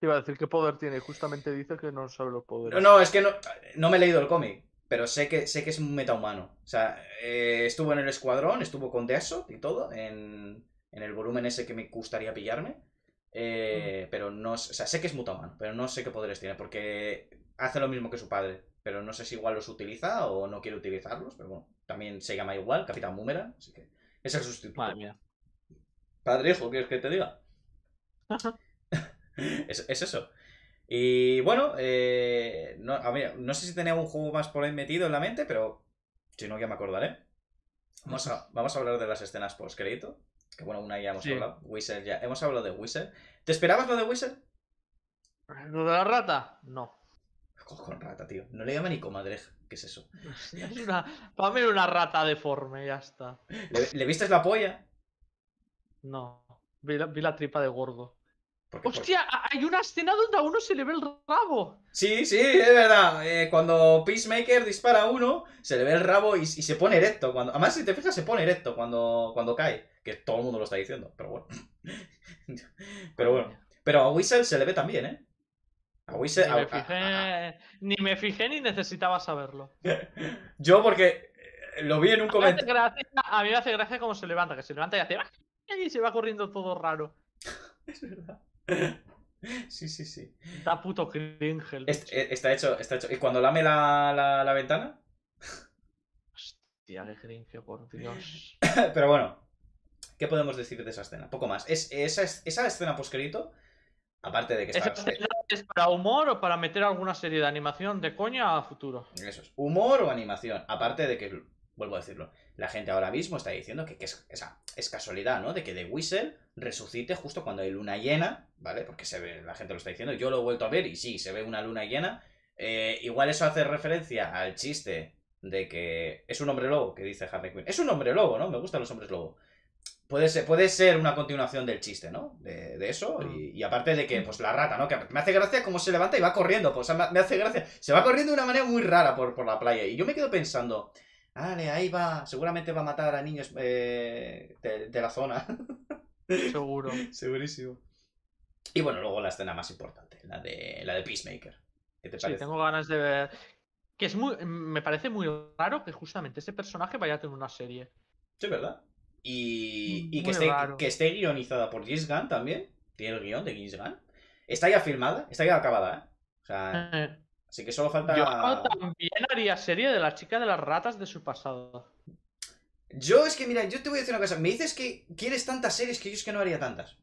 Te iba a decir qué poder tiene. Justamente dice que no sabe los poderes. No, no, es que no, no me he leído el cómic. Pero sé que, sé que es un metahumano. O sea, eh, estuvo en el Escuadrón, estuvo con Deathstroke y todo, en, en el volumen ese que me gustaría pillarme. Eh, mm. Pero no... O sea, sé que es metahumano, pero no sé qué poderes tiene, porque hace lo mismo que su padre. Pero no sé si igual los utiliza o no quiere utilizarlos, pero bueno. También se llama igual, Capitán Boomerang, así que es el sustituto. Madre mía. Padre hijo, ¿quieres que te diga? Ajá. es, es eso. Y bueno, eh, no, a ver, no sé si tenía un juego más por ahí metido en la mente, pero si no, ya me acordaré. Vamos a, vamos a hablar de las escenas post-crédito. Que bueno, una ya hemos sí. hablado. Weasel ya. Hemos hablado de Weasel. ¿Te esperabas lo de Weasel? ¿Lo de la rata? No. Con rata, tío. No le llama ni comadreja. ¿Qué es eso? Es una... Para mí era una rata deforme, ya está. ¿Le, ¿le viste la polla? No. Vi la, vi la tripa de gordo. Porque, ¡hostia! Porque... hay una escena donde a uno se le ve el rabo. Sí, sí, es verdad. Eh, cuando Peacemaker dispara a uno, se le ve el rabo y, y se pone erecto. Cuando... Además, si te fijas, se pone erecto cuando, cuando cae. Que todo el mundo lo está diciendo, pero bueno. Pero bueno. Pero a Weasel se le ve también, ¿eh? A Weasel... Ni me fijé, a, a, a... ni, me fijé ni necesitaba saberlo. Yo porque lo vi en un comentario... A mí me hace gracia cómo se levanta, que se levanta y hace... Y se va corriendo todo raro. Es verdad. Sí, sí, sí. Está puto cringe el bicho. Está hecho, está hecho. ¿Y cuando lame la, la, la ventana? Hostia, qué cringe, por Dios. Pero bueno, ¿qué podemos decir de esa escena? Poco más. Es, esa, esa escena poscrito, aparte de que está... ¿Esa escena es para humor o para meter alguna serie de animación de coña a futuro? Eso es. Humor o animación. Aparte de que, vuelvo a decirlo, la gente ahora mismo está diciendo que, que es, esa, es casualidad, ¿no? De que The Weasel resucite justo cuando hay luna llena, ¿vale? Porque se ve, la gente lo está diciendo, yo lo he vuelto a ver y sí, se ve una luna llena. Eh, igual eso hace referencia al chiste de que es un hombre lobo, que dice Harley Quinn. Es un hombre lobo, ¿no? Me gustan los hombres lobo. Puede ser, puede ser una continuación del chiste, ¿no? De, de eso, y, y aparte de que, pues, la rata, ¿no? Que me hace gracia cómo se levanta y va corriendo, pues, o sea, me hace gracia. Se va corriendo de una manera muy rara por, por la playa y yo me quedo pensando... Vale, ahí va. Seguramente va a matar a niños eh, de, de la zona. Seguro. Segurísimo. Y bueno, luego la escena más importante, la de la de Peacemaker. ¿Qué te parece? Sí, tengo ganas de ver. Que es muy... Me parece muy raro que justamente ese personaje vaya a tener una serie. Sí, ¿verdad? Y, y que, esté, que esté guionizada por James Gunn también. Tiene el guión de James Gunn. Está ya filmada, está ya acabada, ¿eh? O sea... Eh. Así que solo falta... Yo también haría serie de la chica de las ratas de su pasado. Yo es que, mira, yo te voy a decir una cosa. Me dices que quieres tantas series que yo es que no haría tantas.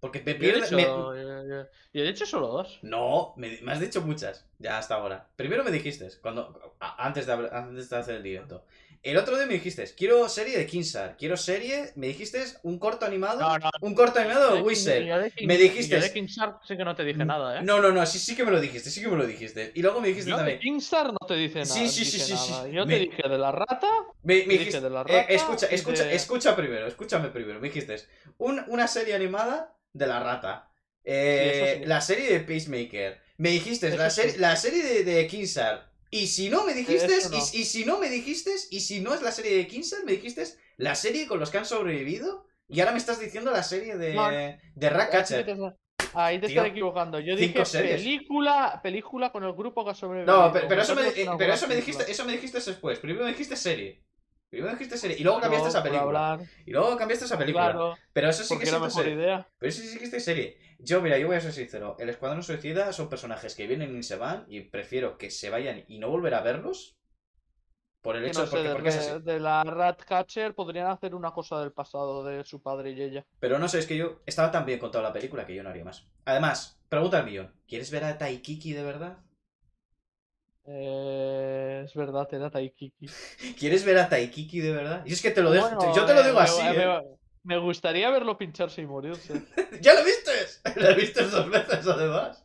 Porque me pierdes... Yo, me... yo, yo, yo he dicho solo dos. No, me, me has dicho muchas, ya hasta ahora. Primero me dijiste, cuando a, antes, de, antes de hacer el directo. El otro día me dijiste, quiero serie de King Shark, quiero serie... Me dijiste un corto animado... No, no, un corto animado de Weasel. Me dijiste... Yo de King Shark sí que no te dije nada, ¿eh? No, no, no, sí, sí que me lo dijiste, sí que me lo dijiste. Y luego me dijiste yo también... Yo de King Shark no te dije nada. Sí, sí, sí, sí, sí. Yo me... te dije de la rata... Me, me dijiste, dije de la rata... Eh, escucha, escucha, de... escucha primero, escúchame primero. Me dijiste, un, una serie animada... De la rata. Eh, sí, sí. La serie de Peacemaker. Me dijiste, eso la, ser sí. la serie de, de King Shark. Y si no me dijiste, no. Y, y si no me dijiste, y si no es la serie de King Shark, me dijiste la serie con los que han sobrevivido. Y ahora me estás diciendo la serie de, no, de Ratcatcher. Ahí te estás equivocando. Yo dije series. película película con el grupo que ha sobrevivido. No, pero, pero, eso me, eh, pero eso me dijiste, eso me dijiste después. Primero me dijiste serie. Primero dijiste serie y luego cambiaste no, esa película. Y luego cambiaste esa película. Claro, pero eso sí que es serie. Idea. Pero eso sí que es serie. Yo, mira, yo voy a ser sincero. El Escuadrón Suicida son personajes que vienen y se van y prefiero que se vayan y no volver a verlos por el que hecho no sé, porque, de porque es así. De la Ratcatcher podrían hacer una cosa del pasado de su padre y ella. Pero no sé, es que yo estaba tan bien contado la película que yo no haría más. Además, pregunta al millón. ¿Quieres ver a Taikiki de verdad? Eh, es verdad, te da Taikiki. ¿Quieres ver a Taikiki de verdad? Y es que te lo dejo. Bueno, yo te lo digo eh, así. Me, eh. me gustaría verlo pincharse y morirse. ¡Ya lo viste! Lo viste dos veces además.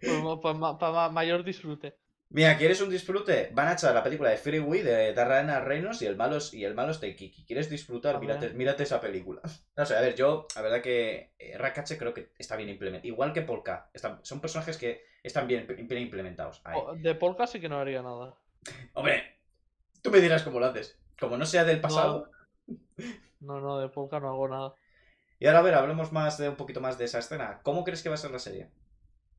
Como para ma pa mayor disfrute. Mira, ¿quieres un disfrute? Van a echar la película de Freeway de Darren Reynolds y el malo es, y el malo es Taikiki. ¿Quieres disfrutar? Mírate, mírate esa película. No sé, o sea, a ver, yo, la verdad que eh, Ratcatcher creo que está bien implementado. Igual que Polka. Están, son personajes que están bien, bien implementados. Ahí. De Polka sí que no haría nada. Hombre, tú me dirás cómo lo haces. Como no sea del pasado. No, no, no, de Polka no hago nada. Y ahora, a ver, hablemos más de un poquito más de esa escena. ¿Cómo crees que va a ser la serie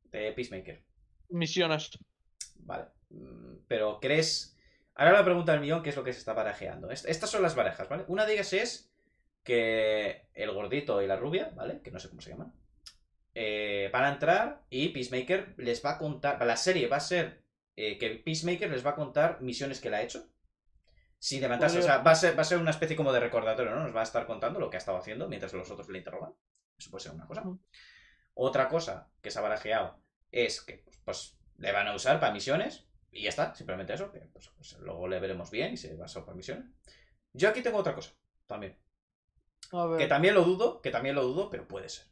de Peacemaker? Misiones. Vale, pero ¿crees? Ahora la pregunta del millón, ¿qué es lo que se está barajeando? Est estas son las barajas, ¿vale? Una de ellas es que el gordito y la rubia, ¿vale? Que no sé cómo se llaman. Eh, van a entrar y Peacemaker les va a contar... La serie va a ser eh, que Peacemaker les va a contar misiones que él ha hecho. Sin levantarse, bueno, o sea, va a, ser, va a ser una especie como de recordatorio, ¿no? Nos va a estar contando lo que ha estado haciendo mientras los otros le interrogan. Eso puede ser una cosa. Uh-huh. Otra cosa que se ha barajeado es que, pues, pues le van a usar para misiones y ya está, simplemente eso. Que, pues, pues, luego le veremos bien y se va a usar para misiones. Yo aquí tengo otra cosa, también. A ver. Que también lo dudo, que también lo dudo, pero puede ser.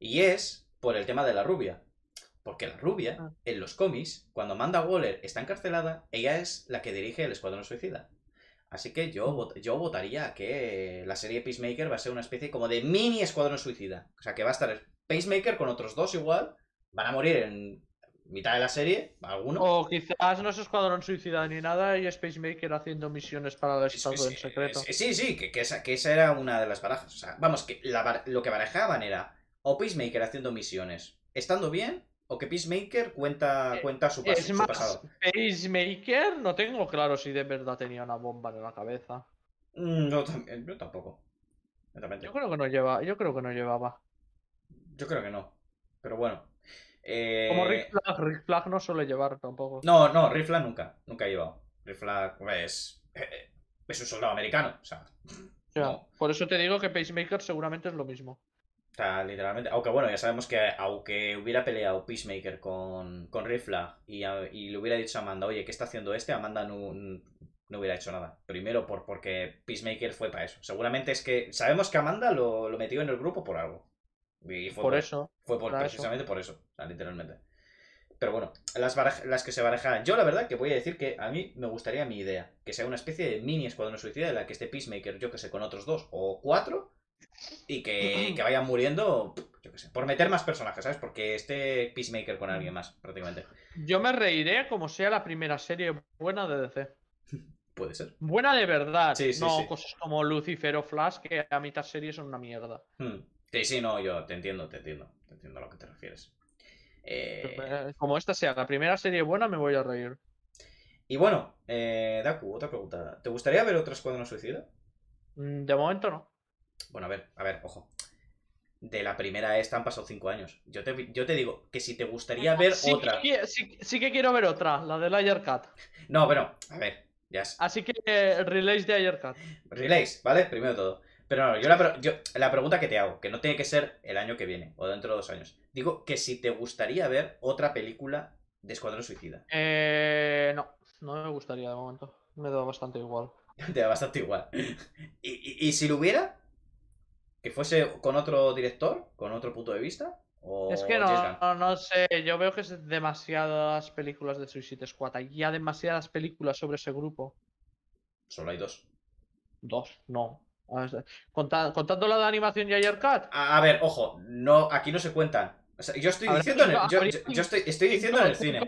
Y es por el tema de la rubia. Porque la rubia, ah. en los cómics, cuando Amanda Waller está encarcelada, ella es la que dirige el Escuadrón Suicida. Así que yo, yo votaría que la serie Peacemaker va a ser una especie como de mini Escuadrón Suicida. O sea, que va a estar Peacemaker con otros dos igual. Van a morir en mitad de la serie, alguno. O quizás no es Escuadrón Suicida ni nada y es Peacemaker haciendo misiones para el Estado sí, sí, en secreto. Sí, sí, sí que, que, esa, que esa era una de las barajas. O sea, vamos, que la, lo que barajaban era o Peacemaker haciendo misiones, estando bien... O que Peacemaker cuenta, cuenta su, pas es más, su pasado. Peacemaker no tengo claro si de verdad tenía una bomba en la cabeza. No, también, yo tampoco. Yo, también yo creo que no lleva, yo creo que no llevaba. Yo creo que no. Pero bueno. Eh... Como Rick Flag, Rick Flag no suele llevar tampoco. No, no, Rick Flag nunca. Nunca ha llevado. Rick Flag es. Es un soldado americano. O sea. Ya, no. Por eso te digo que Peacemaker seguramente es lo mismo. O sea, literalmente, aunque bueno, ya sabemos que aunque hubiera peleado Peacemaker con, con Rick Flag y, y le hubiera dicho a Amanda, oye, ¿qué está haciendo este? Amanda no, no hubiera hecho nada. Primero por, porque Peacemaker fue para eso. Seguramente es que sabemos que Amanda lo, lo metió en el grupo por algo. Y fue por, por eso. Fue por, precisamente eso. por eso, o sea, literalmente. Pero bueno, las, baraj las que se barajaran. Yo la verdad que voy a decir que a mí me gustaría mi idea. Que sea una especie de mini Escuadrón Suicida en la que esté Peacemaker, yo que sé, con otros dos o cuatro... Y que, que vayan muriendo, yo qué sé, por meter más personajes, ¿sabes? Porque esté Peacemaker con alguien más, prácticamente. Yo me reiré como sea la primera serie buena de D C. Puede ser. Buena de verdad, sí, sí, no sí. cosas como Lucifer o Flash, que a mitad serie son una mierda. Hmm. Sí, sí, no, yo te entiendo, te entiendo. Te entiendo a lo que te refieres. Eh... Como esta sea la primera serie buena, me voy a reír. Y bueno, eh, Daku, otra pregunta. ¿Te gustaría ver otro Escuadrón Suicida? De momento no. Bueno, a ver, a ver, ojo. De la primera esta han pasado cinco años. Yo te, yo te digo que si te gustaría ver sí otra... Que, sí, sí que quiero ver otra, la del Ayer Cut. No, pero, a ver, ya yes. Así que eh, Relays de Ayer Cut. Relays, ¿vale? Primero todo. Pero no, yo la, yo la pregunta que te hago, que no tiene que ser el año que viene o dentro de dos años. Digo que si te gustaría ver otra película de Escuadrón Suicida. Eh, no, no me gustaría de momento. Me da bastante igual. Te da bastante igual. ¿Y, y, y si lo hubiera...? ¿Que fuese con otro director? ¿Con otro punto de vista? ¿O es que no, no, no sé. Yo veo que es demasiadas películas de Suicide Squad. Hay ya demasiadas películas sobre ese grupo. Solo hay dos. Dos, no. Contad, contando la de animación y Ayer Cut. A, a ver, ojo. No, aquí no se cuentan. O sea, yo estoy diciendo en el, yo, yo, yo estoy, estoy diciendo en el cine.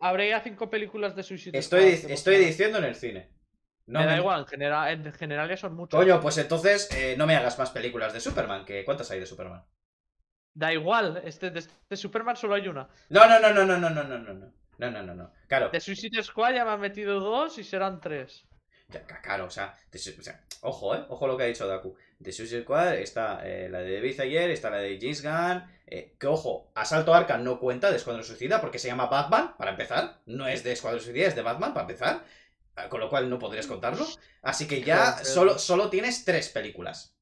Habría cinco películas de Suicide Squad. Estoy, estoy diciendo en el cine. No, me da igual, en general, en general ya son muchos. Coño, pues entonces eh, no me hagas más películas de Superman, que ¿cuántas hay de Superman? Da igual, este, de, de Superman solo hay una. No, no, no, no, no, no, no, no, no, no, no, no, no, claro. De Suicide Squad ya me han metido dos y serán tres. Ya, claro, o sea, de, o sea, ojo, eh, ojo lo que ha dicho Daku. De Suicide Squad está eh, la de David Ayer, está la de James Gunn, eh, que ojo, Asalto Arkham no cuenta de Escuadrón Suicida porque se llama Batman, para empezar. No es de Escuadrón Suicida, es de Batman, para empezar. Con lo cual no podrías contarlo. Así que ya solo, solo tienes tres películas.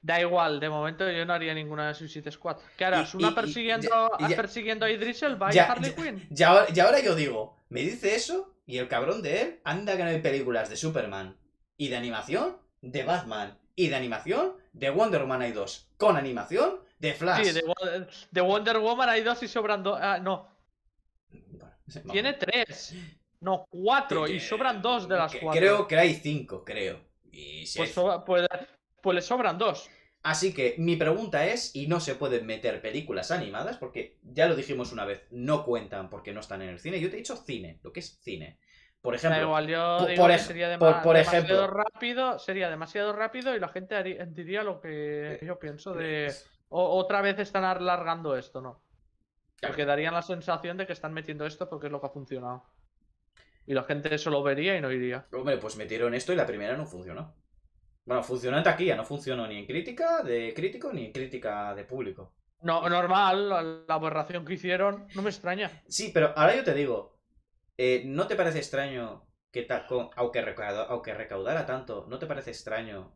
Da igual, de momento yo no haría ninguna de Suicide Squad. ¿Qué harás? ¿Una y, y, persiguiendo, ya, ya, persiguiendo a Idris Elba y a Harley Quinn? Ya, ya, ya ahora yo digo, me dice eso y el cabrón de él anda que no hay películas de Superman y de animación, de Batman y de animación, de Wonder Woman hay dos, con animación, de Flash. Sí, de, de Wonder Woman hay dos y sobrando... Ah, no. Bueno, tiene tres. No, cuatro, que, y sobran dos de las que, cuatro. Creo que hay cinco, creo. Y si pues, hay... so, pues, pues le sobran dos. Así que mi pregunta es, y no se pueden meter películas animadas, porque ya lo dijimos una vez, no cuentan porque no están en el cine. Yo te he dicho cine, lo que es cine. Por ejemplo, igual, yo por, digo por, que sería de, por, por demasiado ejemplo, rápido, sería demasiado rápido y la gente haría, diría lo que yo pienso de... O, otra vez están alargando esto, ¿no? Porque darían la sensación de que están metiendo esto porque es lo que ha funcionado. Y la gente eso lo vería y no iría. Hombre, pues metieron esto y la primera no funcionó. Bueno, funcionó en taquilla, no funcionó ni en crítica de crítico ni en crítica de público. No, normal, la aberración que hicieron no me extraña. Sí, pero ahora yo te digo, eh, ¿no te parece extraño que ta, con, aunque, recauda, aunque recaudara tanto, ¿no te parece extraño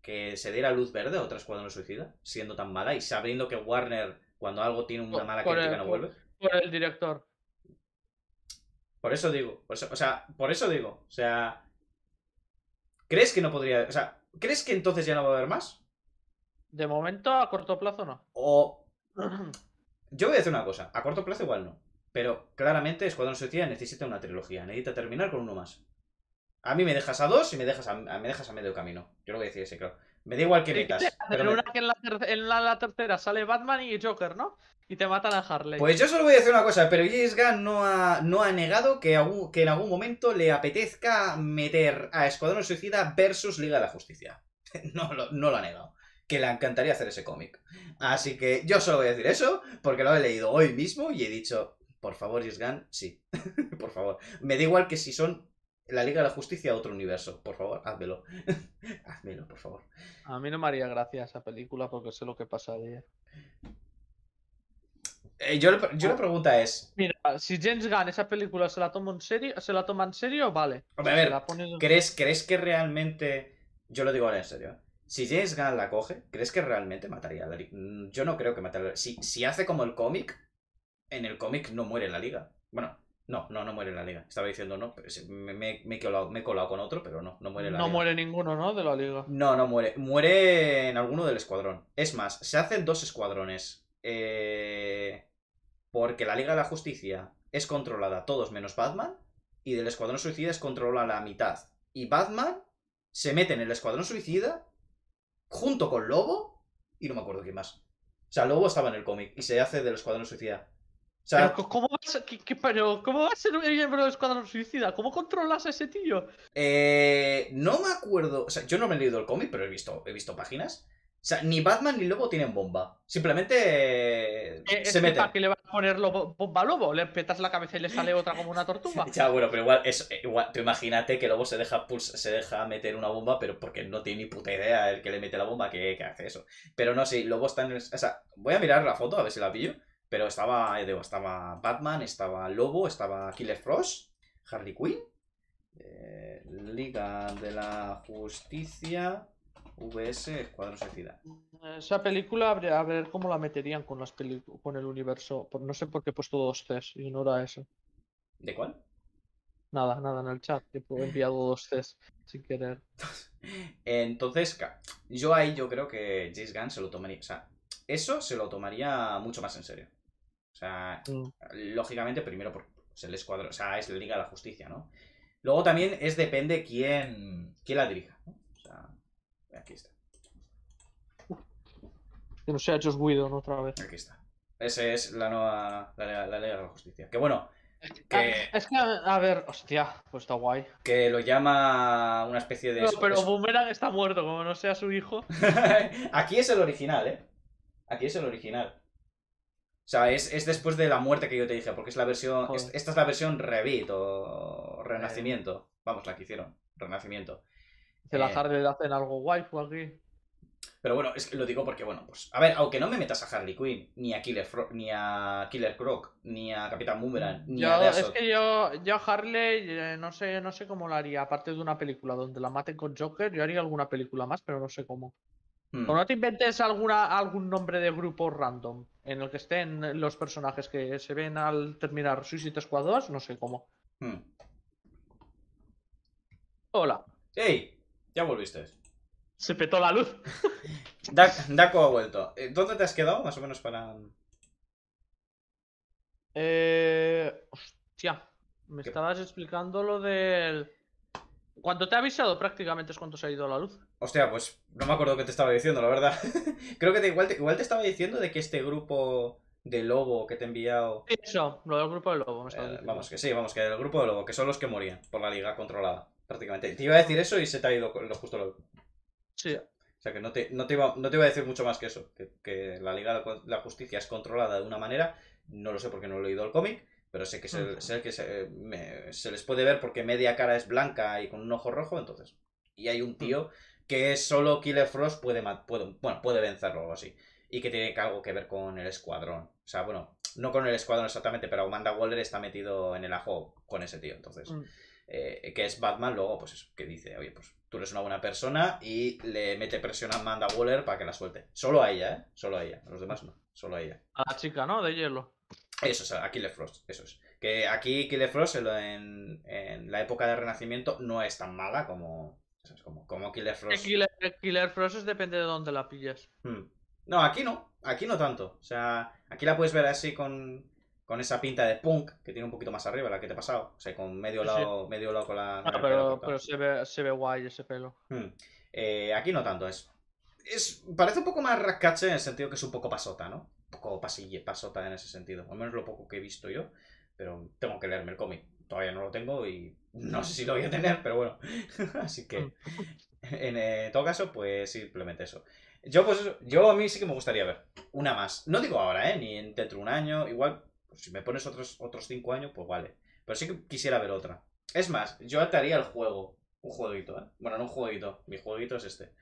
que se diera luz verde a otra Escuadrón Suicida, siendo tan mala y sabiendo que Warner, cuando algo tiene una mala por crítica, el, no vuelve? Por, por el director. Por eso digo, por eso, o sea, por eso digo, o sea, ¿crees que no podría, o sea, ¿crees que entonces ya no va a haber más? De momento, a corto plazo no. O... Yo voy a decir una cosa, a corto plazo igual no, pero claramente Escuadrón Suicida necesita una trilogía, necesita terminar con uno más. A mí me dejas a dos y me dejas a, me dejas a medio camino. Yo lo voy a decir ese, claro. Me da igual que metas. Pero me... una que en, la en la, la tercera sale Batman y Joker, ¿no? Y te matan a Harley. Pues yo solo voy a decir una cosa, pero James Gunn no ha, no ha negado que, algún, que en algún momento le apetezca meter a Escuadrón Suicida versus Liga de la Justicia. No lo, no lo ha negado. Que le encantaría hacer ese cómic. Así que yo solo voy a decir eso, porque lo he leído hoy mismo y he dicho, por favor, James Gunn, sí. Por favor. Me da igual que si son... La Liga de la Justicia a otro universo, por favor, házmelo. Házmelo, por favor. A mí no me haría gracia esa película porque sé lo que pasaría. Eh, yo, yo la pregunta es... Mira, si James Gunn esa película se la toma en serio, se la toma en serio, vale. Hombre, a ver, en... ¿crees, ¿crees que realmente... Yo lo digo ahora en serio. Si James Gunn la coge, ¿crees que realmente mataría a la Liga? Yo no creo que mataría a la Liga. Si, si hace como el cómic, en el cómic no muere la Liga. Bueno... No, no, no muere la Liga. Estaba diciendo no, pero me, me, me, he colado, me he colado con otro, pero no, no muere la Liga. No muere ninguno, ¿no? De la Liga. No, no muere. Muere en alguno del escuadrón. Es más, se hacen dos escuadrones. Eh... Porque la Liga de la Justicia es controlada todos menos Batman, y del Escuadrón Suicida es controlada la mitad. Y Batman se mete en el Escuadrón Suicida junto con Lobo y no me acuerdo quién más. O sea, Lobo estaba en el cómic y se hace del Escuadrón Suicida. O sea, ¿Pero ¿cómo, va a ser, qué, qué, pero ¿Cómo va a ser el miembro del Escuadrón Suicida? ¿Cómo controlas a ese tío? Eh, no me acuerdo. O sea, yo no me he leído el cómic, pero he visto, he visto páginas. O sea, ni Batman ni Lobo tienen bomba. Simplemente eh, se este meten. ¿Para qué le vas a poner lobo, bomba a Lobo? Le petas la cabeza y le sale otra como una tortuga. Ya, bueno, pero igual, eso, igual tú imagínate que Lobo se deja, pulsa, se deja meter una bomba, pero porque no tiene ni puta idea el que le mete la bomba que, que hace eso. Pero no, sí, Lobo está en el... O sea, voy a mirar la foto a ver si la pillo. Pero estaba, digo, estaba Batman, estaba Lobo, estaba Killer Frost, Harley Quinn, eh, Liga de la Justicia, V S, Escuadrón Suicida. Esa película, a ver cómo la meterían con las con el universo. No sé por qué he puesto dos Cs, ignora eso. ¿De cuál? Nada, nada, en el chat, he enviado dos Cs sin querer. Entonces, yo ahí yo creo que James Gunn se lo tomaría, o sea, eso se lo tomaría mucho más en serio. O sea, mm. lógicamente, primero por pues el escuadrón, o sea, es la Liga de la Justicia, ¿no? Luego también es depende quién, quién la dirija, ¿no? O sea, aquí está. Que no sea Joss Whedon otra vez. Aquí está. Esa es la nueva, la, la Liga de la Justicia. Que bueno, que... Es que, a ver, hostia, pues está guay. Que lo llama una especie de... No, pero Boomerang está muerto, como no sea su hijo. Aquí es el original, ¿eh? Aquí es el original. O sea, es, es después de la muerte que yo te dije, porque es la versión... Oh. Es, esta es la versión Revit o Renacimiento. Eh. Vamos, la que hicieron. Renacimiento. Se la eh. Harley le hacen algo guay por aquí. Pero bueno, es que lo digo porque, bueno, pues... A ver, aunque no me metas a Harley Quinn, ni a Killer Fro ni a Killer Croc, ni a Capitán Boomerang, ni yo, a Deathstroke... Es que yo, yo Harley, eh, no sé, no sé cómo la haría. Aparte de una película donde la maten con Joker, yo haría alguna película más, pero no sé cómo. Hmm. O no te inventes alguna, algún nombre de grupo random en el que estén los personajes que se ven al terminar Suicide Squad dos, no sé cómo. Hmm. Hola. ¡Ey! Ya volviste. Se petó la luz. Daco ha vuelto. ¿Dónde te has quedado más o menos para...? Eh... Hostia. Me ¿Qué? Estabas explicando lo del... Cuando te he avisado prácticamente es cuando se ha ido la luz. Hostia, pues no me acuerdo qué te estaba diciendo, la verdad. Creo que te, igual, te, igual te estaba diciendo de que este grupo de Lobo que te he enviado... Eso, lo del grupo de Lobo. Me estaba eh, diciendo. Vamos, que sí, vamos, que el grupo de Lobo, que son los que morían por la Liga controlada, prácticamente. Te iba a decir eso y se te ha ido lo, justo lo... Sí. O sea, que no te, no, te iba, no te iba a decir mucho más que eso, que, que la Liga de la Justicia es controlada de una manera, no lo sé porque no lo he leído el cómic, Pero sé que es el, sé que se, me, se les puede ver porque media cara es blanca y con un ojo rojo, entonces... Y hay un tío que solo Killer Frost puede, puede, bueno, puede vencerlo o algo así. Y que tiene algo que ver con el escuadrón. O sea, bueno, no con el escuadrón exactamente, pero Amanda Waller está metido en el ajo con ese tío. Entonces, eh, que es Batman, luego, pues eso, que dice, oye, pues tú eres una buena persona y le mete presión a Amanda Waller para que la suelte. Solo a ella, ¿eh? Solo a ella. A los demás no. Solo a ella. A la chica, ¿no? De hielo. Eso es, a Killer Frost, eso es. Que aquí Killer Frost en, en la época del Renacimiento no es tan mala como, ¿sabes? Como, como Killer Frost. Killer, Killer Frost es depende de dónde la pillas. Hmm. No, aquí no, aquí no tanto. O sea, aquí la puedes ver así con, con esa pinta de punk que tiene un poquito más arriba, la que te he pasado. O sea, con medio lado, sí. medio lado con la... Ah, pero, pero se ve, se ve guay ese pelo. Hmm. Eh, aquí no tanto, es... Es, parece un poco más Ratcatcher en el sentido que es un poco pasota, ¿no? Un poco pasille, pasota en ese sentido. Al menos lo poco que he visto yo. Pero tengo que leerme el cómic. Todavía no lo tengo y no sé si lo voy a tener, pero bueno. Así que, en eh, todo caso, pues simplemente eso. Yo, pues eso, yo a mí sí que me gustaría ver una más. No digo ahora, ¿eh? Ni dentro de un año. Igual, pues, si me pones otros, otros cinco años, pues vale. Pero sí que quisiera ver otra. Es más, yo ataría el juego. Un jueguito, ¿eh? Bueno, no un jueguito. Mi jueguito es este.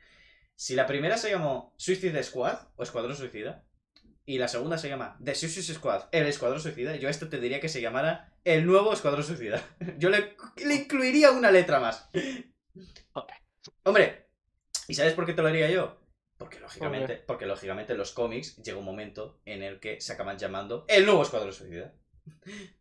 Si la primera se llamó Suicide Squad, o Escuadrón Suicida, y la segunda se llama The Suicide Squad, el Escuadrón Suicida, yo a esto te diría que se llamara el nuevo Escuadrón Suicida. Yo le, le incluiría una letra más. Okay. Hombre, ¿y sabes por qué te lo haría yo? Porque lógicamente, okay. porque lógicamente en los cómics llega un momento en el que se acaban llamando el nuevo Escuadrón Suicida.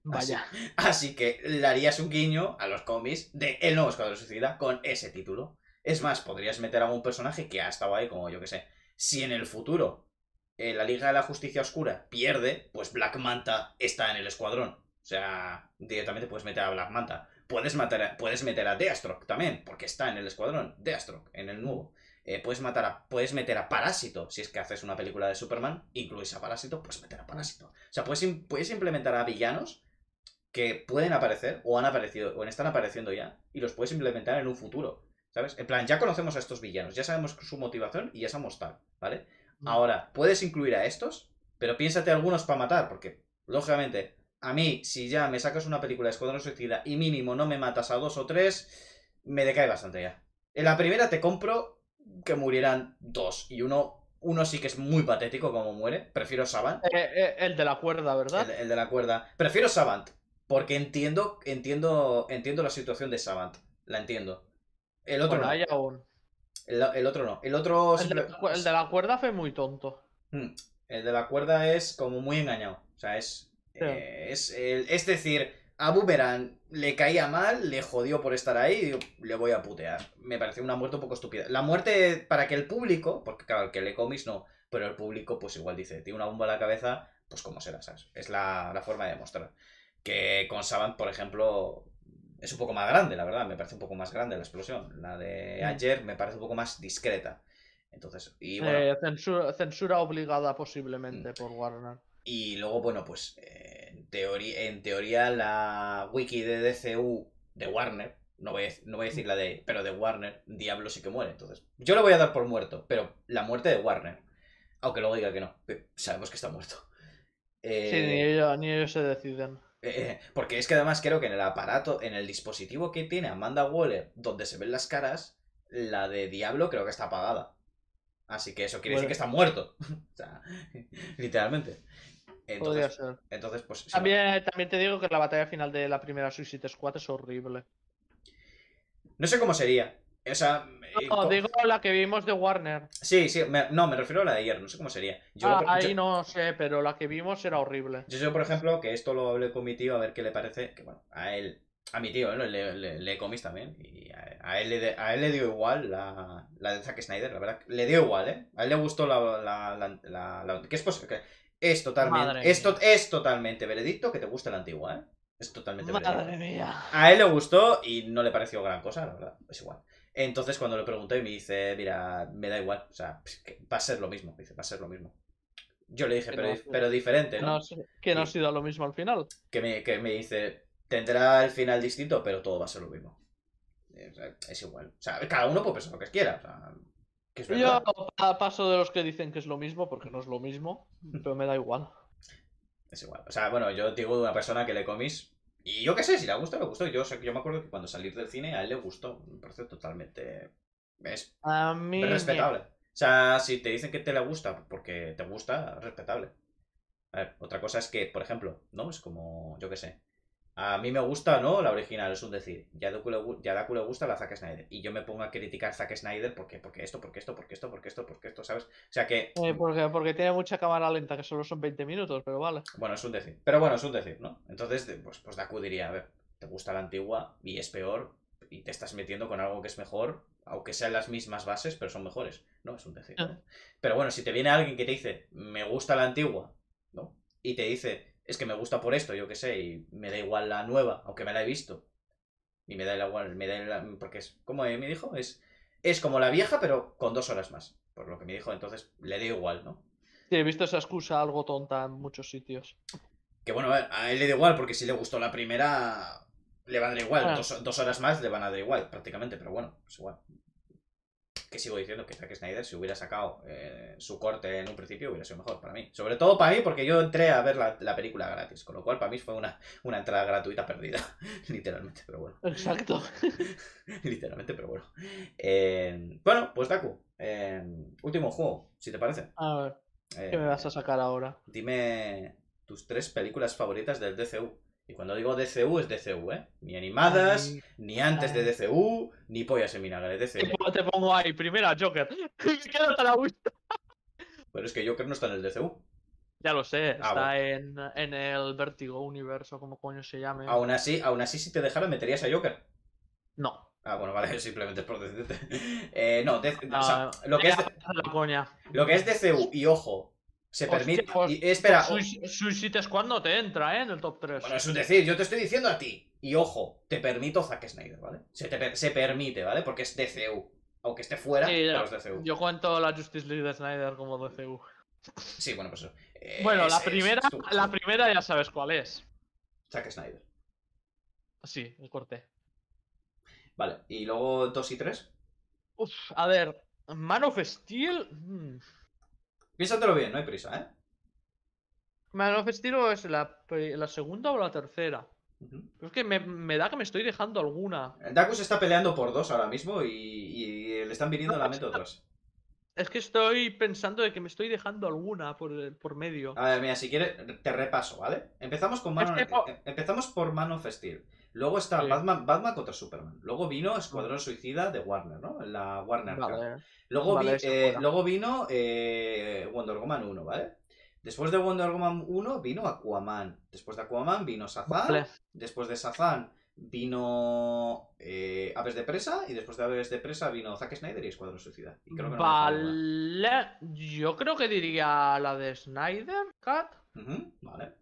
Vaya. Así, así que le harías un guiño a los cómics de el nuevo Escuadrón Suicida con ese título. Es más, podrías meter a un personaje que ha estado ahí, como yo que sé. Si en el futuro eh, la Liga de la Justicia Oscura pierde, pues Black Manta está en el escuadrón. O sea, directamente puedes meter a Black Manta. Puedes, matar a, puedes meter a Deathstroke también, porque está en el escuadrón. Deathstroke, en el nuevo. Eh, puedes, matar a, puedes meter a Parásito. Si es que haces una película de Superman, incluís a Parásito, puedes meter a Parásito. O sea, puedes, puedes implementar a villanos que pueden aparecer, o han aparecido, o están apareciendo ya, y los puedes implementar en un futuro. ¿Sabes? En plan, ya conocemos a estos villanos, ya sabemos su motivación y ya sabemos tal, ¿vale? Ahora, puedes incluir a estos, pero piénsate algunos para matar, porque, lógicamente, a mí, si ya me sacas una película de Escuadrón Suicida y mínimo no me matas a dos o tres, me decae bastante ya. En la primera te compro que murieran dos, y uno, uno sí que es muy patético como muere, prefiero Savant. Eh, eh, el de la cuerda, ¿verdad? El, el de la cuerda. Prefiero Savant, porque entiendo, entiendo, entiendo la situación de Savant, la entiendo. El otro bueno, no. Un... El, el otro no. El otro... El de, el de la cuerda fue muy tonto. El de la cuerda es como muy engañado. O sea, es... Sí. Eh, es, el, es decir, a Boomerang le caía mal, le jodió por estar ahí y digo, le voy a putear. Me pareció una muerte un poco estúpida. La muerte para que el público... Porque claro, el que le comis no. Pero el público pues igual dice, tiene una bomba en la cabeza, pues como será, ¿sabes? Es la, la forma de demostrar. Que con Savant, por ejemplo... Es un poco más grande, la verdad, me parece un poco más grande la explosión. La de ayer me parece un poco más discreta. Entonces, y bueno... Eh, censura, censura obligada posiblemente por Warner. Y luego, bueno, pues eh, en, teoría, en teoría la wiki de D C U de Warner, no voy a, no voy a decir la de... Pero de Warner, Diablo sí que muere. Entonces, yo lo voy a dar por muerto, pero la muerte de Warner, aunque luego diga que no, sabemos que está muerto. Eh... Sí, ni ellos, ni ellos se deciden. Eh, porque es que además creo que en el aparato, en el dispositivo que tiene Amanda Waller, donde se ven las caras, la de Diablo creo que está apagada. Así que eso quiere bueno. decir que está muerto. O sea, literalmente. Entonces, ser. entonces pues... Si también, no... también te digo que la batalla final de la primera Suicide Squad es horrible. No sé cómo sería. O sea... No, ¿cómo? Digo la que vimos de Warner. Sí, sí, me, no, me refiero a la de ayer, no sé cómo sería. Yo, ah, ahí yo, no sé, pero la que vimos era horrible. Yo, yo, por ejemplo, que esto lo hablé con mi tío a ver qué le parece, que bueno, a él, a mi tío, ¿eh? le, le, le, le comis también, y a, a, él le, a él le dio igual la, la de Zack Snyder, la verdad, le dio igual, ¿eh? A él le gustó la... la, la, la, la que es, que es totalmente, es, to, es totalmente veredicto que te guste la antigua, ¿eh? Es totalmente veredicto. Madre mía. A él le gustó y no le pareció gran cosa, la verdad, es igual. Entonces cuando le pregunté me dice, mira, me da igual, o sea, va a ser lo mismo, dice, va a ser lo mismo. Yo le dije, pero, no, pero diferente, ¿no? Que no ha sido lo mismo al final. Que me, que me dice, tendrá el final distinto, pero todo va a ser lo mismo. Es igual, o sea, cada uno puede pensar lo que quiera, o sea, que es verdad. Yo paso de los que dicen que es lo mismo, porque no es lo mismo, pero me da igual. Es igual. O sea, bueno, yo digo de una persona que le comís. Y yo qué sé, si le gustó, le gustó. Yo, o sea, yo me acuerdo que cuando salí del cine a él le gustó. Me parece totalmente... Es a mí respetable. Me... O sea, si te dicen que te le gusta porque te gusta, es respetable. A ver, otra cosa es que, por ejemplo, ¿no? Es como, yo qué sé. A mí me gusta, ¿no? La original, es un decir. Ya Daku le, gu le gusta la Zack Snyder. Y yo me pongo a criticar Zack Snyder porque, porque esto, porque esto, porque esto, porque esto, porque esto, ¿sabes? O sea que... Eh, porque, porque tiene mucha cámara lenta, que solo son veinte minutos, pero vale. Bueno, es un decir. Pero bueno, es un decir, ¿no? Entonces, pues, pues Daku diría, a ver, te gusta la antigua y es peor y te estás metiendo con algo que es mejor, aunque sean las mismas bases, pero son mejores, ¿no? Es un decir, ¿no? Ah. Pero bueno, si te viene alguien que te dice, me gusta la antigua, ¿no? Y te dice... Es que me gusta por esto, yo qué sé, y me da igual la nueva, aunque me la he visto. Y me da igual, me da igual, porque es, como me dijo, es, es como la vieja, pero con dos horas más, por lo que me dijo, entonces le da igual, ¿no? Sí, he visto esa excusa algo tonta en muchos sitios. Que bueno, a él le da igual, porque si le gustó la primera, le van a dar igual, ah. dos, dos horas más le van a dar igual, prácticamente, pero bueno, es igual. Que sigo diciendo que Zack Snyder, si hubiera sacado eh, su corte en un principio, hubiera sido mejor para mí. Sobre todo para mí, porque yo entré a ver la, la película gratis. Con lo cual, para mí fue una, una entrada gratuita perdida. Literalmente, pero bueno. Exacto. Literalmente, pero bueno. Eh, bueno, pues Daku, eh, último juego, si te parece. A ver, ¿qué eh, me vas a sacar ahora? Dime tus tres películas favoritas del D C U. Y cuando digo D C U, es D C U, ¿eh? Ni animadas, ay, ni antes ay. de D C U, ni pollas en vinagre, D C U. Te pongo ahí, primera, Joker. Me quedo tan a gusto. Pero es que Joker no está en el D C U. Ya lo sé, ah, está bueno. en, en el Vertigo Universo, como coño se llame. Aún así, aún así si te dejara, ¿meterías a Joker? No. Ah, bueno, vale, simplemente es por decirte. Eh, no, de, no o sea, lo, que es, la coña. lo que es D C U, y ojo... Se permite... Hostia, y, espera... Suicide Squad no te entra, ¿eh? En el top tres. Bueno, eso es decir, yo te estoy diciendo a ti. Y ojo, te permito Zack Snyder, ¿vale? Se, te per se permite, ¿vale? Porque es D C U. Aunque esté fuera, sí, pero es D C U. Yo cuento la Justice League de Snyder como D C U. Sí, bueno, pues eso. Eh, bueno, es, la, primera, es, es, es, la primera ya sabes cuál es. Zack Snyder. Sí, el corte. Vale, ¿y luego dos y tres? Uf, a ver... Man of Steel... Hmm. Piénsatelo bien, no hay prisa, ¿eh? Man of Steel es la, la segunda o la tercera. Uh-huh. Pero es que me, me da que me estoy dejando alguna. Daku se está peleando por dos ahora mismo y, y le están viniendo no, a la mente está... otras. Es que estoy pensando de que me estoy dejando alguna por, por medio. A ver, mira, si quieres te repaso, ¿vale? Empezamos con Man, es que... on... Empezamos por Man of Steel. Luego está sí. Batman, Batman contra Superman. Luego vino Escuadrón Suicida de Warner, ¿no? La Warner Cut. Vale. Luego, vale, vi, eh, luego vino eh, Wonder Woman uno, ¿vale? Después de Wonder Woman uno vino Aquaman. Después de Aquaman vino Shazam. Vale. Después de Shazam vino eh, Aves de Presa. Y después de Aves de Presa vino Zack Snyder y Escuadrón Suicida. Y creo que no vale. Yo creo que diría la de Snyder Cut. Uh-huh. Vale.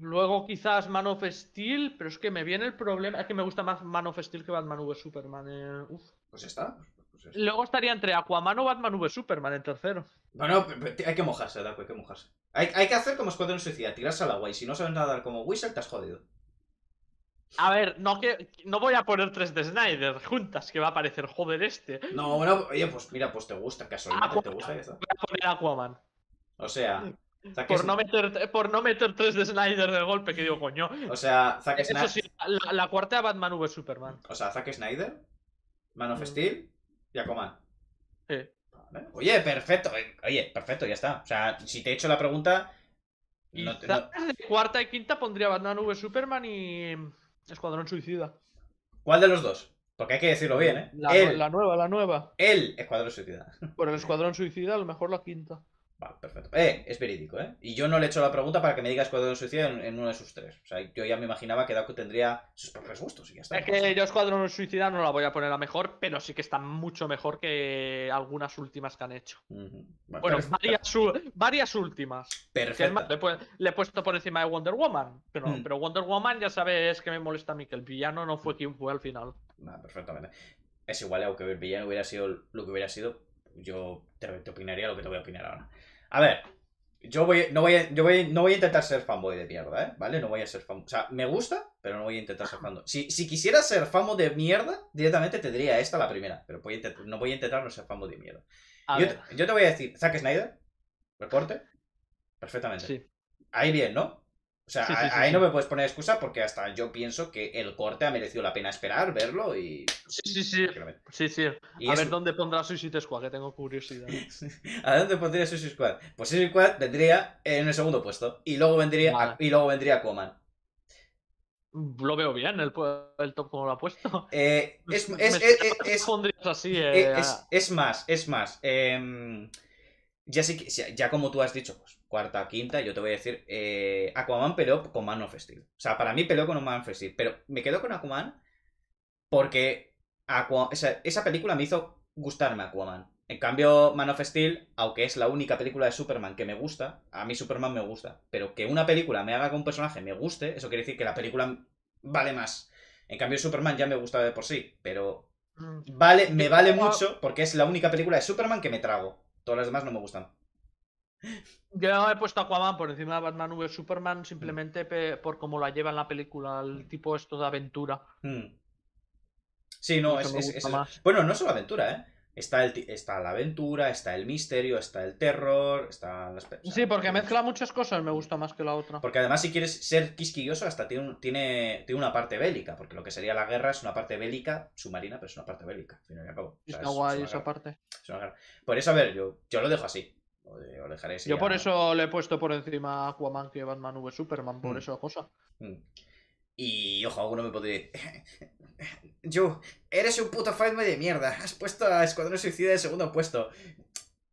Luego quizás Man of Steel, pero es que me viene el problema. Es que me gusta más Man of Steel que Batman v Superman. Eh, uf. Pues está. Pues está. Luego estaría entre Aquaman o Batman v Superman en tercero. Bueno, hay que mojarse, Daku, hay que mojarse. Hay, hay que hacer como Escuadrón Suicida, tirarse al agua. Y si no sabes nadar como Weasel, te has jodido. A ver, no, que, no voy a poner tres de Snyder juntas, que va a parecer joder este. No, bueno, oye, pues mira, pues te gusta, casualmente te gusta. Voy a poner Aquaman. O sea... Por no, meter, por no meter tres de Snyder de golpe, que digo, coño. O sea, Zack Snyder. Eso sí, la, la cuarta Batman v Superman. O sea, Zack Snyder, Man of mm. Steel y Aquaman. Sí. Vale. Oye, perfecto. Oye, perfecto, ya está. O sea, si te he hecho la pregunta. No, no... De cuarta y quinta pondría Batman v Superman y Escuadrón Suicida. ¿Cuál de los dos? Porque hay que decirlo bien, ¿eh? La, el, la nueva, la nueva. El Escuadrón Suicida. Por el Escuadrón Suicida, a lo mejor la quinta. Vale, perfecto. Eh, es verídico, ¿eh? Y yo no le he hecho la pregunta para que me digas Escuadrón Suicida en, en uno de sus tres. O sea, yo ya me imaginaba que Daku tendría sus propios gustos y ya está. Es que yo Escuadrón Suicida no la voy a poner a mejor, pero sí que está mucho mejor que algunas últimas que han hecho. Uh-huh. Bueno, bueno varias, varias últimas. Perfecto. Le, le he puesto por encima de Wonder Woman, pero, mm. pero Wonder Woman ya sabes que me molesta a mí, que el villano no fue quien fue al final. Nah, perfectamente. Es igual, aunque el villano hubiera sido lo que hubiera sido, yo te, te opinaría lo que te voy a opinar ahora. A ver, yo voy, no, voy a, yo voy, no voy a intentar ser fanboy de mierda, ¿eh? ¿Vale? No voy a ser fanboy. O sea, me gusta, pero no voy a intentar ser fanboy. Si, si quisiera ser fanboy de mierda, directamente te diría esta la primera. Pero voy a no voy a intentar no ser fanboy de mierda. Yo te, yo te voy a decir, Zack Snyder, recorte, perfectamente. Sí. Alien, ¿no? O sea, sí, sí, sí, ahí sí. No me puedes poner excusa porque hasta yo pienso que el corte ha merecido la pena esperar, verlo y... Sí, sí, sí. sí, sí. Y a es... ver dónde pondrá Suicide Squad, que tengo curiosidad. ¿A ver dónde pondría Suicide Squad? Pues Suicide Squad vendría en el segundo puesto y luego vendría, vale. y luego vendría Aquaman. Lo veo bien, el, el top como lo ha puesto. Eh, es, es, es, es, es, así, eh, es, es más, es más. Eh... Ya, sí que, ya como tú has dicho, pues, cuarta, quinta, yo te voy a decir, eh, Aquaman peleó con Man of Steel. O sea, para mí peleó con Man of Steel, pero me quedo con Aquaman porque Aquaman, esa, esa película me hizo gustarme Aquaman. En cambio, Man of Steel, aunque es la única película de Superman que me gusta, a mí Superman me gusta, pero que una película me haga que un personaje me guste, eso quiere decir que la película vale más. En cambio, Superman ya me gustaba de por sí, pero vale, me vale mucho porque es la única película de Superman que me trago. Todas las demás no me gustan. Yo he puesto a Aquaman por encima de Batman v Superman simplemente mm. por cómo la lleva en la película, el tipo esto de aventura. Mm. Sí, no, es, es, es... Bueno, no es solo aventura, ¿eh? Está, el, está la aventura, está el misterio, está el terror, está... Las... Sí, porque mezcla muchas cosas, me gusta más que la otra. Porque además si quieres ser quisquilloso hasta tiene, un, tiene, tiene una parte bélica, porque lo que sería la guerra es una parte bélica, submarina, pero es una parte bélica, al fin y al cabo. Está guay esa parte. Es una guerra. Por eso, a ver, yo, yo lo dejo así. Lo dejaré así. Yo por eso le he puesto por encima a Aquaman que Batman v Superman, por mm. esa cosa. Mm. Y ojo, alguno me podría decir, yo, eres un puto fanboy de mierda, has puesto a Escuadrón Suicida de segundo puesto.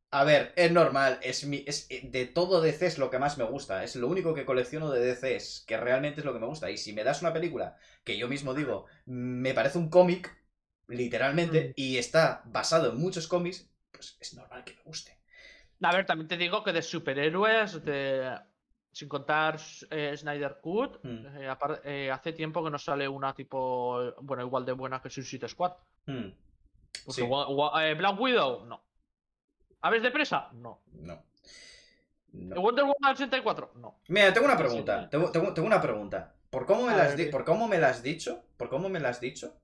A ver, es normal, es mi es de todo D C es lo que más me gusta, es lo único que colecciono de D C, es que realmente es lo que me gusta. Y si me das una película que yo mismo digo, me parece un cómic, literalmente, mm. y está basado en muchos cómics, pues es normal que me guste. A ver, también te digo que de superhéroes, de... sin contar eh, Snyder Cut, mm. eh, eh, hace tiempo que no sale una tipo, bueno, igual de buena que Suicide Squad. Mm. Pues sí. igual, igual, eh, Black Widow, no. ¿Aves de Presa? No. No. no. ¿Wonder Woman ochenta y cuatro? No. Mira, tengo una pregunta, tengo, tengo, tengo una pregunta. ¿Por cómo, me las di ¿Por cómo me la has dicho? ¿Por cómo me la has dicho?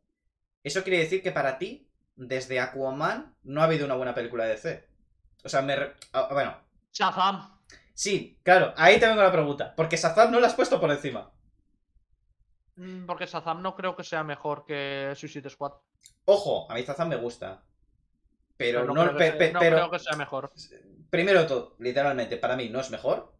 Eso quiere decir que para ti, desde Aquaman, no ha habido una buena película de D C. O sea, me... Re bueno. Shazam. Sí, claro, ahí te vengo la pregunta. ¿Por qué Shazam no la has puesto por encima? Porque Shazam no creo que sea mejor que Suicide Squad. Ojo, a mí Shazam me gusta. Pero, pero no, no, creo, pe, que, pe, no pero, creo que sea mejor. Primero todo, literalmente, para mí no es mejor.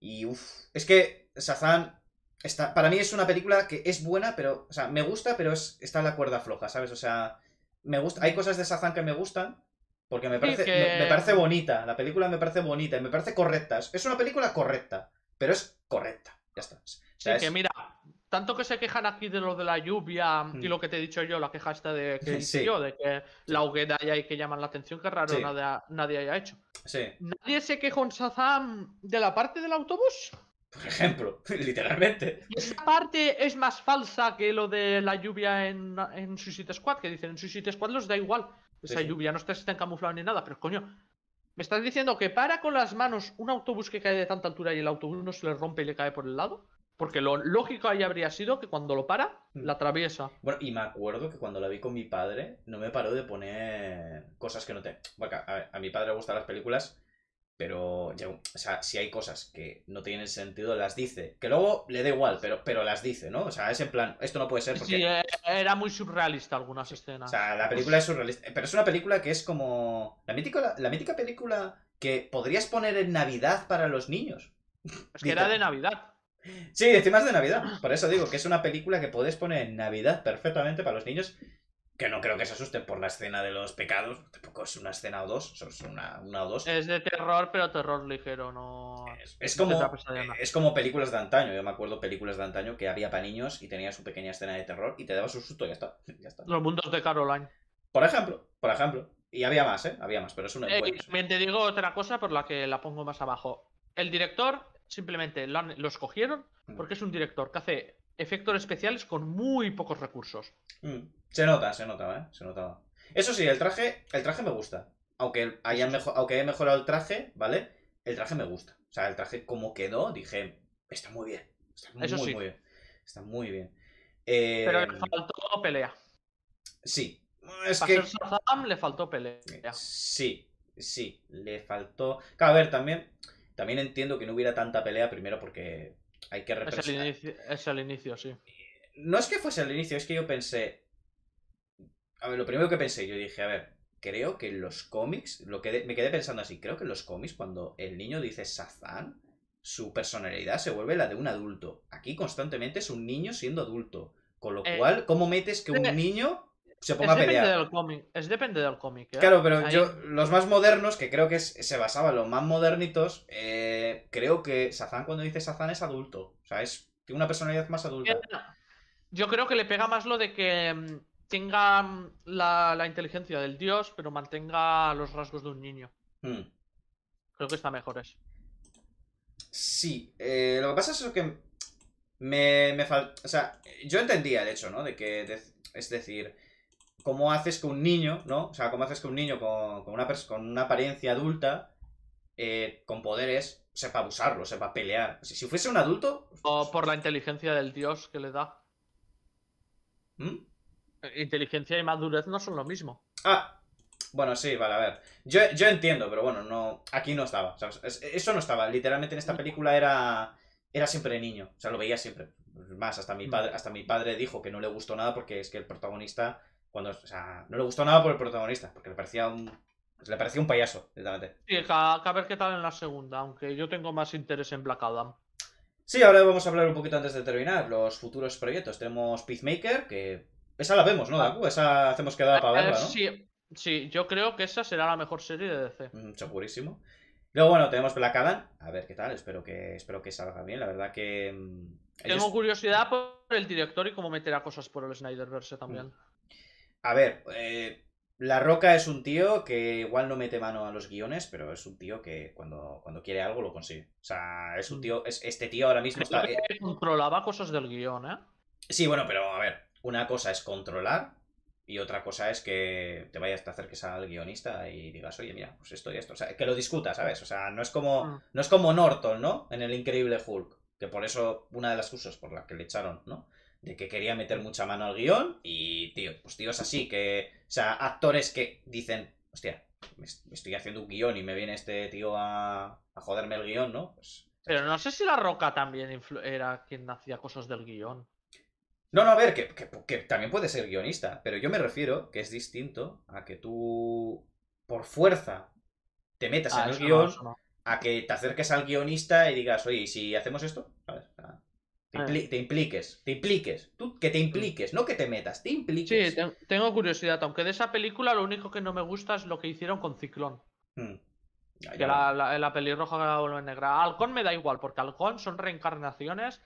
Y uff, es que Shazam está, para mí es una película que es buena, pero, o sea, me gusta, pero es, está en la cuerda floja, ¿sabes? O sea, me gusta, hay cosas de Shazam que me gustan. Porque me parece, sí, que... me, me parece bonita, la película me parece bonita y me parece correcta. Es una película correcta, pero es correcta. Ya está. O sea, sí, es... que mira, tanto que se quejan aquí de lo de la lluvia mm. y lo que te he dicho yo, la queja esta de que sí. yo, de que la hoguera hay que llaman la atención, que raro sí. nadie, nadie haya hecho. Sí. ¿Nadie se quejó en Shazam de la parte del autobús? Por ejemplo, literalmente. Esa parte es más falsa que lo de la lluvia en, en Suicide Squad, que dicen en Suicide Squad los da igual. Esa sí, sí. lluvia no está, está camuflada ni nada, pero coño, ¿me estás diciendo que para con las manos un autobús que cae de tanta altura y el autobús no se le rompe y le cae por el lado? Porque lo lógico ahí habría sido que cuando lo para, la atraviesa. Bueno, y me acuerdo que cuando la vi con mi padre, no me paró de poner cosas que no te... Bueno, a ver, a mi padre le gustan las películas, pero ya, o sea, si hay cosas que no tienen sentido, las dice. Que luego le da igual, pero, pero las dice, ¿no? O sea, es en plan, esto no puede ser porque... Sí, era muy surrealista algunas escenas. O sea, la película es surrealista, pero es una película que es como... La mítica, la, la mítica película que podrías poner en Navidad para los niños. Es que era de Navidad. Sí, encima es de Navidad. Por eso digo que es una película que podés poner en Navidad perfectamente para los niños, que no creo que se asusten por la escena de los pecados. Tampoco es una escena o dos, es una, una o dos. Es de terror, pero terror ligero, no... Es, es, como, es como películas de antaño. Yo me acuerdo películas de antaño que había para niños y tenía su pequeña escena de terror y te daba su susto y ya está. Ya está. Los mundos de Caroline. Por ejemplo, por ejemplo. Y había más, ¿eh? Había más, pero es una... Eh, bueno, también te digo otra cosa por la que la pongo más abajo. El director... Simplemente lo, han, lo escogieron porque es un director que hace efectos especiales con muy pocos recursos. Mm. Se nota, se notaba, ¿eh? Se notaba. Eso sí, el traje, el traje me gusta. Aunque hayan mejor, aunque haya mejorado el traje, ¿vale? El traje me gusta. O sea, el traje como quedó, dije, está muy bien. Está muy, Eso muy, sí. muy bien. Está muy bien. Eh... Pero le faltó pelea. Sí. Es Para que... ser Shazam le faltó pelea. Sí, sí, le faltó... Claro, a ver, también... También entiendo que no hubiera tanta pelea, primero porque hay que representar. Es el inicio, es el inicio, sí. No es que fuese el inicio, es que yo pensé... A ver, lo primero que pensé, yo dije, a ver, creo que en los cómics... Lo que de... Me quedé pensando así, creo que en los cómics cuando el niño dice Shazam, su personalidad se vuelve la de un adulto. Aquí constantemente es un niño siendo adulto. Con lo eh, cual, ¿cómo metes que un de... niño se ponga a pelear? Depende del cómic. Es depende del cómic, ¿eh? Claro, pero Ahí... yo, los más modernos, que creo que es, se basaban los más modernitos, eh, creo que Shazam, cuando dice Shazam, es adulto. O sea, es, tiene una personalidad más adulta. Yo creo que le pega más lo de que tenga la, la inteligencia del dios, pero mantenga los rasgos de un niño. Hmm. Creo que está mejor eso. Sí, eh, lo que pasa es que me, me falta... O sea, yo entendía el hecho, ¿no? De que, de, es decir, cómo haces que un niño, ¿no? O sea, cómo haces que un niño con, con, una, con una apariencia adulta, eh, con poderes, sepa abusarlo, sepa pelear. Si, si fuese un adulto... O por la inteligencia del dios que le da. ¿Mm? Inteligencia y madurez no son lo mismo. Ah, bueno, sí, vale, a ver. Yo, yo entiendo, pero bueno, no, aquí no estaba, ¿sabes? Eso no estaba. Literalmente en esta película era, era siempre niño. O sea, lo veía siempre. Más, hasta mi padre, hasta mi padre dijo que no le gustó nada porque es que el protagonista... Cuando, o sea, no le gustó nada por el protagonista, porque le parecía un... Le parecía un payaso, literalmente. Sí, a ver qué tal en la segunda, aunque yo tengo más interés en Black Adam. Sí, ahora vamos a hablar un poquito antes de terminar. Los futuros proyectos. Tenemos Peacemaker, que... Esa la vemos, ¿no, Daku? Esa hacemos quedada para verla, ¿no? Sí, sí, yo creo que esa será la mejor serie de D C. Mm, segurísimo. Luego, bueno, tenemos Black Adam. A ver qué tal, espero que espero que salga bien. La verdad que... Tengo ellos... curiosidad por el director y cómo meterá cosas por el Snyderverse también. Mm. A ver, eh, La Roca es un tío que igual no mete mano a los guiones, pero es un tío que cuando, cuando quiere algo lo consigue. O sea, es un tío... Es, este tío ahora mismo creo está... Que controlaba cosas del guión, ¿eh? Sí, bueno, pero a ver... Una cosa es controlar y otra cosa es que te vayas a acerques al guionista y digas, oye, mira, pues esto y esto. O sea, que lo discutas, ¿sabes? O sea, no es como no es como Norton, ¿no? En el Increíble Hulk. Que por eso, una de las cosas por las que le echaron, ¿no? De que quería meter mucha mano al guión y, tío, pues tío es así, que... O sea, actores que dicen, hostia, me estoy haciendo un guión y me viene este tío a, a joderme el guión, ¿no? Pues, pero no sé si La Roca también era quien hacía cosas del guión. No, no, a ver, que, que, que también puede ser guionista, pero yo me refiero que es distinto a que tú, por fuerza, te metas ah, en el guión, no, no. a que te acerques al guionista y digas, oye, ¿y si hacemos esto? ¿Sabes? Te, impli te impliques, te impliques, tú que te impliques, no que te metas, te impliques. Sí, tengo curiosidad, aunque de esa película lo único que no me gusta es lo que hicieron con Ciclón. Hmm. Ya, que la, la, la pelirroja o la negra. Halcón me da igual, porque Halcón son reencarnaciones...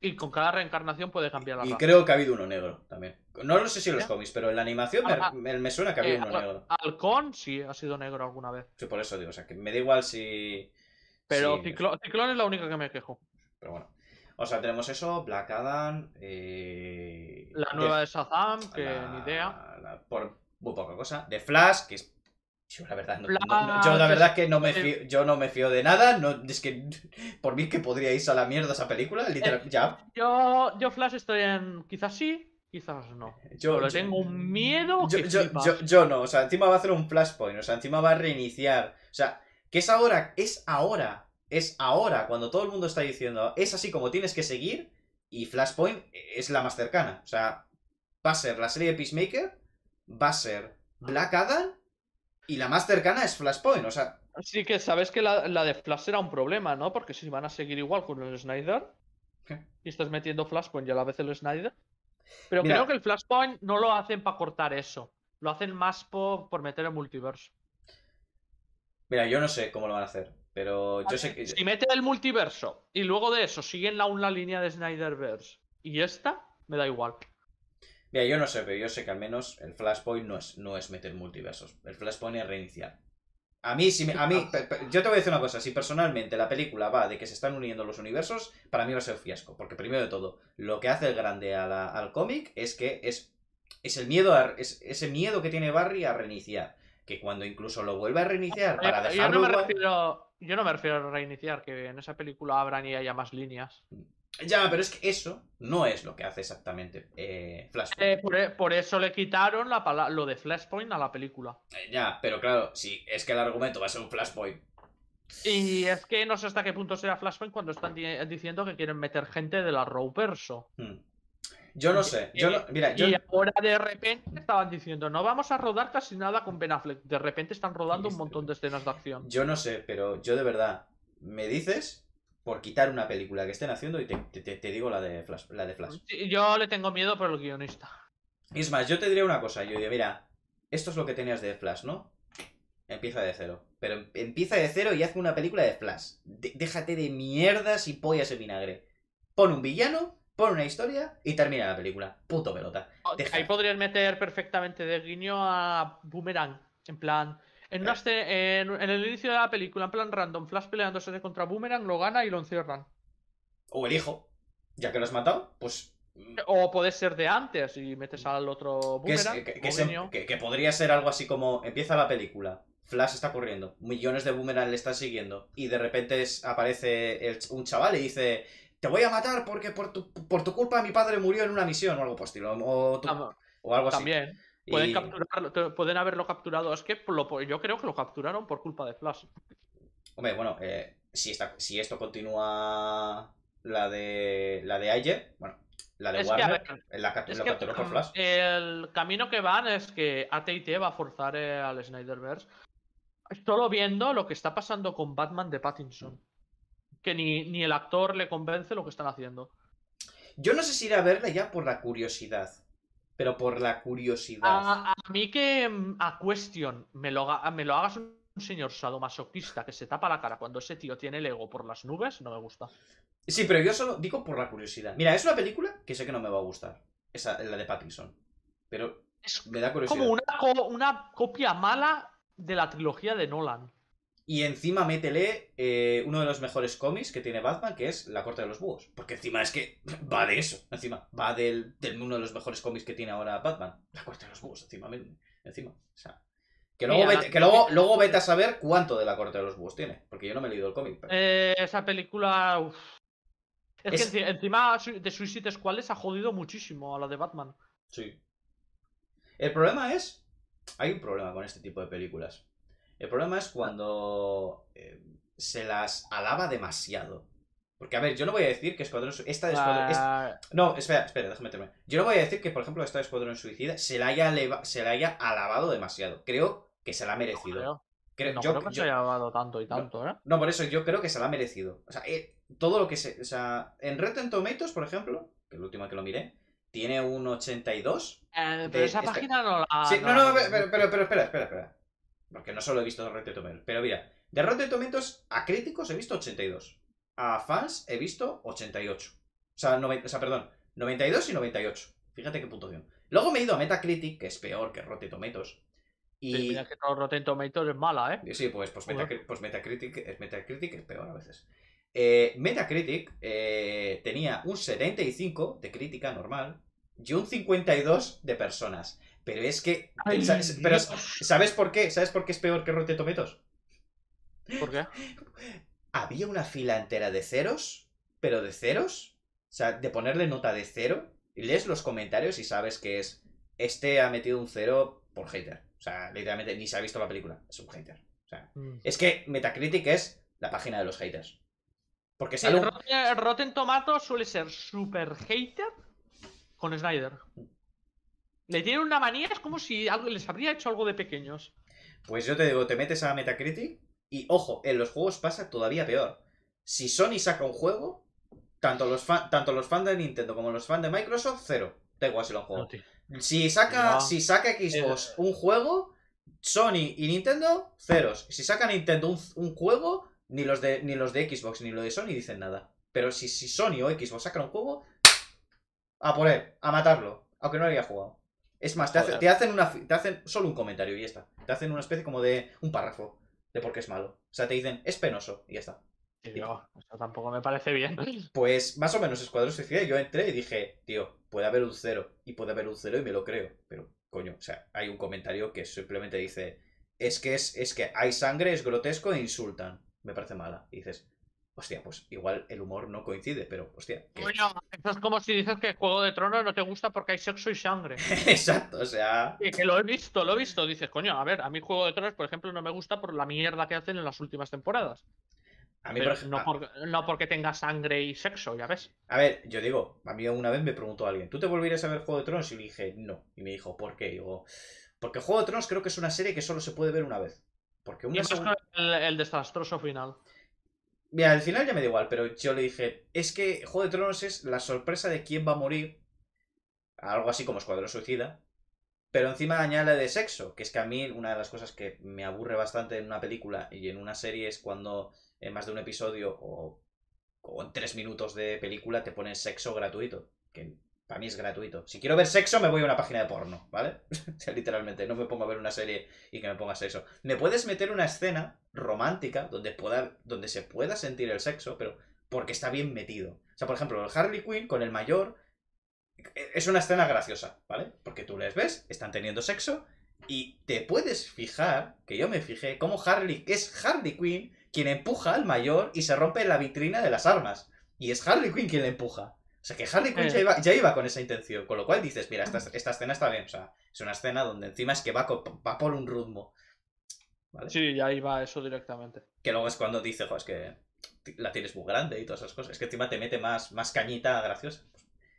Y con cada reencarnación puede cambiar la raza. Y creo que ha habido uno negro también. No lo sé si en los cómics, pero en la animación me, me, me suena que ha habido eh, uno negro. Halcón sí ha sido negro alguna vez. Sí, por eso digo, o sea, que me da igual si... Pero si... Ciclón, Ciclón es la única que me quejo. Pero bueno. O sea, tenemos eso, Black Adam... Eh... La nueva de, de Shazam, que la... ni idea. La... Por muy poca cosa. De Flash, que es... Yo la verdad, no, no, no, yo, la verdad es que no me fío, yo no me fío de nada. No, es que por mí que podría irse a la mierda esa película, literal, ya. Yo, yo Flash estoy en... Quizás sí, quizás no. Yo le tengo un miedo que yo, yo, yo, yo no, o sea, encima va a hacer un flashpoint, o sea, encima va a reiniciar. O sea, que es ahora, es ahora, es ahora, cuando todo el mundo está diciendo, es así como tienes que seguir, y Flashpoint es la más cercana. O sea, va a ser la serie de Peacemaker, va a ser Black Adam... Y la más cercana es Flashpoint, o sea... Sí que sabes que la, la de Flash era un problema, ¿no? Porque si van a seguir igual con el Snyder... ¿Qué? Y estás metiendo Flashpoint y a la vez el Snyder... Pero mira, creo que el Flashpoint no lo hacen para cortar eso. Lo hacen más por, por meter el multiverso. Mira, yo no sé cómo lo van a hacer, pero yo sé que... Si meten el multiverso y luego de eso siguen aún la línea de Snyderverse y esta, me da igual. Mira, yo no sé, pero yo sé que al menos el Flashpoint no es, no es meter multiversos. El Flashpoint es reiniciar. A mí, si me, a mí per, per, yo te voy a decir una cosa. Si personalmente la película va de que se están uniendo los universos, para mí va a ser fiasco. Porque primero de todo, lo que hace el grande a la, al cómic es que es, es el miedo a, es ese miedo que tiene Barry a reiniciar. Que cuando incluso lo vuelve a reiniciar para dejarlo... Yo no me refiero, yo no me refiero a reiniciar, que en esa película habrán y haya más líneas. Ya, pero es que eso no es lo que hace exactamente eh, Flashpoint. Eh, por, por eso le quitaron la pala lo de Flashpoint a la película. Eh, ya, pero claro, si es que el argumento va a ser un Flashpoint Y es que no sé hasta qué punto será Flashpoint cuando están di- diciendo que quieren meter gente de la Row-Perso. Hmm. Yo no sé. Yo no, mira, yo... Y ahora de repente estaban diciendo, no vamos a rodar casi nada con Ben Affleck. De repente están rodando un montón de escenas de acción. Yo no sé, pero yo de verdad, me dices por quitar una película que estén haciendo y te, te, te digo la de Flash, la de Flash. Yo le tengo miedo por el guionista. Y es más, yo te diré una cosa. Yo diría, mira, esto es lo que tenías de Flash, ¿no? Empieza de cero. Pero empieza de cero y hazme una película de Flash. De- déjate de mierdas y pollas en vinagre. Pon un villano... Pon una historia y termina la película. Puto pelota. Deja. Ahí podrías meter perfectamente de guiño a Boomerang. En plan, en, una, en, en el inicio de la película, en plan random, Flash peleándose contra Boomerang, lo gana y lo encierran. O el hijo. Ya que lo has matado, pues... O puede ser de antes y metes al otro Boomerang. Que, es, que, que, se, que, que podría ser algo así como, empieza la película, Flash está corriendo, millones de Boomerang le están siguiendo y de repente es, aparece el, un chaval y dice... Te voy a matar porque por tu, por tu culpa mi padre murió en una misión o algo por estilo. O, tu, o algo así. También. Pueden, y... capturarlo, pueden haberlo capturado. Es que lo, yo creo que lo capturaron por culpa de Flash. Hombre, bueno, eh, si, esta, si esto continúa la de la de Ayer, bueno, la de es Warner, que, ver, la, la capturó por Flash. El camino que van es que A T and T va a forzar eh, al Snyderverse. Solo viendo lo que está pasando con Batman de Pattinson. Mm. Que ni, ni el actor le convence lo que están haciendo. Yo no sé si iré a verla ya por la curiosidad. Pero por la curiosidad. A, a mí que a Question me lo, me lo hagas un señor sadomasoquista que se tapa la cara cuando ese tío tiene el ego por las nubes, no me gusta. Sí, pero yo solo digo por la curiosidad. Mira, es una película que sé que no me va a gustar. Esa, la de Pattinson. Pero es me da curiosidad. Como una, una copia mala de la trilogía de Nolan. Y encima métele eh, uno de los mejores cómics que tiene Batman, que es La Corte de los Búhos. Porque encima es que va de eso. Encima va del, del uno de los mejores cómics que tiene ahora Batman. La Corte de los Búhos, encima. encima. O sea, que luego, Mira, vete, que luego, luego vete a saber cuánto de La Corte de los Búhos tiene. Porque yo no me he leído el cómic. Pero... Eh, esa película... Uf. Es, es que encima de Suicide Squad les ha jodido muchísimo a la de Batman. Sí. El problema es... Hay un problema con este tipo de películas. El problema es cuando eh, se las alaba demasiado. Porque, a ver, yo no voy a decir que Escuadrón Suicida... Esta de Escuadrón... Uh... Esta... No, espera, espera, déjame terminar. Yo no voy a decir que, por ejemplo, esta de Escuadrón Suicida se la haya, eleva... se la haya alabado demasiado. Creo que se la ha merecido. No creo, creo... No, yo, creo que yo... se haya alabado tanto y tanto, no, ¿eh? No, por eso yo creo que se la ha merecido. O sea, eh, todo lo que se... O sea, en Rotten Tomatoes, por ejemplo, que es la última que lo miré, tiene un ochenta y dos. Eh, pero de... esa página no la... Sí, no, no, no, pero, pero, pero espera, espera, espera. Porque no solo he visto Rotten Tomatoes. Pero mira, de Rotten Tomatoes a críticos he visto ochenta y dos. A fans he visto ochenta y ocho. O sea, noventa, o sea perdón, noventa y dos y noventa y ocho. Fíjate qué puntuación. Luego me he ido a Metacritic, que es peor que Rotten Tomatoes. Y... Pues mira que todo Rotten Tomatoes es mala, ¿eh? Sí, pues, pues, Metacritic, pues Metacritic, Metacritic es peor a veces. Eh, Metacritic eh, tenía un setenta y cinco de crítica normal y un cincuenta y dos de personas. Pero es que... Ay, ¿sabes, pero, ¿sabes por qué? ¿Sabes por qué es peor que Rotten Tomatoes? ¿Por qué? Había una fila entera de ceros, pero de ceros. O sea, de ponerle nota de cero. Y lees los comentarios y sabes que es... Este ha metido un cero por hater. O sea, literalmente ni se ha visto la película. Es un hater. O sea, mm. Es que Metacritic es la página de los haters. Porque sale... El un... Rotten, Rotten Tomatoes suele ser super hater con Snyder. Le tienen una manía, es como si algo, les habría hecho algo de pequeños. Pues yo te digo, te metes a Metacritic y, ojo, en los juegos pasa todavía peor. Si Sony saca un juego, tanto los, fan, tanto los fans de Nintendo como los fans de Microsoft, cero. Da igual si lo juego. No, si, saca, no. si saca Xbox un juego, Sony y Nintendo, ceros. Si saca Nintendo un, un juego, ni los, de, ni los de Xbox ni los de Sony dicen nada. Pero si, si Sony o Xbox sacan un juego, a por él, a matarlo, aunque no lo haya jugado. Es más, te, hace, te, hacen una, te hacen solo un comentario y ya está. Te hacen una especie como de un párrafo de por qué es malo. O sea, te dicen, es penoso y ya está. Y yo, eso tampoco me parece bien. Pues más o menos Escuadrón Suicida, yo entré y dije, tío, puede haber un cero. Y puede haber un cero y me lo creo. Pero, coño, o sea, hay un comentario que simplemente dice, es que, es, es que hay sangre, es grotesco e insultan. Me parece mala. Y dices, Hostia, pues igual el humor no coincide, pero hostia. Que... Bueno, eso es como si dices que Juego de Tronos no te gusta porque hay sexo y sangre. Exacto, o sea... Y que lo he visto, lo he visto. Dices, coño, a ver, a mí Juego de Tronos, por ejemplo, no me gusta por la mierda que hacen en las últimas temporadas. A mí, por ejemplo... no, por, no porque tenga sangre y sexo, ya ves. A ver, yo digo, a mí una vez me preguntó alguien, ¿tú te volverías a ver Juego de Tronos? Y le dije, no. Y me dijo, ¿por qué? Y digo, porque Juego de Tronos creo que es una serie que solo se puede ver una vez. Porque una segunda... el, el desastroso final. Mira, al final ya me da igual, pero yo le dije, es que Juego de Tronos es la sorpresa de quién va a morir, algo así como Escuadrón Suicida, pero encima añade de sexo, que es que a mí una de las cosas que me aburre bastante en una película y en una serie es cuando en más de un episodio o, o en tres minutos de película te ponen sexo gratuito, que para mí es gratuito. Si quiero ver sexo me voy a una página de porno, ¿vale? Literalmente, no me pongo a ver una serie y que me ponga sexo. Me puedes meter una escena romántica donde pueda, donde se pueda sentir el sexo, pero porque está bien metido. O sea, por ejemplo, el Harley Quinn con el mayor es una escena graciosa, ¿vale? Porque tú les ves, están teniendo sexo y te puedes fijar, que yo me fijé, cómo Harley, es Harley Quinn quien empuja al mayor y se rompe la vitrina de las armas. Y es Harley Quinn quien le empuja. O sea, que Harley Quinn ya iba, ya iba con esa intención. Con lo cual dices, mira, esta, esta escena está bien. O sea, es una escena donde encima es que va, va por un ritmo. ¿Vale? Sí, ya iba eso directamente. Que luego es cuando dice, jo, es que la tienes muy grande y todas esas cosas. Es que encima te mete más, más cañita graciosa.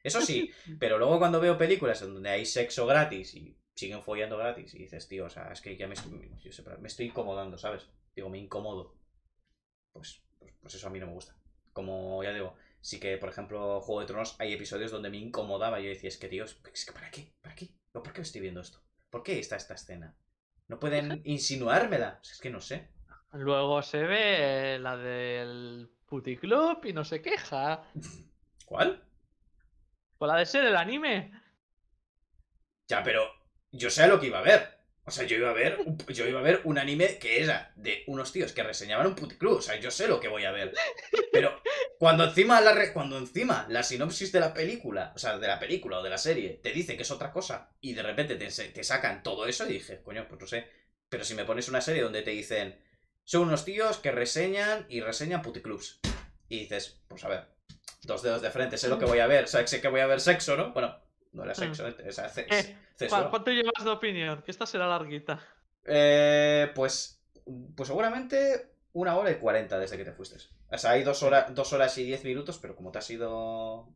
Eso sí, pero luego cuando veo películas en donde hay sexo gratis y siguen follando gratis y dices, tío, o sea, es que ya me estoy, yo sé, me estoy incomodando, ¿sabes? Digo, me incomodo. Pues, pues, pues eso a mí no me gusta. Como ya digo... Sí que, por ejemplo, Juego de Tronos, hay episodios donde me incomodaba. Yo decía, es que, tío, es que ¿para qué? ¿Para qué? ¿Por qué estoy viendo esto? ¿Por qué está esta escena? ¿No pueden insinuármela? Es que no sé. Luego se ve la del puticlub y no se queja. ¿Cuál? Pues la de ser el anime. Ya, pero yo sé lo que iba a ver. O sea, yo iba a ver, yo iba a ver un anime que era de unos tíos que reseñaban un puticlub. O sea, yo sé lo que voy a ver. Pero cuando encima la re, cuando encima la sinopsis de la película, o sea, de la película o de la serie, te dice que es otra cosa y de repente te, te sacan todo eso y dije, coño, pues no sé. Pero si me pones una serie donde te dicen, son unos tíos que reseñan y reseñan puticlubs. Y dices, pues a ver, dos dedos de frente, sé lo que voy a ver. O sea, sé que voy a ver sexo, ¿no? Bueno... No era sexo, es acceso. ¿Cuánto llevas de opinión? Que esta será larguita. Eh, pues, pues seguramente una hora y cuarenta desde que te fuiste. O sea, hay dos horas, dos horas y diez minutos, pero como te has ido,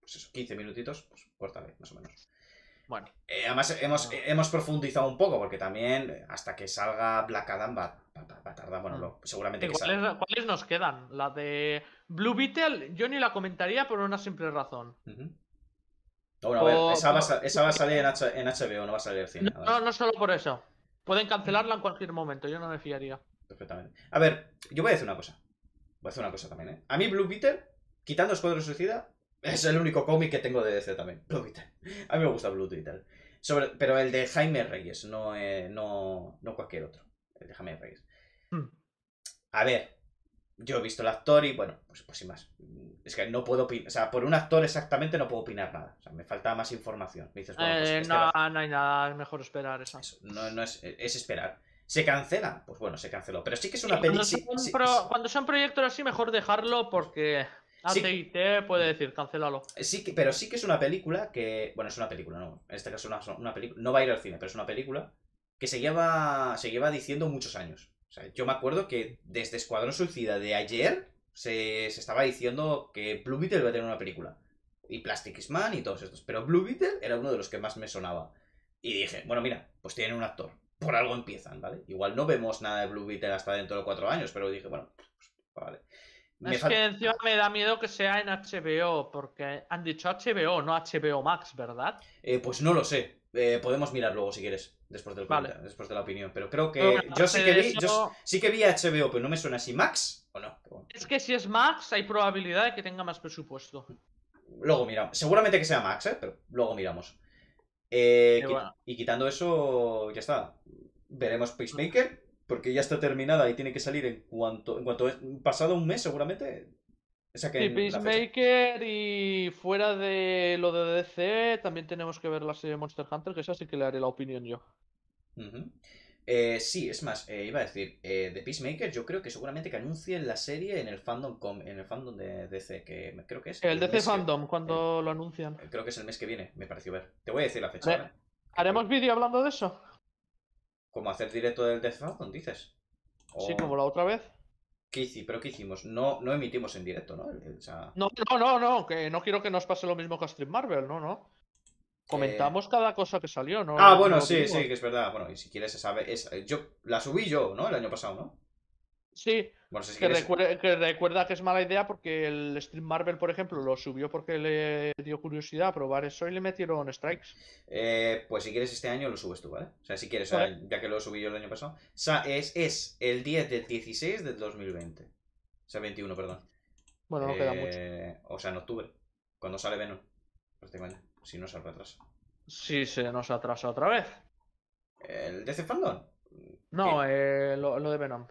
pues eso, quince minutitos, pues córtale, más o menos. Bueno. Eh, además hemos, hemos profundizado un poco, porque también hasta que salga Black Adam va, va, va, va a tardar, bueno, no, seguramente que salga. ¿Cuáles, ¿Cuáles nos quedan? La de Blue Beetle, yo ni la comentaría por una simple razón. Uh-huh. Bueno, a ver, esa va, esa va a salir en H B O, no va a salir al cine. No, no solo por eso. Pueden cancelarla en cualquier momento, yo no me fiaría. Perfectamente. A ver, yo voy a decir una cosa. Voy a decir una cosa también, ¿eh? A mí Blue Beetle, quitando Escuadrón Suicida, es el único cómic que tengo de D C también. Blue Beetle. A mí me gusta Blue Beetle. Sobre, pero el de Jaime Reyes, no, eh, no, no cualquier otro. El de Jaime Reyes. Hmm. A ver, yo he visto el actor y, bueno, pues, pues sin más. Es que no puedo opinar. O sea, por un actor exactamente no puedo opinar nada. O sea, me falta más información. Me dices, bueno, pues eh, este no, va... no hay nada. Es mejor esperar eso. Eso no, no es, es esperar. ¿Se cancela? Pues bueno, se canceló. Pero sí que es una película. Sí, sí, pro... sí. Cuando son proyectos así, mejor dejarlo porque A T y T sí. Puede decir, cancélalo. Sí que, pero sí que es una película que... Bueno, es una película, no. En este caso es una, una película. No va a ir al cine, pero es una película que se lleva, se lleva diciendo muchos años. O sea, yo me acuerdo que desde Escuadrón Suicida de ayer se, se estaba diciendo que Blue Beetle iba a tener una película. Y Plastic Is Man y todos estos. Pero Blue Beetle era uno de los que más me sonaba. Y dije, bueno, mira, pues tienen un actor. Por algo empiezan, ¿vale? Igual no vemos nada de Blue Beetle hasta dentro de cuatro años, pero dije, bueno, pues, vale. Me es que encima me da miedo que sea en H B O, porque han dicho H B O, no H B O Max, ¿verdad? Eh, pues no lo sé. Eh, podemos mirar luego si quieres, después del vale. Después de la opinión. Pero creo que. Pero yo sí que vi. Eso... Yo sí que vi H B O, pero no me suena si Max o no. Bueno. Es que si es Max, hay probabilidad de que tenga más presupuesto. Luego miramos. Seguramente que sea Max, ¿eh? Pero luego miramos. Eh, qui bueno. Y quitando eso, ya está. Veremos Peacemaker, porque ya está terminada y tiene que salir en cuanto. En cuanto pasado un mes, seguramente. O sea que sí, Peacemaker y fuera de lo de D C también tenemos que ver la serie Monster Hunter, que esa sí que le haré la opinión yo. Uh-huh. Eh, sí, es más, eh, iba a decir, eh, The Peacemaker, yo creo que seguramente que anuncien la serie en el fandom com, en el fandom de D C, que creo que es... El, el D C Fandom, que, cuando eh, lo anuncian. Creo que es el mes que viene, me pareció ver. Te voy a decir la fecha. ¿Hare, ¿Haremos vídeo hablando de eso? ¿Cómo hacer directo del D C Fandom, dices? O... Sí, como la otra vez. ¿Qué hicimos? ¿Pero qué hicimos? No, no emitimos en directo, ¿no? O sea... No, no, no, no, que no quiero que nos pase lo mismo que a Street Marvel, no, no. Comentamos eh... cada cosa que salió, ¿no? Ah, bueno, sí, sí, que es verdad. Bueno, y si quieres, se sabe. Es... Yo la subí yo, ¿no? El año pasado, ¿no? Sí. Bueno, si que, quieres... recuerda, que recuerda que es mala idea porque el Street Marvel, por ejemplo, lo subió porque le dio curiosidad a probar eso y le metieron strikes. Eh, pues si quieres, este año lo subes tú, ¿vale? O sea, si quieres, ¿vale? Ya que lo subí yo el año pasado. O sea, es, es el diez del dieciséis del dos mil veinte. O sea, veintiuno, perdón. Bueno, no eh... queda mucho. O sea, en octubre, cuando sale Venom, prácticamente. Si no se retrasa. Si se nos atrasa otra vez. ¿El D C Fandom? No, eh, lo, lo de Venom.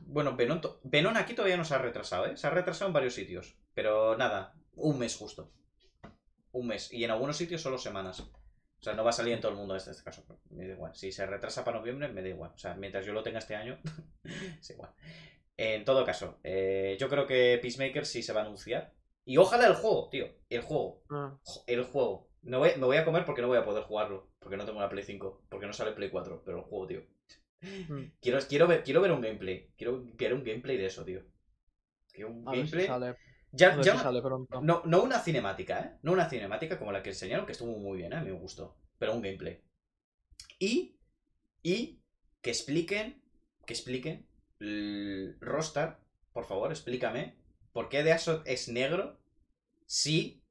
Bueno, Venom, Venom aquí todavía no se ha retrasado, ¿eh? Se ha retrasado en varios sitios. Pero nada, un mes justo. Un mes. Y en algunos sitios solo semanas. O sea, no va a salir en todo el mundo en este, este caso. Me da igual. Si se retrasa para noviembre, me da igual. O sea, mientras yo lo tenga este año, es igual. En todo caso, eh, yo creo que Peacemaker sí se va a anunciar. Y ojalá el juego, tío. El juego. Ah. El juego. Me voy, me voy a comer porque no voy a poder jugarlo. Porque no tengo una Play cinco. Porque no sale Play cuatro. Pero el juego, tío. Mm. Quiero, quiero, ver, quiero ver un gameplay. Quiero ver un gameplay de eso, tío. Quiero un a gameplay. Ver si sale. Ya, a ver ya si sale pronto. No, no una cinemática, ¿eh? No una cinemática como la que enseñaron, que estuvo muy bien, ¿eh? A mí me gustó. Pero un gameplay. Y. Y. Que expliquen. Que expliquen. El roster. Por favor, explícame. ¿Por qué Deathstroke es negro si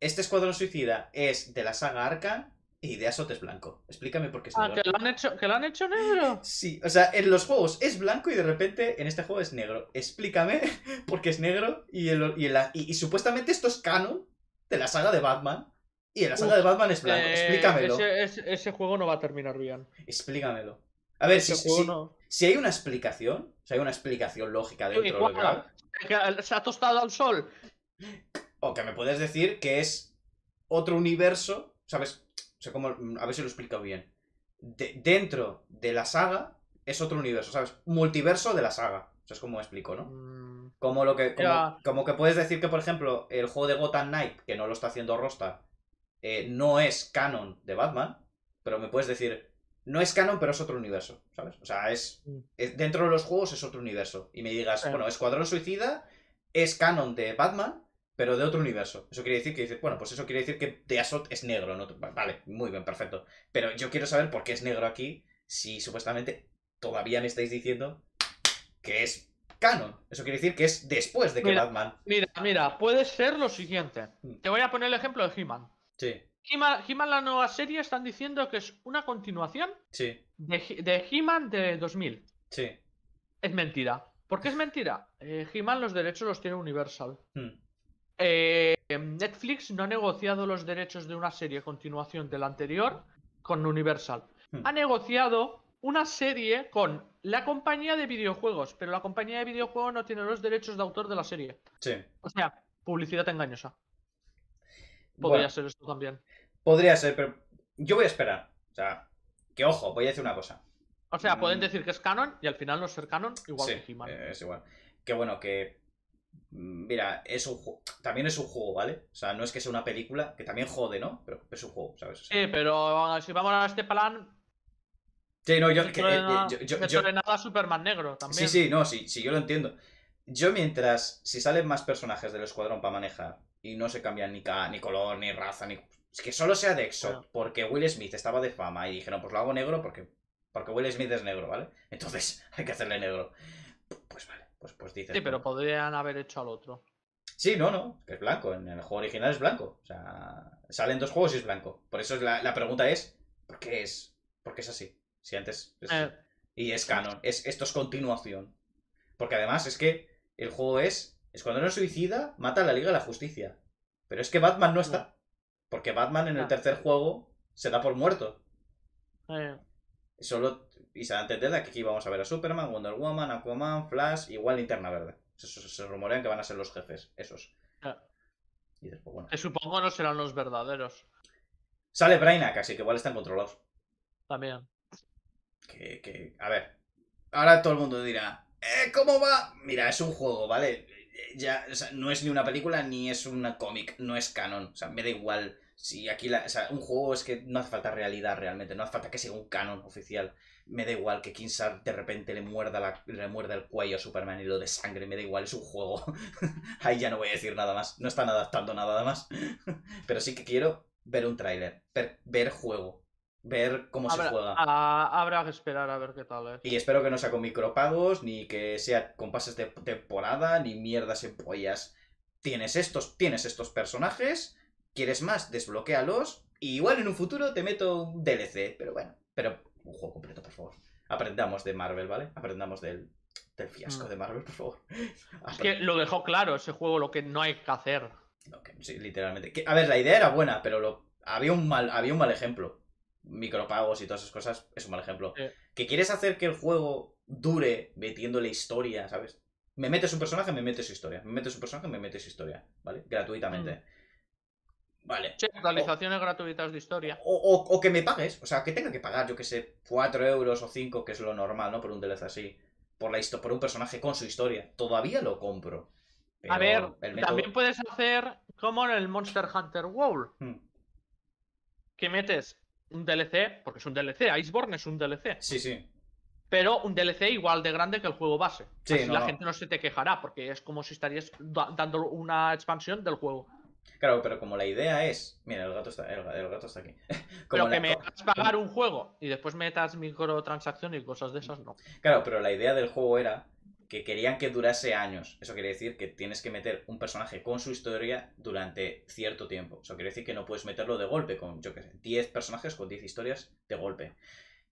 este Escuadrón Suicida es de la saga Arkham y Deathstroke es blanco? Explícame por qué es ah, negro. Ah, ¿que lo han hecho, que lo han hecho negro? Sí, o sea, en los juegos es blanco y de repente en este juego es negro. Explícame por qué es negro y, el, y, la, y, y supuestamente esto es canon de la saga de Batman y de la saga Uf, de Batman es blanco. Eh, Explícamelo. Ese, ese, ese juego no va a terminar bien. Explícamelo. A ver, si, si, no. si hay una explicación, si hay una explicación lógica dentro de lo que... Se ha tostado al sol. O que me puedes decir que es otro universo, ¿sabes? O sea, como, a ver si lo he explicado bien. De, dentro de la saga es otro universo, ¿sabes? Multiverso de la saga. O sea, es como me explico, ¿no? Mm. Como, lo que, como, como que puedes decir que, por ejemplo, el juego de Gotham Knight, que no lo está haciendo Rockstar, eh, no es canon de Batman, pero me puedes decir... No es canon, pero es otro universo, ¿sabes? O sea, es, es dentro de los juegos es otro universo. Y me digas, bueno, Escuadrón Suicida es canon de Batman, pero de otro universo. Eso quiere decir que dices, bueno, pues eso quiere decir que Deathstroke es negro, ¿no? Vale, muy bien, perfecto. Pero yo quiero saber por qué es negro aquí, si supuestamente todavía me estáis diciendo que es canon. Eso quiere decir que es después de que mira, Batman... Mira, mira, puede ser lo siguiente. Te voy a poner el ejemplo de He-Man. Sí. He-Man, la nueva serie, están diciendo que es una continuación sí. de, de He-Man de dos mil. Sí. Es mentira. ¿Por qué es mentira? Eh, He-Man los derechos los tiene Universal. Hmm. Eh, Netflix no ha negociado los derechos de una serie continuación de la anterior con Universal. Hmm. Ha negociado una serie con la compañía de videojuegos, pero la compañía de videojuegos no tiene los derechos de autor de la serie. Sí. O sea, publicidad engañosa. Podría bueno, ser esto también. Podría ser, pero yo voy a esperar. O sea, que ojo, voy a decir una cosa. O sea, pueden decir que es canon y al final no ser canon, igual sí, que He-Man. Eh, es igual. Que bueno, que... Mira, es un juego. También es un juego, ¿vale? O sea, no es que sea una película, que también jode, ¿no? Pero es un juego, ¿sabes? O sea, sí, pero si vamos a este plan... Sí, no, yo... Que, eh, yo, yo, yo, yo... nada Superman negro también. Sí, sí, no, sí, sí, yo lo entiendo. Yo mientras, si salen más personajes del escuadrón para manejar... Y no se cambian ni, ca ni color, ni raza, ni... Es que solo sea de Exo, bueno. Porque Will Smith estaba de fama y dijeron, pues lo hago negro porque porque Will Smith es negro, ¿vale? Entonces hay que hacerle negro. Pues vale, pues, pues dices... Sí, pero podrían haber hecho al otro. Sí, no, no, que es blanco. En el juego original es blanco. O sea, salen dos juegos y es blanco. Por eso la, la pregunta es, ¿por qué es? ¿Por qué es así? Si antes... Es... Eh. Y es canon. Es, esto es continuación. Porque además es que el juego es... Es cuando no suicida, mata a la Liga de la Justicia. Pero es que Batman no está. Porque Batman en el tercer juego se da por muerto. Eh. Solo, y se da a entender de que aquí vamos a ver a Superman, Wonder Woman, Aquaman, Flash, igual Linterna Verde. Se, se, se rumorean que van a ser los jefes, esos. Eh. Y después, bueno. Que supongo no serán los verdaderos. Sale Brainiac, así que igual están controlados. También. Que, que, a ver, ahora todo el mundo dirá, ¿eh, ¿cómo va? Mira, es un juego, ¿vale? Ya, o sea, no es ni una película ni es una cómic, no es canon, o sea, me da igual. Si aquí la, o sea, un juego es que no hace falta realidad realmente, no hace falta que sea un canon oficial. Me da igual que King Shark de repente le muerda, la, le muerda el cuello a Superman y lo de sangre, me da igual, es un juego. Ahí ya no voy a decir nada más, no están adaptando nada más. Pero sí que quiero ver un tráiler, ver, ver juego, ver cómo habrá, se juega. A, habrá que esperar a ver qué tal es. Y espero que no sea con micropagos, ni que sea con pases de temporada, ni mierdas en pollas. Tienes estos, tienes estos personajes... ¿Quieres más? Desbloquéalos. Y igual en un futuro te meto un D L C. Pero bueno, pero un juego completo, por favor. Aprendamos de Marvel, ¿vale? Aprendamos del, del fiasco mm. de Marvel, por favor. Es que lo dejó claro ese juego, lo que no hay que hacer. Okay, sí, literalmente. Que, a ver, la idea era buena, pero lo, había, un mal, había un mal ejemplo. Micropagos y todas esas cosas es un mal ejemplo. Eh. Que quieres hacer que el juego dure metiéndole historia, ¿sabes? Me metes un personaje, me metes historia. Me metes un personaje, me metes historia, ¿vale? Gratuitamente. Mm. Vale. Sí, actualizaciones gratuitas de historia. O, o, o que me pagues, o sea, que tenga que pagar, yo que sé, cuatro euros o cinco, que es lo normal, ¿no? Por un D L C así, por, la por un personaje con su historia. Todavía lo compro. Pero a ver, método... también puedes hacer como en el Monster Hunter World. Hmm. Que metes un D L C, porque es un D L C, Iceborne es un D L C. Sí, sí. Pero un D L C igual de grande que el juego base. Sí, así no, la no. gente no se te quejará, porque es como si estarías da dando una expansión del juego. Claro, pero como la idea es... Mira, el gato está, el, el gato está aquí. Como pero que la... me hagas pagar un juego y después metas microtransacciones y cosas de esas, no. Claro, pero la idea del juego era que querían que durase años. Eso quiere decir que tienes que meter un personaje con su historia durante cierto tiempo. Eso quiere decir que no puedes meterlo de golpe con, yo qué sé, diez personajes con diez historias de golpe.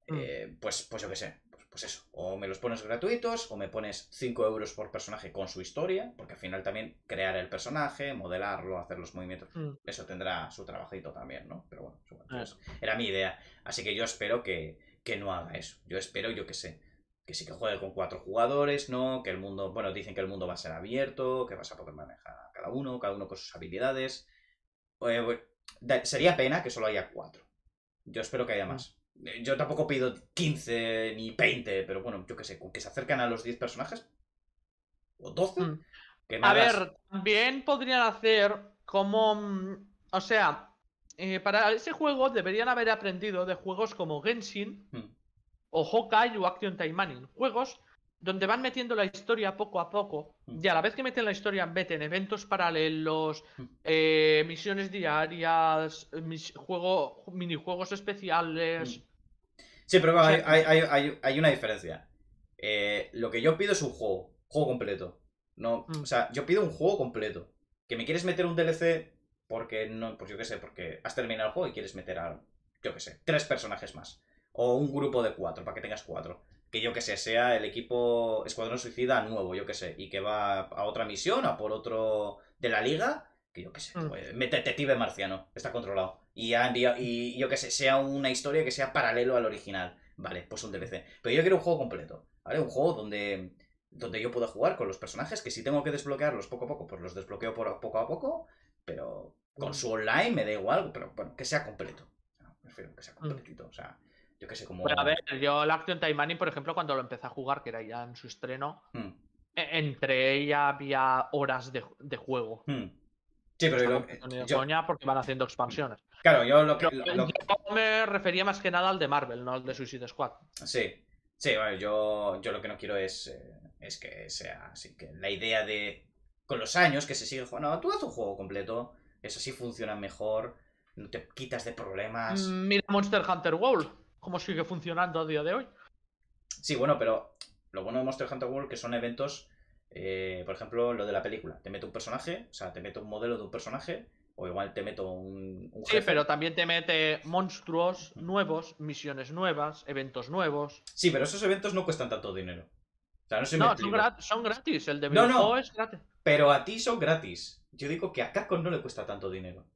Mm. Eh, pues, pues yo qué sé. Pues eso, o me los pones gratuitos, o me pones cinco euros por personaje con su historia, porque al final también crear el personaje, modelarlo, hacer los movimientos, mm. eso tendrá su trabajito también, ¿no? Pero bueno, entonces, era mi idea. Así que yo espero que, que no haga eso. Yo espero, yo qué sé, que sí que juegue con cuatro jugadores, ¿no? Que el mundo, bueno, dicen que el mundo va a ser abierto, que vas a poder manejar a cada uno, cada uno con sus habilidades. Eh, sería pena que solo haya cuatro. Yo espero que haya más. Yo tampoco pido quince ni veinte, pero bueno, yo qué sé, con que se acercan a los diez personajes o doce. Mm. Que a hagas... ver, también podrían hacer como... O sea, eh, para ese juego deberían haber aprendido de juegos como Genshin mm. o Hawkeye o Action Time Manning. Juegos donde van metiendo la historia poco a poco mm. y a la vez que meten la historia meten eventos paralelos, mm. eh, misiones diarias, mis, juego, minijuegos especiales... Mm. Sí, pero hay, hay, hay, hay una diferencia. Eh, lo que yo pido es un juego, juego completo. No, mm. O sea, yo pido un juego completo. Que me quieres meter un D L C porque, no, pues yo qué sé, porque has terminado el juego y quieres meter a, yo qué sé, tres personajes más. O un grupo de cuatro, para que tengas cuatro. Que yo que sé, sea el equipo Escuadrón Suicida nuevo, yo que sé, y que va a otra misión, a por otro de la liga, que yo que sé, pues, mete detective marciano, está controlado. Y, enviado, y yo que sé, sea una historia que sea paralelo al original. Vale, pues un D L C. Pero yo quiero un juego completo, ¿vale? Un juego donde, donde yo pueda jugar con los personajes, que si tengo que desbloquearlos poco a poco, pues los desbloqueo por, poco a poco, pero con su online me da igual, pero bueno, que sea completo. No, prefiero que sea completito, o sea... Yo que sé, como... Bueno, a ver, yo la Action Time Manning, por ejemplo, cuando lo empecé a jugar, que era ya en su estreno, hmm. entre ella había horas de, de juego. Hmm. Sí, pero yo... No yo... coña porque van haciendo expansiones. Claro, yo lo que... Lo, lo... Yo me refería más que nada al de Marvel, no al de Suicide Squad. Sí, sí, bueno, yo, yo lo que no quiero es, eh, es que sea así, que la idea de... Con los años que se sigue jugando, no, tú haz un juego completo, eso sí funciona mejor, no te quitas de problemas... Mira Monster Hunter World. ¿Cómo sigue funcionando a día de hoy? Sí, bueno, pero lo bueno de Monster Hunter World que son eventos, eh, por ejemplo, lo de la película. Te meto un personaje, o sea, te meto un modelo de un personaje, o igual te meto un, un jefe. Sí, pero también te mete monstruos nuevos, misiones nuevas, eventos nuevos. Sí, pero esos eventos no cuestan tanto dinero. O sea, no sé no, son, grat son gratis, el de no, no, es gratis. Pero a ti son gratis. Yo digo que a Capcom no le cuesta tanto dinero.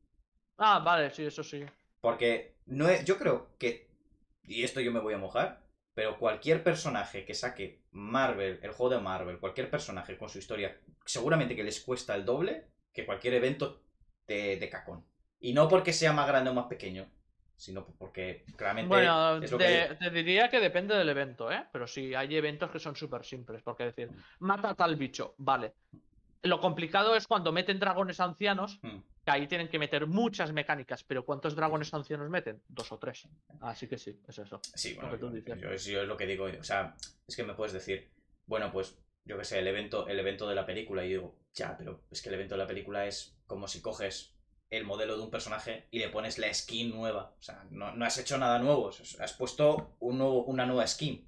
Ah, vale, sí, eso sí. Porque no es, yo creo que... Y esto yo me voy a mojar, pero cualquier personaje que saque Marvel, el juego de Marvel, cualquier personaje con su historia, seguramente que les cuesta el doble que cualquier evento de, de cacón. Y no porque sea más grande o más pequeño, sino porque claramente... Bueno, es lo te, que te diría que depende del evento, ¿eh? Pero sí, hay eventos que son súper simples, porque decir, mata a tal bicho, vale. Lo complicado es cuando meten dragones ancianos, hmm. que ahí tienen que meter muchas mecánicas, pero ¿cuántos dragones ancianos meten? Dos o tres. Así que sí, es eso. Sí, bueno, lo que tú dices. Yo, yo es lo que digo, o sea, es que me puedes decir, bueno, pues, yo qué sé, el evento, el evento de la película, y yo digo, ya, pero es que el evento de la película es como si coges el modelo de un personaje y le pones la skin nueva. O sea, no, no has hecho nada nuevo. Has puesto un nuevo, una nueva skin.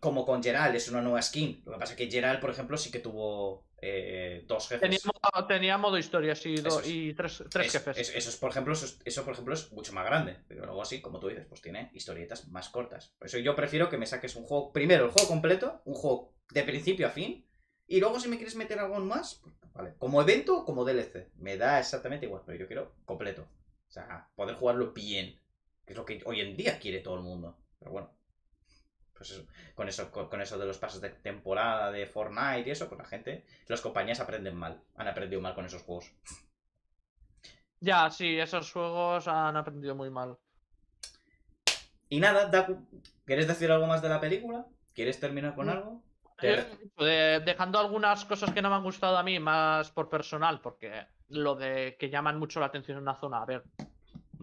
Como con Geralt, es una nueva skin. Lo que pasa es que Geralt, por ejemplo, sí que tuvo eh, dos jefes. Tenía modo, tenía modo historia, sí, do, es, y tres, tres es, jefes. Es, eso, es, por ejemplo, eso, es, eso, por ejemplo, es mucho más grande. Pero luego así, como tú dices, pues tiene historietas más cortas. Por eso yo prefiero que me saques un juego... Primero, el juego completo, un juego de principio a fin, y luego si me quieres meter algo más, pues, vale, como evento o como D L C. Me da exactamente igual, pero yo quiero completo. O sea, poder jugarlo bien, que es lo que hoy en día quiere todo el mundo. Pero bueno... Pues eso, con eso, con eso de los pasos de temporada de Fortnite y eso, pues la gente, las compañías aprenden mal, han aprendido mal con esos juegos. Ya, sí, esos juegos han aprendido muy mal. Y nada, Daku, ¿quieres decir algo más de la película? ¿Quieres terminar con algo? Eh, dejando algunas cosas que no me han gustado a mí, más por personal, porque lo de que llaman mucho la atención en una zona, a ver...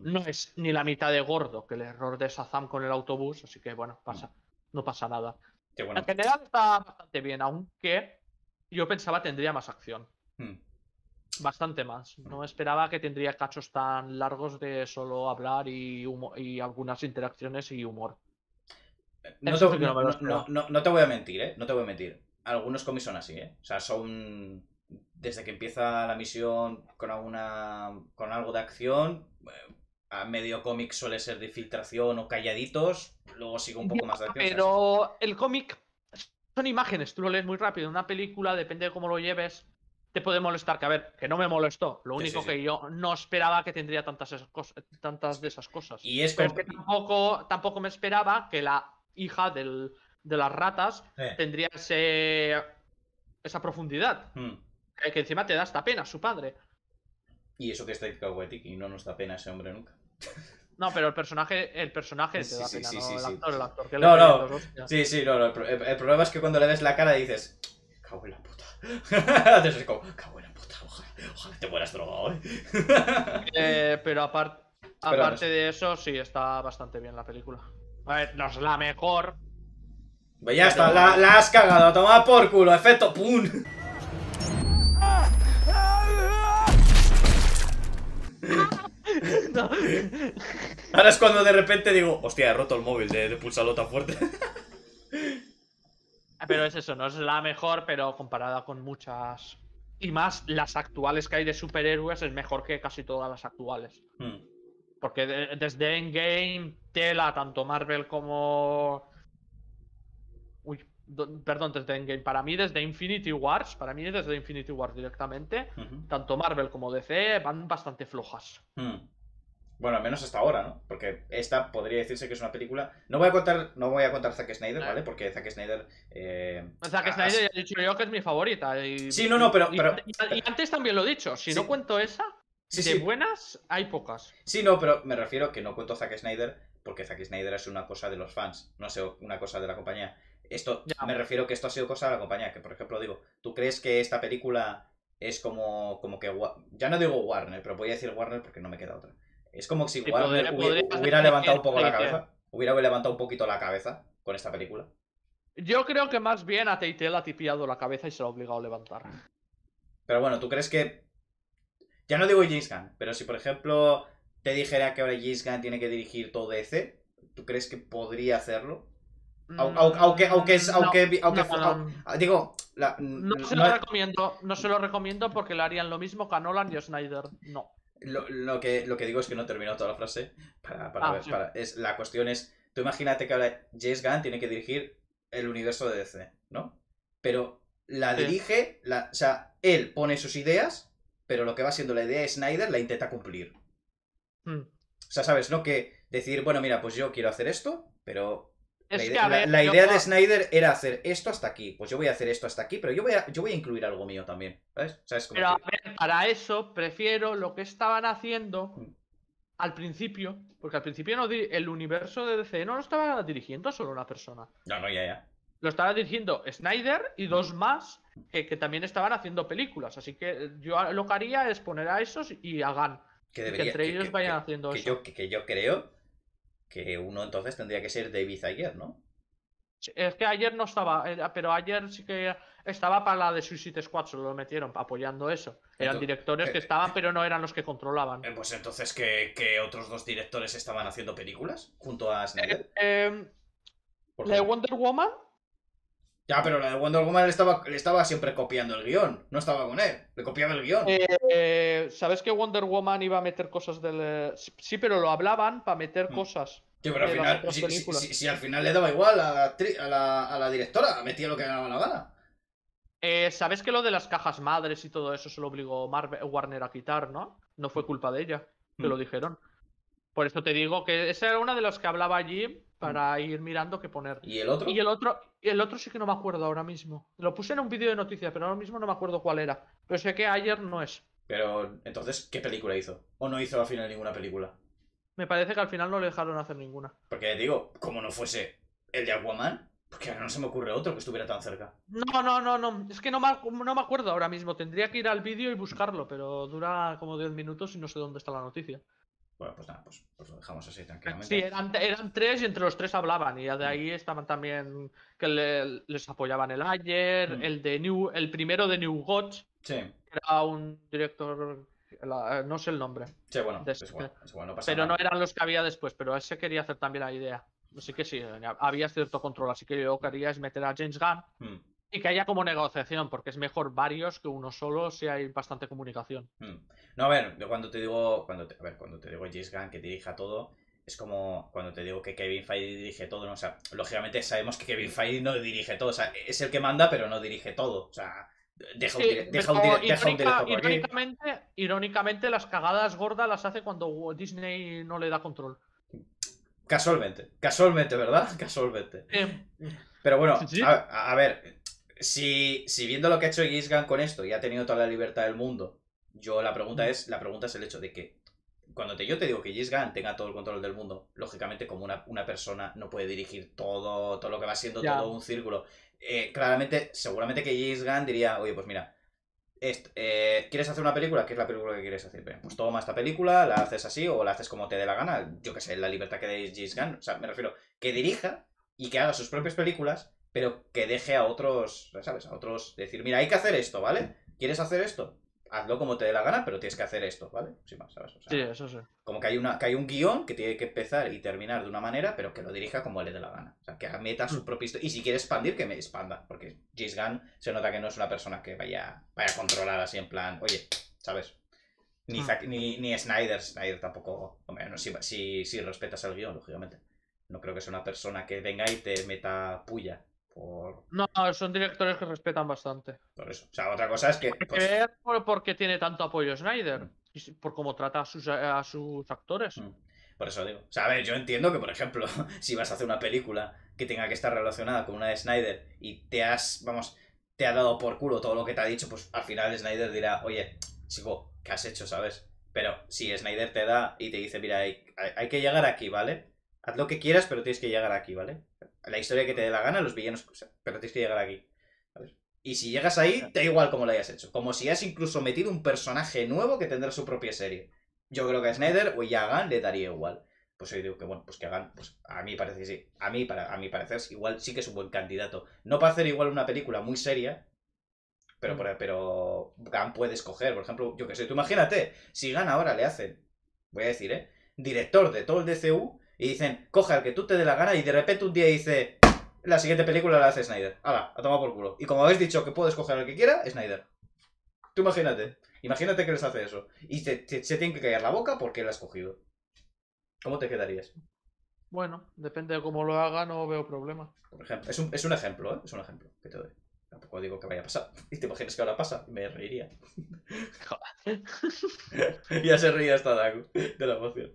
No es ni la mitad de gordo que el error de Shazam con el autobús, así que bueno, pasa. No pasa nada. Qué bueno. En general está bastante bien, aunque yo pensaba tendría más acción. Hmm. Bastante más. No esperaba que tendría cachos tan largos de solo hablar y, humo y algunas interacciones y humor. No te, no, no, no, no, no te voy a mentir, ¿eh? No te voy a mentir. Algunos cómics son así, ¿eh? O sea, son... Desde que empieza la misión con, alguna, con algo de acción... Eh... A medio cómic suele ser de filtración o calladitos, luego sigue un poco ya, más de acción. Pero ¿sabes? El cómic son imágenes, tú lo lees muy rápido. Una película, depende de cómo lo lleves, te puede molestar. Que a ver, que no me molestó. Lo único sí, sí, que sí. yo no esperaba que tendría tantas, esas cosas, tantas de esas cosas. Y es como... Pero es que tampoco, tampoco me esperaba que la hija del, de las ratas eh. tendría ese, esa profundidad. Hmm. Que, que encima te da hasta pena su padre. Y eso que está Kawaitik y no nos da pena ese hombre nunca. No, pero el personaje, el personaje sí, te da sí, pena, sí, sí, ¿no? El actor, sí, sí. el actor. Que no, no. Dos, sí, sí, no, no. El, el problema es que cuando le ves la cara dices, cago en la puta. Entonces es como, cago en la puta, ojalá, ojalá te mueras drogado, ¿eh? eh pero apart, aparte pero de eso, sí, está bastante bien la película. A ver, no es la mejor. Pues ya está, la, la has cagado, toma por culo, efecto, ¡pum! No. Ahora es cuando de repente digo, hostia, he roto el móvil de, de pulsarlo tan fuerte. Pero es eso, no es la mejor, pero comparada con muchas. Y más las actuales que hay de superhéroes, es mejor que casi todas las actuales. Hmm. Porque de, desde Endgame, tela, tanto Marvel como... Uy, do, perdón, desde Endgame. Para mí desde Infinity Wars, para mí desde Infinity Wars directamente, uh-huh. tanto Marvel como D C van bastante flojas. Hmm. Bueno, al menos hasta ahora, ¿no? Porque esta podría decirse que es una película... No voy a contar, no voy a contar Zack Snyder, ¿vale? Porque Zack Snyder... Eh... Zack Snyder has... ya he dicho yo que es mi favorita. Y... Sí, no, no, pero... pero... Y, y, y antes también lo he dicho. Si sí. no cuento esa, sí, de sí. buenas hay pocas. Sí, no, pero me refiero que no cuento Zack Snyder porque Zack Snyder es una cosa de los fans, no sé, una cosa de la compañía. Esto, ya. me refiero que esto ha sido cosa de la compañía. Que, por ejemplo, digo, ¿tú crees que esta película es como, como que... Ya no digo Warner, pero voy a decir Warner porque no me queda otra. Es como si sí, Warner hubiera, hubiera levantado un poco la cabeza. Hubiera levantado un poquito la cabeza con esta película. Yo creo que más bien a T y T le ha tipiado la cabeza y se la ha obligado a levantar. Pero bueno, ¿tú crees que...? Ya no digo James Gunn, pero si por ejemplo te dijera que ahora James Gunn tiene que dirigir todo D C, ¿tú crees que podría hacerlo? Aunque, aunque, aunque, aunque, digo, la, no, no se lo no... recomiendo, no se lo recomiendo porque le harían lo mismo que a Nolan y a Snyder, no. Lo, lo, que, lo que digo es que no he terminado toda la frase para, para, ah, ver, sí. para, es, la cuestión es, tú imagínate que ahora James Gunn tiene que dirigir el universo de D C, ¿no? Pero la sí. dirige, la, o sea, él pone sus ideas, pero lo que va siendo la idea de Snyder la intenta cumplir. Mm. O sea, ¿sabes? No que decir, bueno, mira, pues yo quiero hacer esto, pero es la, idea, ver, la, la idea de Snyder era hacer esto hasta aquí, pues yo voy a hacer esto hasta aquí, pero yo voy a, yo voy a incluir algo mío también, ¿sabes? O sea, es como pero que... a ver, para eso prefiero lo que estaban haciendo al principio, porque al principio no el universo de D C no lo estaba dirigiendo solo una persona. No, no, ya, ya. Lo estaba dirigiendo Snyder y dos más que, que también estaban haciendo películas. Así que yo lo que haría es poner a esos y a Gunn. Que, debería, que entre que, ellos que, vayan que, haciendo que eso. Yo, que, que yo creo que uno entonces tendría que ser David Ayer, ¿no? Es que Ayer no estaba, pero Ayer sí que estaba para la de Suicide Squad, se lo metieron apoyando eso. Eran entonces, directores eh, que estaban, pero no eran los que controlaban. Eh, pues entonces, ¿que, ¿que otros dos directores estaban haciendo películas junto a Snyder? Eh, eh, ¿La de Wonder Woman? Ya, pero la de Wonder Woman le estaba, le estaba siempre copiando el guión. No estaba con él, le copiaba el guión. Eh, eh, ¿Sabes que Wonder Woman iba a meter cosas del...? Sí, pero lo hablaban para meter hmm. cosas. Sí, pero al final, si, si, si, si al final le daba igual a la, a la, a la directora, metía lo que le daba la gana. Eh, ¿Sabes que lo de las cajas madres y todo eso se lo obligó Marvel, Warner a quitar, no? No fue culpa de ella, te mm. lo dijeron. Por eso te digo que esa era una de las que hablaba allí para mm. ir mirando qué poner. ¿Y el otro? Y el otro, el otro sí que no me acuerdo ahora mismo. Lo puse en un vídeo de noticias, pero ahora mismo no me acuerdo cuál era. Pero sé que ayer no es. Pero, entonces, ¿qué película hizo? ¿O no hizo al final ninguna película? Me parece que al final no le dejaron hacer ninguna. Porque digo, como no fuese el de Aquaman, porque ahora no se me ocurre otro que estuviera tan cerca. No, no, no, no. Es que no me, no me acuerdo ahora mismo. Tendría que ir al vídeo y buscarlo, pero dura como diez minutos y no sé dónde está la noticia. Bueno, pues nada, pues, pues lo dejamos así tranquilamente. Sí, eran, eran tres y entre los tres hablaban. Y de ahí estaban también que le, les apoyaban el Ayer, mm. el de New, el primero de New Gods. Sí. Que era un director... La, no sé el nombre. Sí, bueno, es igual, es igual, no pasa pero nada. No eran los que había después, pero ese quería hacer también la idea. Así que sí, había cierto control. Así que yo lo que haría es meter a James Gunn mm. y que haya como negociación, porque es mejor varios que uno solo si hay bastante comunicación. Mm. No, a ver, yo cuando te digo cuando te, a ver, cuando te digo James Gunn que dirija todo, es como cuando te digo que Kevin Feige dirige todo, ¿no? O sea, lógicamente sabemos que Kevin Feige no dirige todo. O sea, es el que manda, pero no dirige todo. O sea... Deja un, sí, dire deja un, dire irónica, deja un directo por irónicamente, aquí. Irónicamente, las cagadas gordas las hace cuando Disney no le da control. Casualmente, casualmente, ¿verdad? Casualmente. Eh, Pero bueno, ¿sí? a, a ver, si, si viendo lo que ha hecho James Gunn con esto y ha tenido toda la libertad del mundo, yo la pregunta es, la pregunta es el hecho de que cuando te, yo te digo que James Gunn tenga todo el control del mundo, lógicamente como una, una persona no puede dirigir todo, todo lo que va siendo ya. todo un círculo. Eh, claramente, seguramente que James Gunn diría, oye, pues mira, esto, eh, ¿quieres hacer una película? ¿Qué es la película que quieres hacer? Pues toma esta película, la haces así o la haces como te dé la gana. Yo qué sé, la libertad que dé James Gunn. O sea, me refiero, que dirija y que haga sus propias películas, pero que deje a otros, ¿sabes? A otros decir, mira, hay que hacer esto, ¿vale? ¿Quieres hacer esto? Hazlo como te dé la gana, pero tienes que hacer esto, ¿vale? Sin más, ¿sabes? O sea, sí, eso sí. Como que hay, una, que hay un guión que tiene que empezar y terminar de una manera, pero que lo dirija como le dé la gana. O sea, que meta su propio... Y si quiere expandir, que me expanda. Porque James Gunn se nota que no es una persona que vaya, vaya a controlar así en plan... Oye, ¿sabes? Ni, Zack, ni, ni Snyder. Snyder tampoco... Hombre, no, si, si, si respetas el guión, lógicamente. No creo que sea una persona que venga y te meta puya. Por... No, son directores que respetan bastante. Por eso. O sea, otra cosa es que... Pues... ¿Por qué tiene tanto apoyo Snyder? Mm. Y por cómo trata a sus, a sus actores. Mm. Por eso digo. O sea, a ver, yo entiendo que, por ejemplo, si vas a hacer una película que tenga que estar relacionada con una de Snyder y te has, vamos, te ha dado por culo todo lo que te ha dicho, pues al final Snyder dirá, oye, chico, ¿qué has hecho, sabes? Pero si Snyder te da y te dice, mira, hay, hay que llegar aquí, ¿vale? Haz lo que quieras, pero tienes que llegar aquí, ¿vale? La historia que te dé la gana, los villanos, o sea, pero tienes que llegar aquí. A ver. Y si llegas ahí, da igual cómo lo hayas hecho. Como si has incluso metido un personaje nuevo que tendrá su propia serie. Yo creo que a Snyder o a Gunn le daría igual. Pues yo digo que bueno, pues que Gunn, pues a mí parece que sí. A mí, para, a mi parecer, igual sí que es un buen candidato. No para hacer igual una película muy seria, pero, pero, pero Gunn puede escoger. Por ejemplo, yo qué sé, tú imagínate, si Gunn ahora le hacen, voy a decir, ¿eh? Director de todo el D C U. Y dicen, coja el que tú te dé la gana y de repente un día dice, la siguiente película la hace Snyder. Hala, a tomar por culo. Y como habéis dicho que puedes coger el que quiera, Snyder. Tú imagínate, imagínate que les hace eso. Y te, te, se tienen que callar la boca porque lo has cogido. ¿Cómo te quedarías? Bueno, depende de cómo lo haga, no veo problema. Por ejemplo, es un, es un ejemplo, ¿eh? Es un ejemplo que te doy. Tampoco digo que vaya a pasar. Y te imaginas que ahora pasa, me reiría. Ya se reía hasta Daku de la emoción.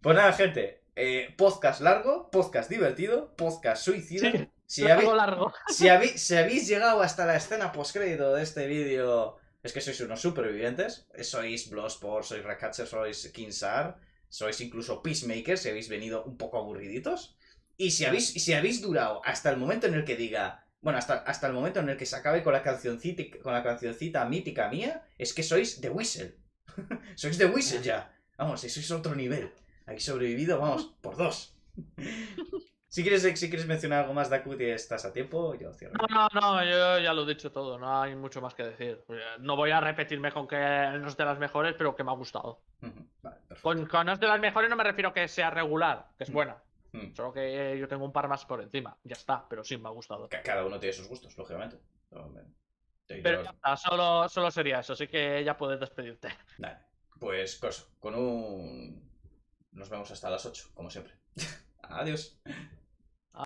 Pues nada, gente. Eh, podcast largo, podcast divertido, podcast suicida. Sí, si, largo, habéis, largo. Si, habéis, si habéis llegado hasta la escena postcrédito de este vídeo, es que sois unos supervivientes. Sois Bloodsport, sois Ratcatcher, sois King Shark, sois incluso Peacemakers si habéis venido un poco aburriditos. Y si habéis, si habéis durado hasta el momento en el que diga... Bueno, hasta, hasta el momento en el que se acabe con la cancioncita, con la cancioncita mítica mía, es que sois The Weasel. Sois The Weasel ya. Vamos, eso es otro nivel. Habéis sobrevivido, vamos, por dos. Si quieres, si quieres mencionar algo más, Daku, estás a tiempo, yo cierro. No, no, no, yo ya lo he dicho todo, no hay mucho más que decir. No voy a repetirme con que no es de las mejores, pero que me ha gustado. Uh-huh. Vale, con, con no es de las mejores no me refiero que sea regular, que es buena. Uh-huh. Solo que eh, yo tengo un par más por encima, ya está, pero sí me ha gustado. Cada uno tiene sus gustos, lógicamente. Pero ya está, solo, solo sería eso, así que ya puedes despedirte. Dale, pues cosa, con un... Nos vemos hasta las ocho, como siempre. Adiós. Ah.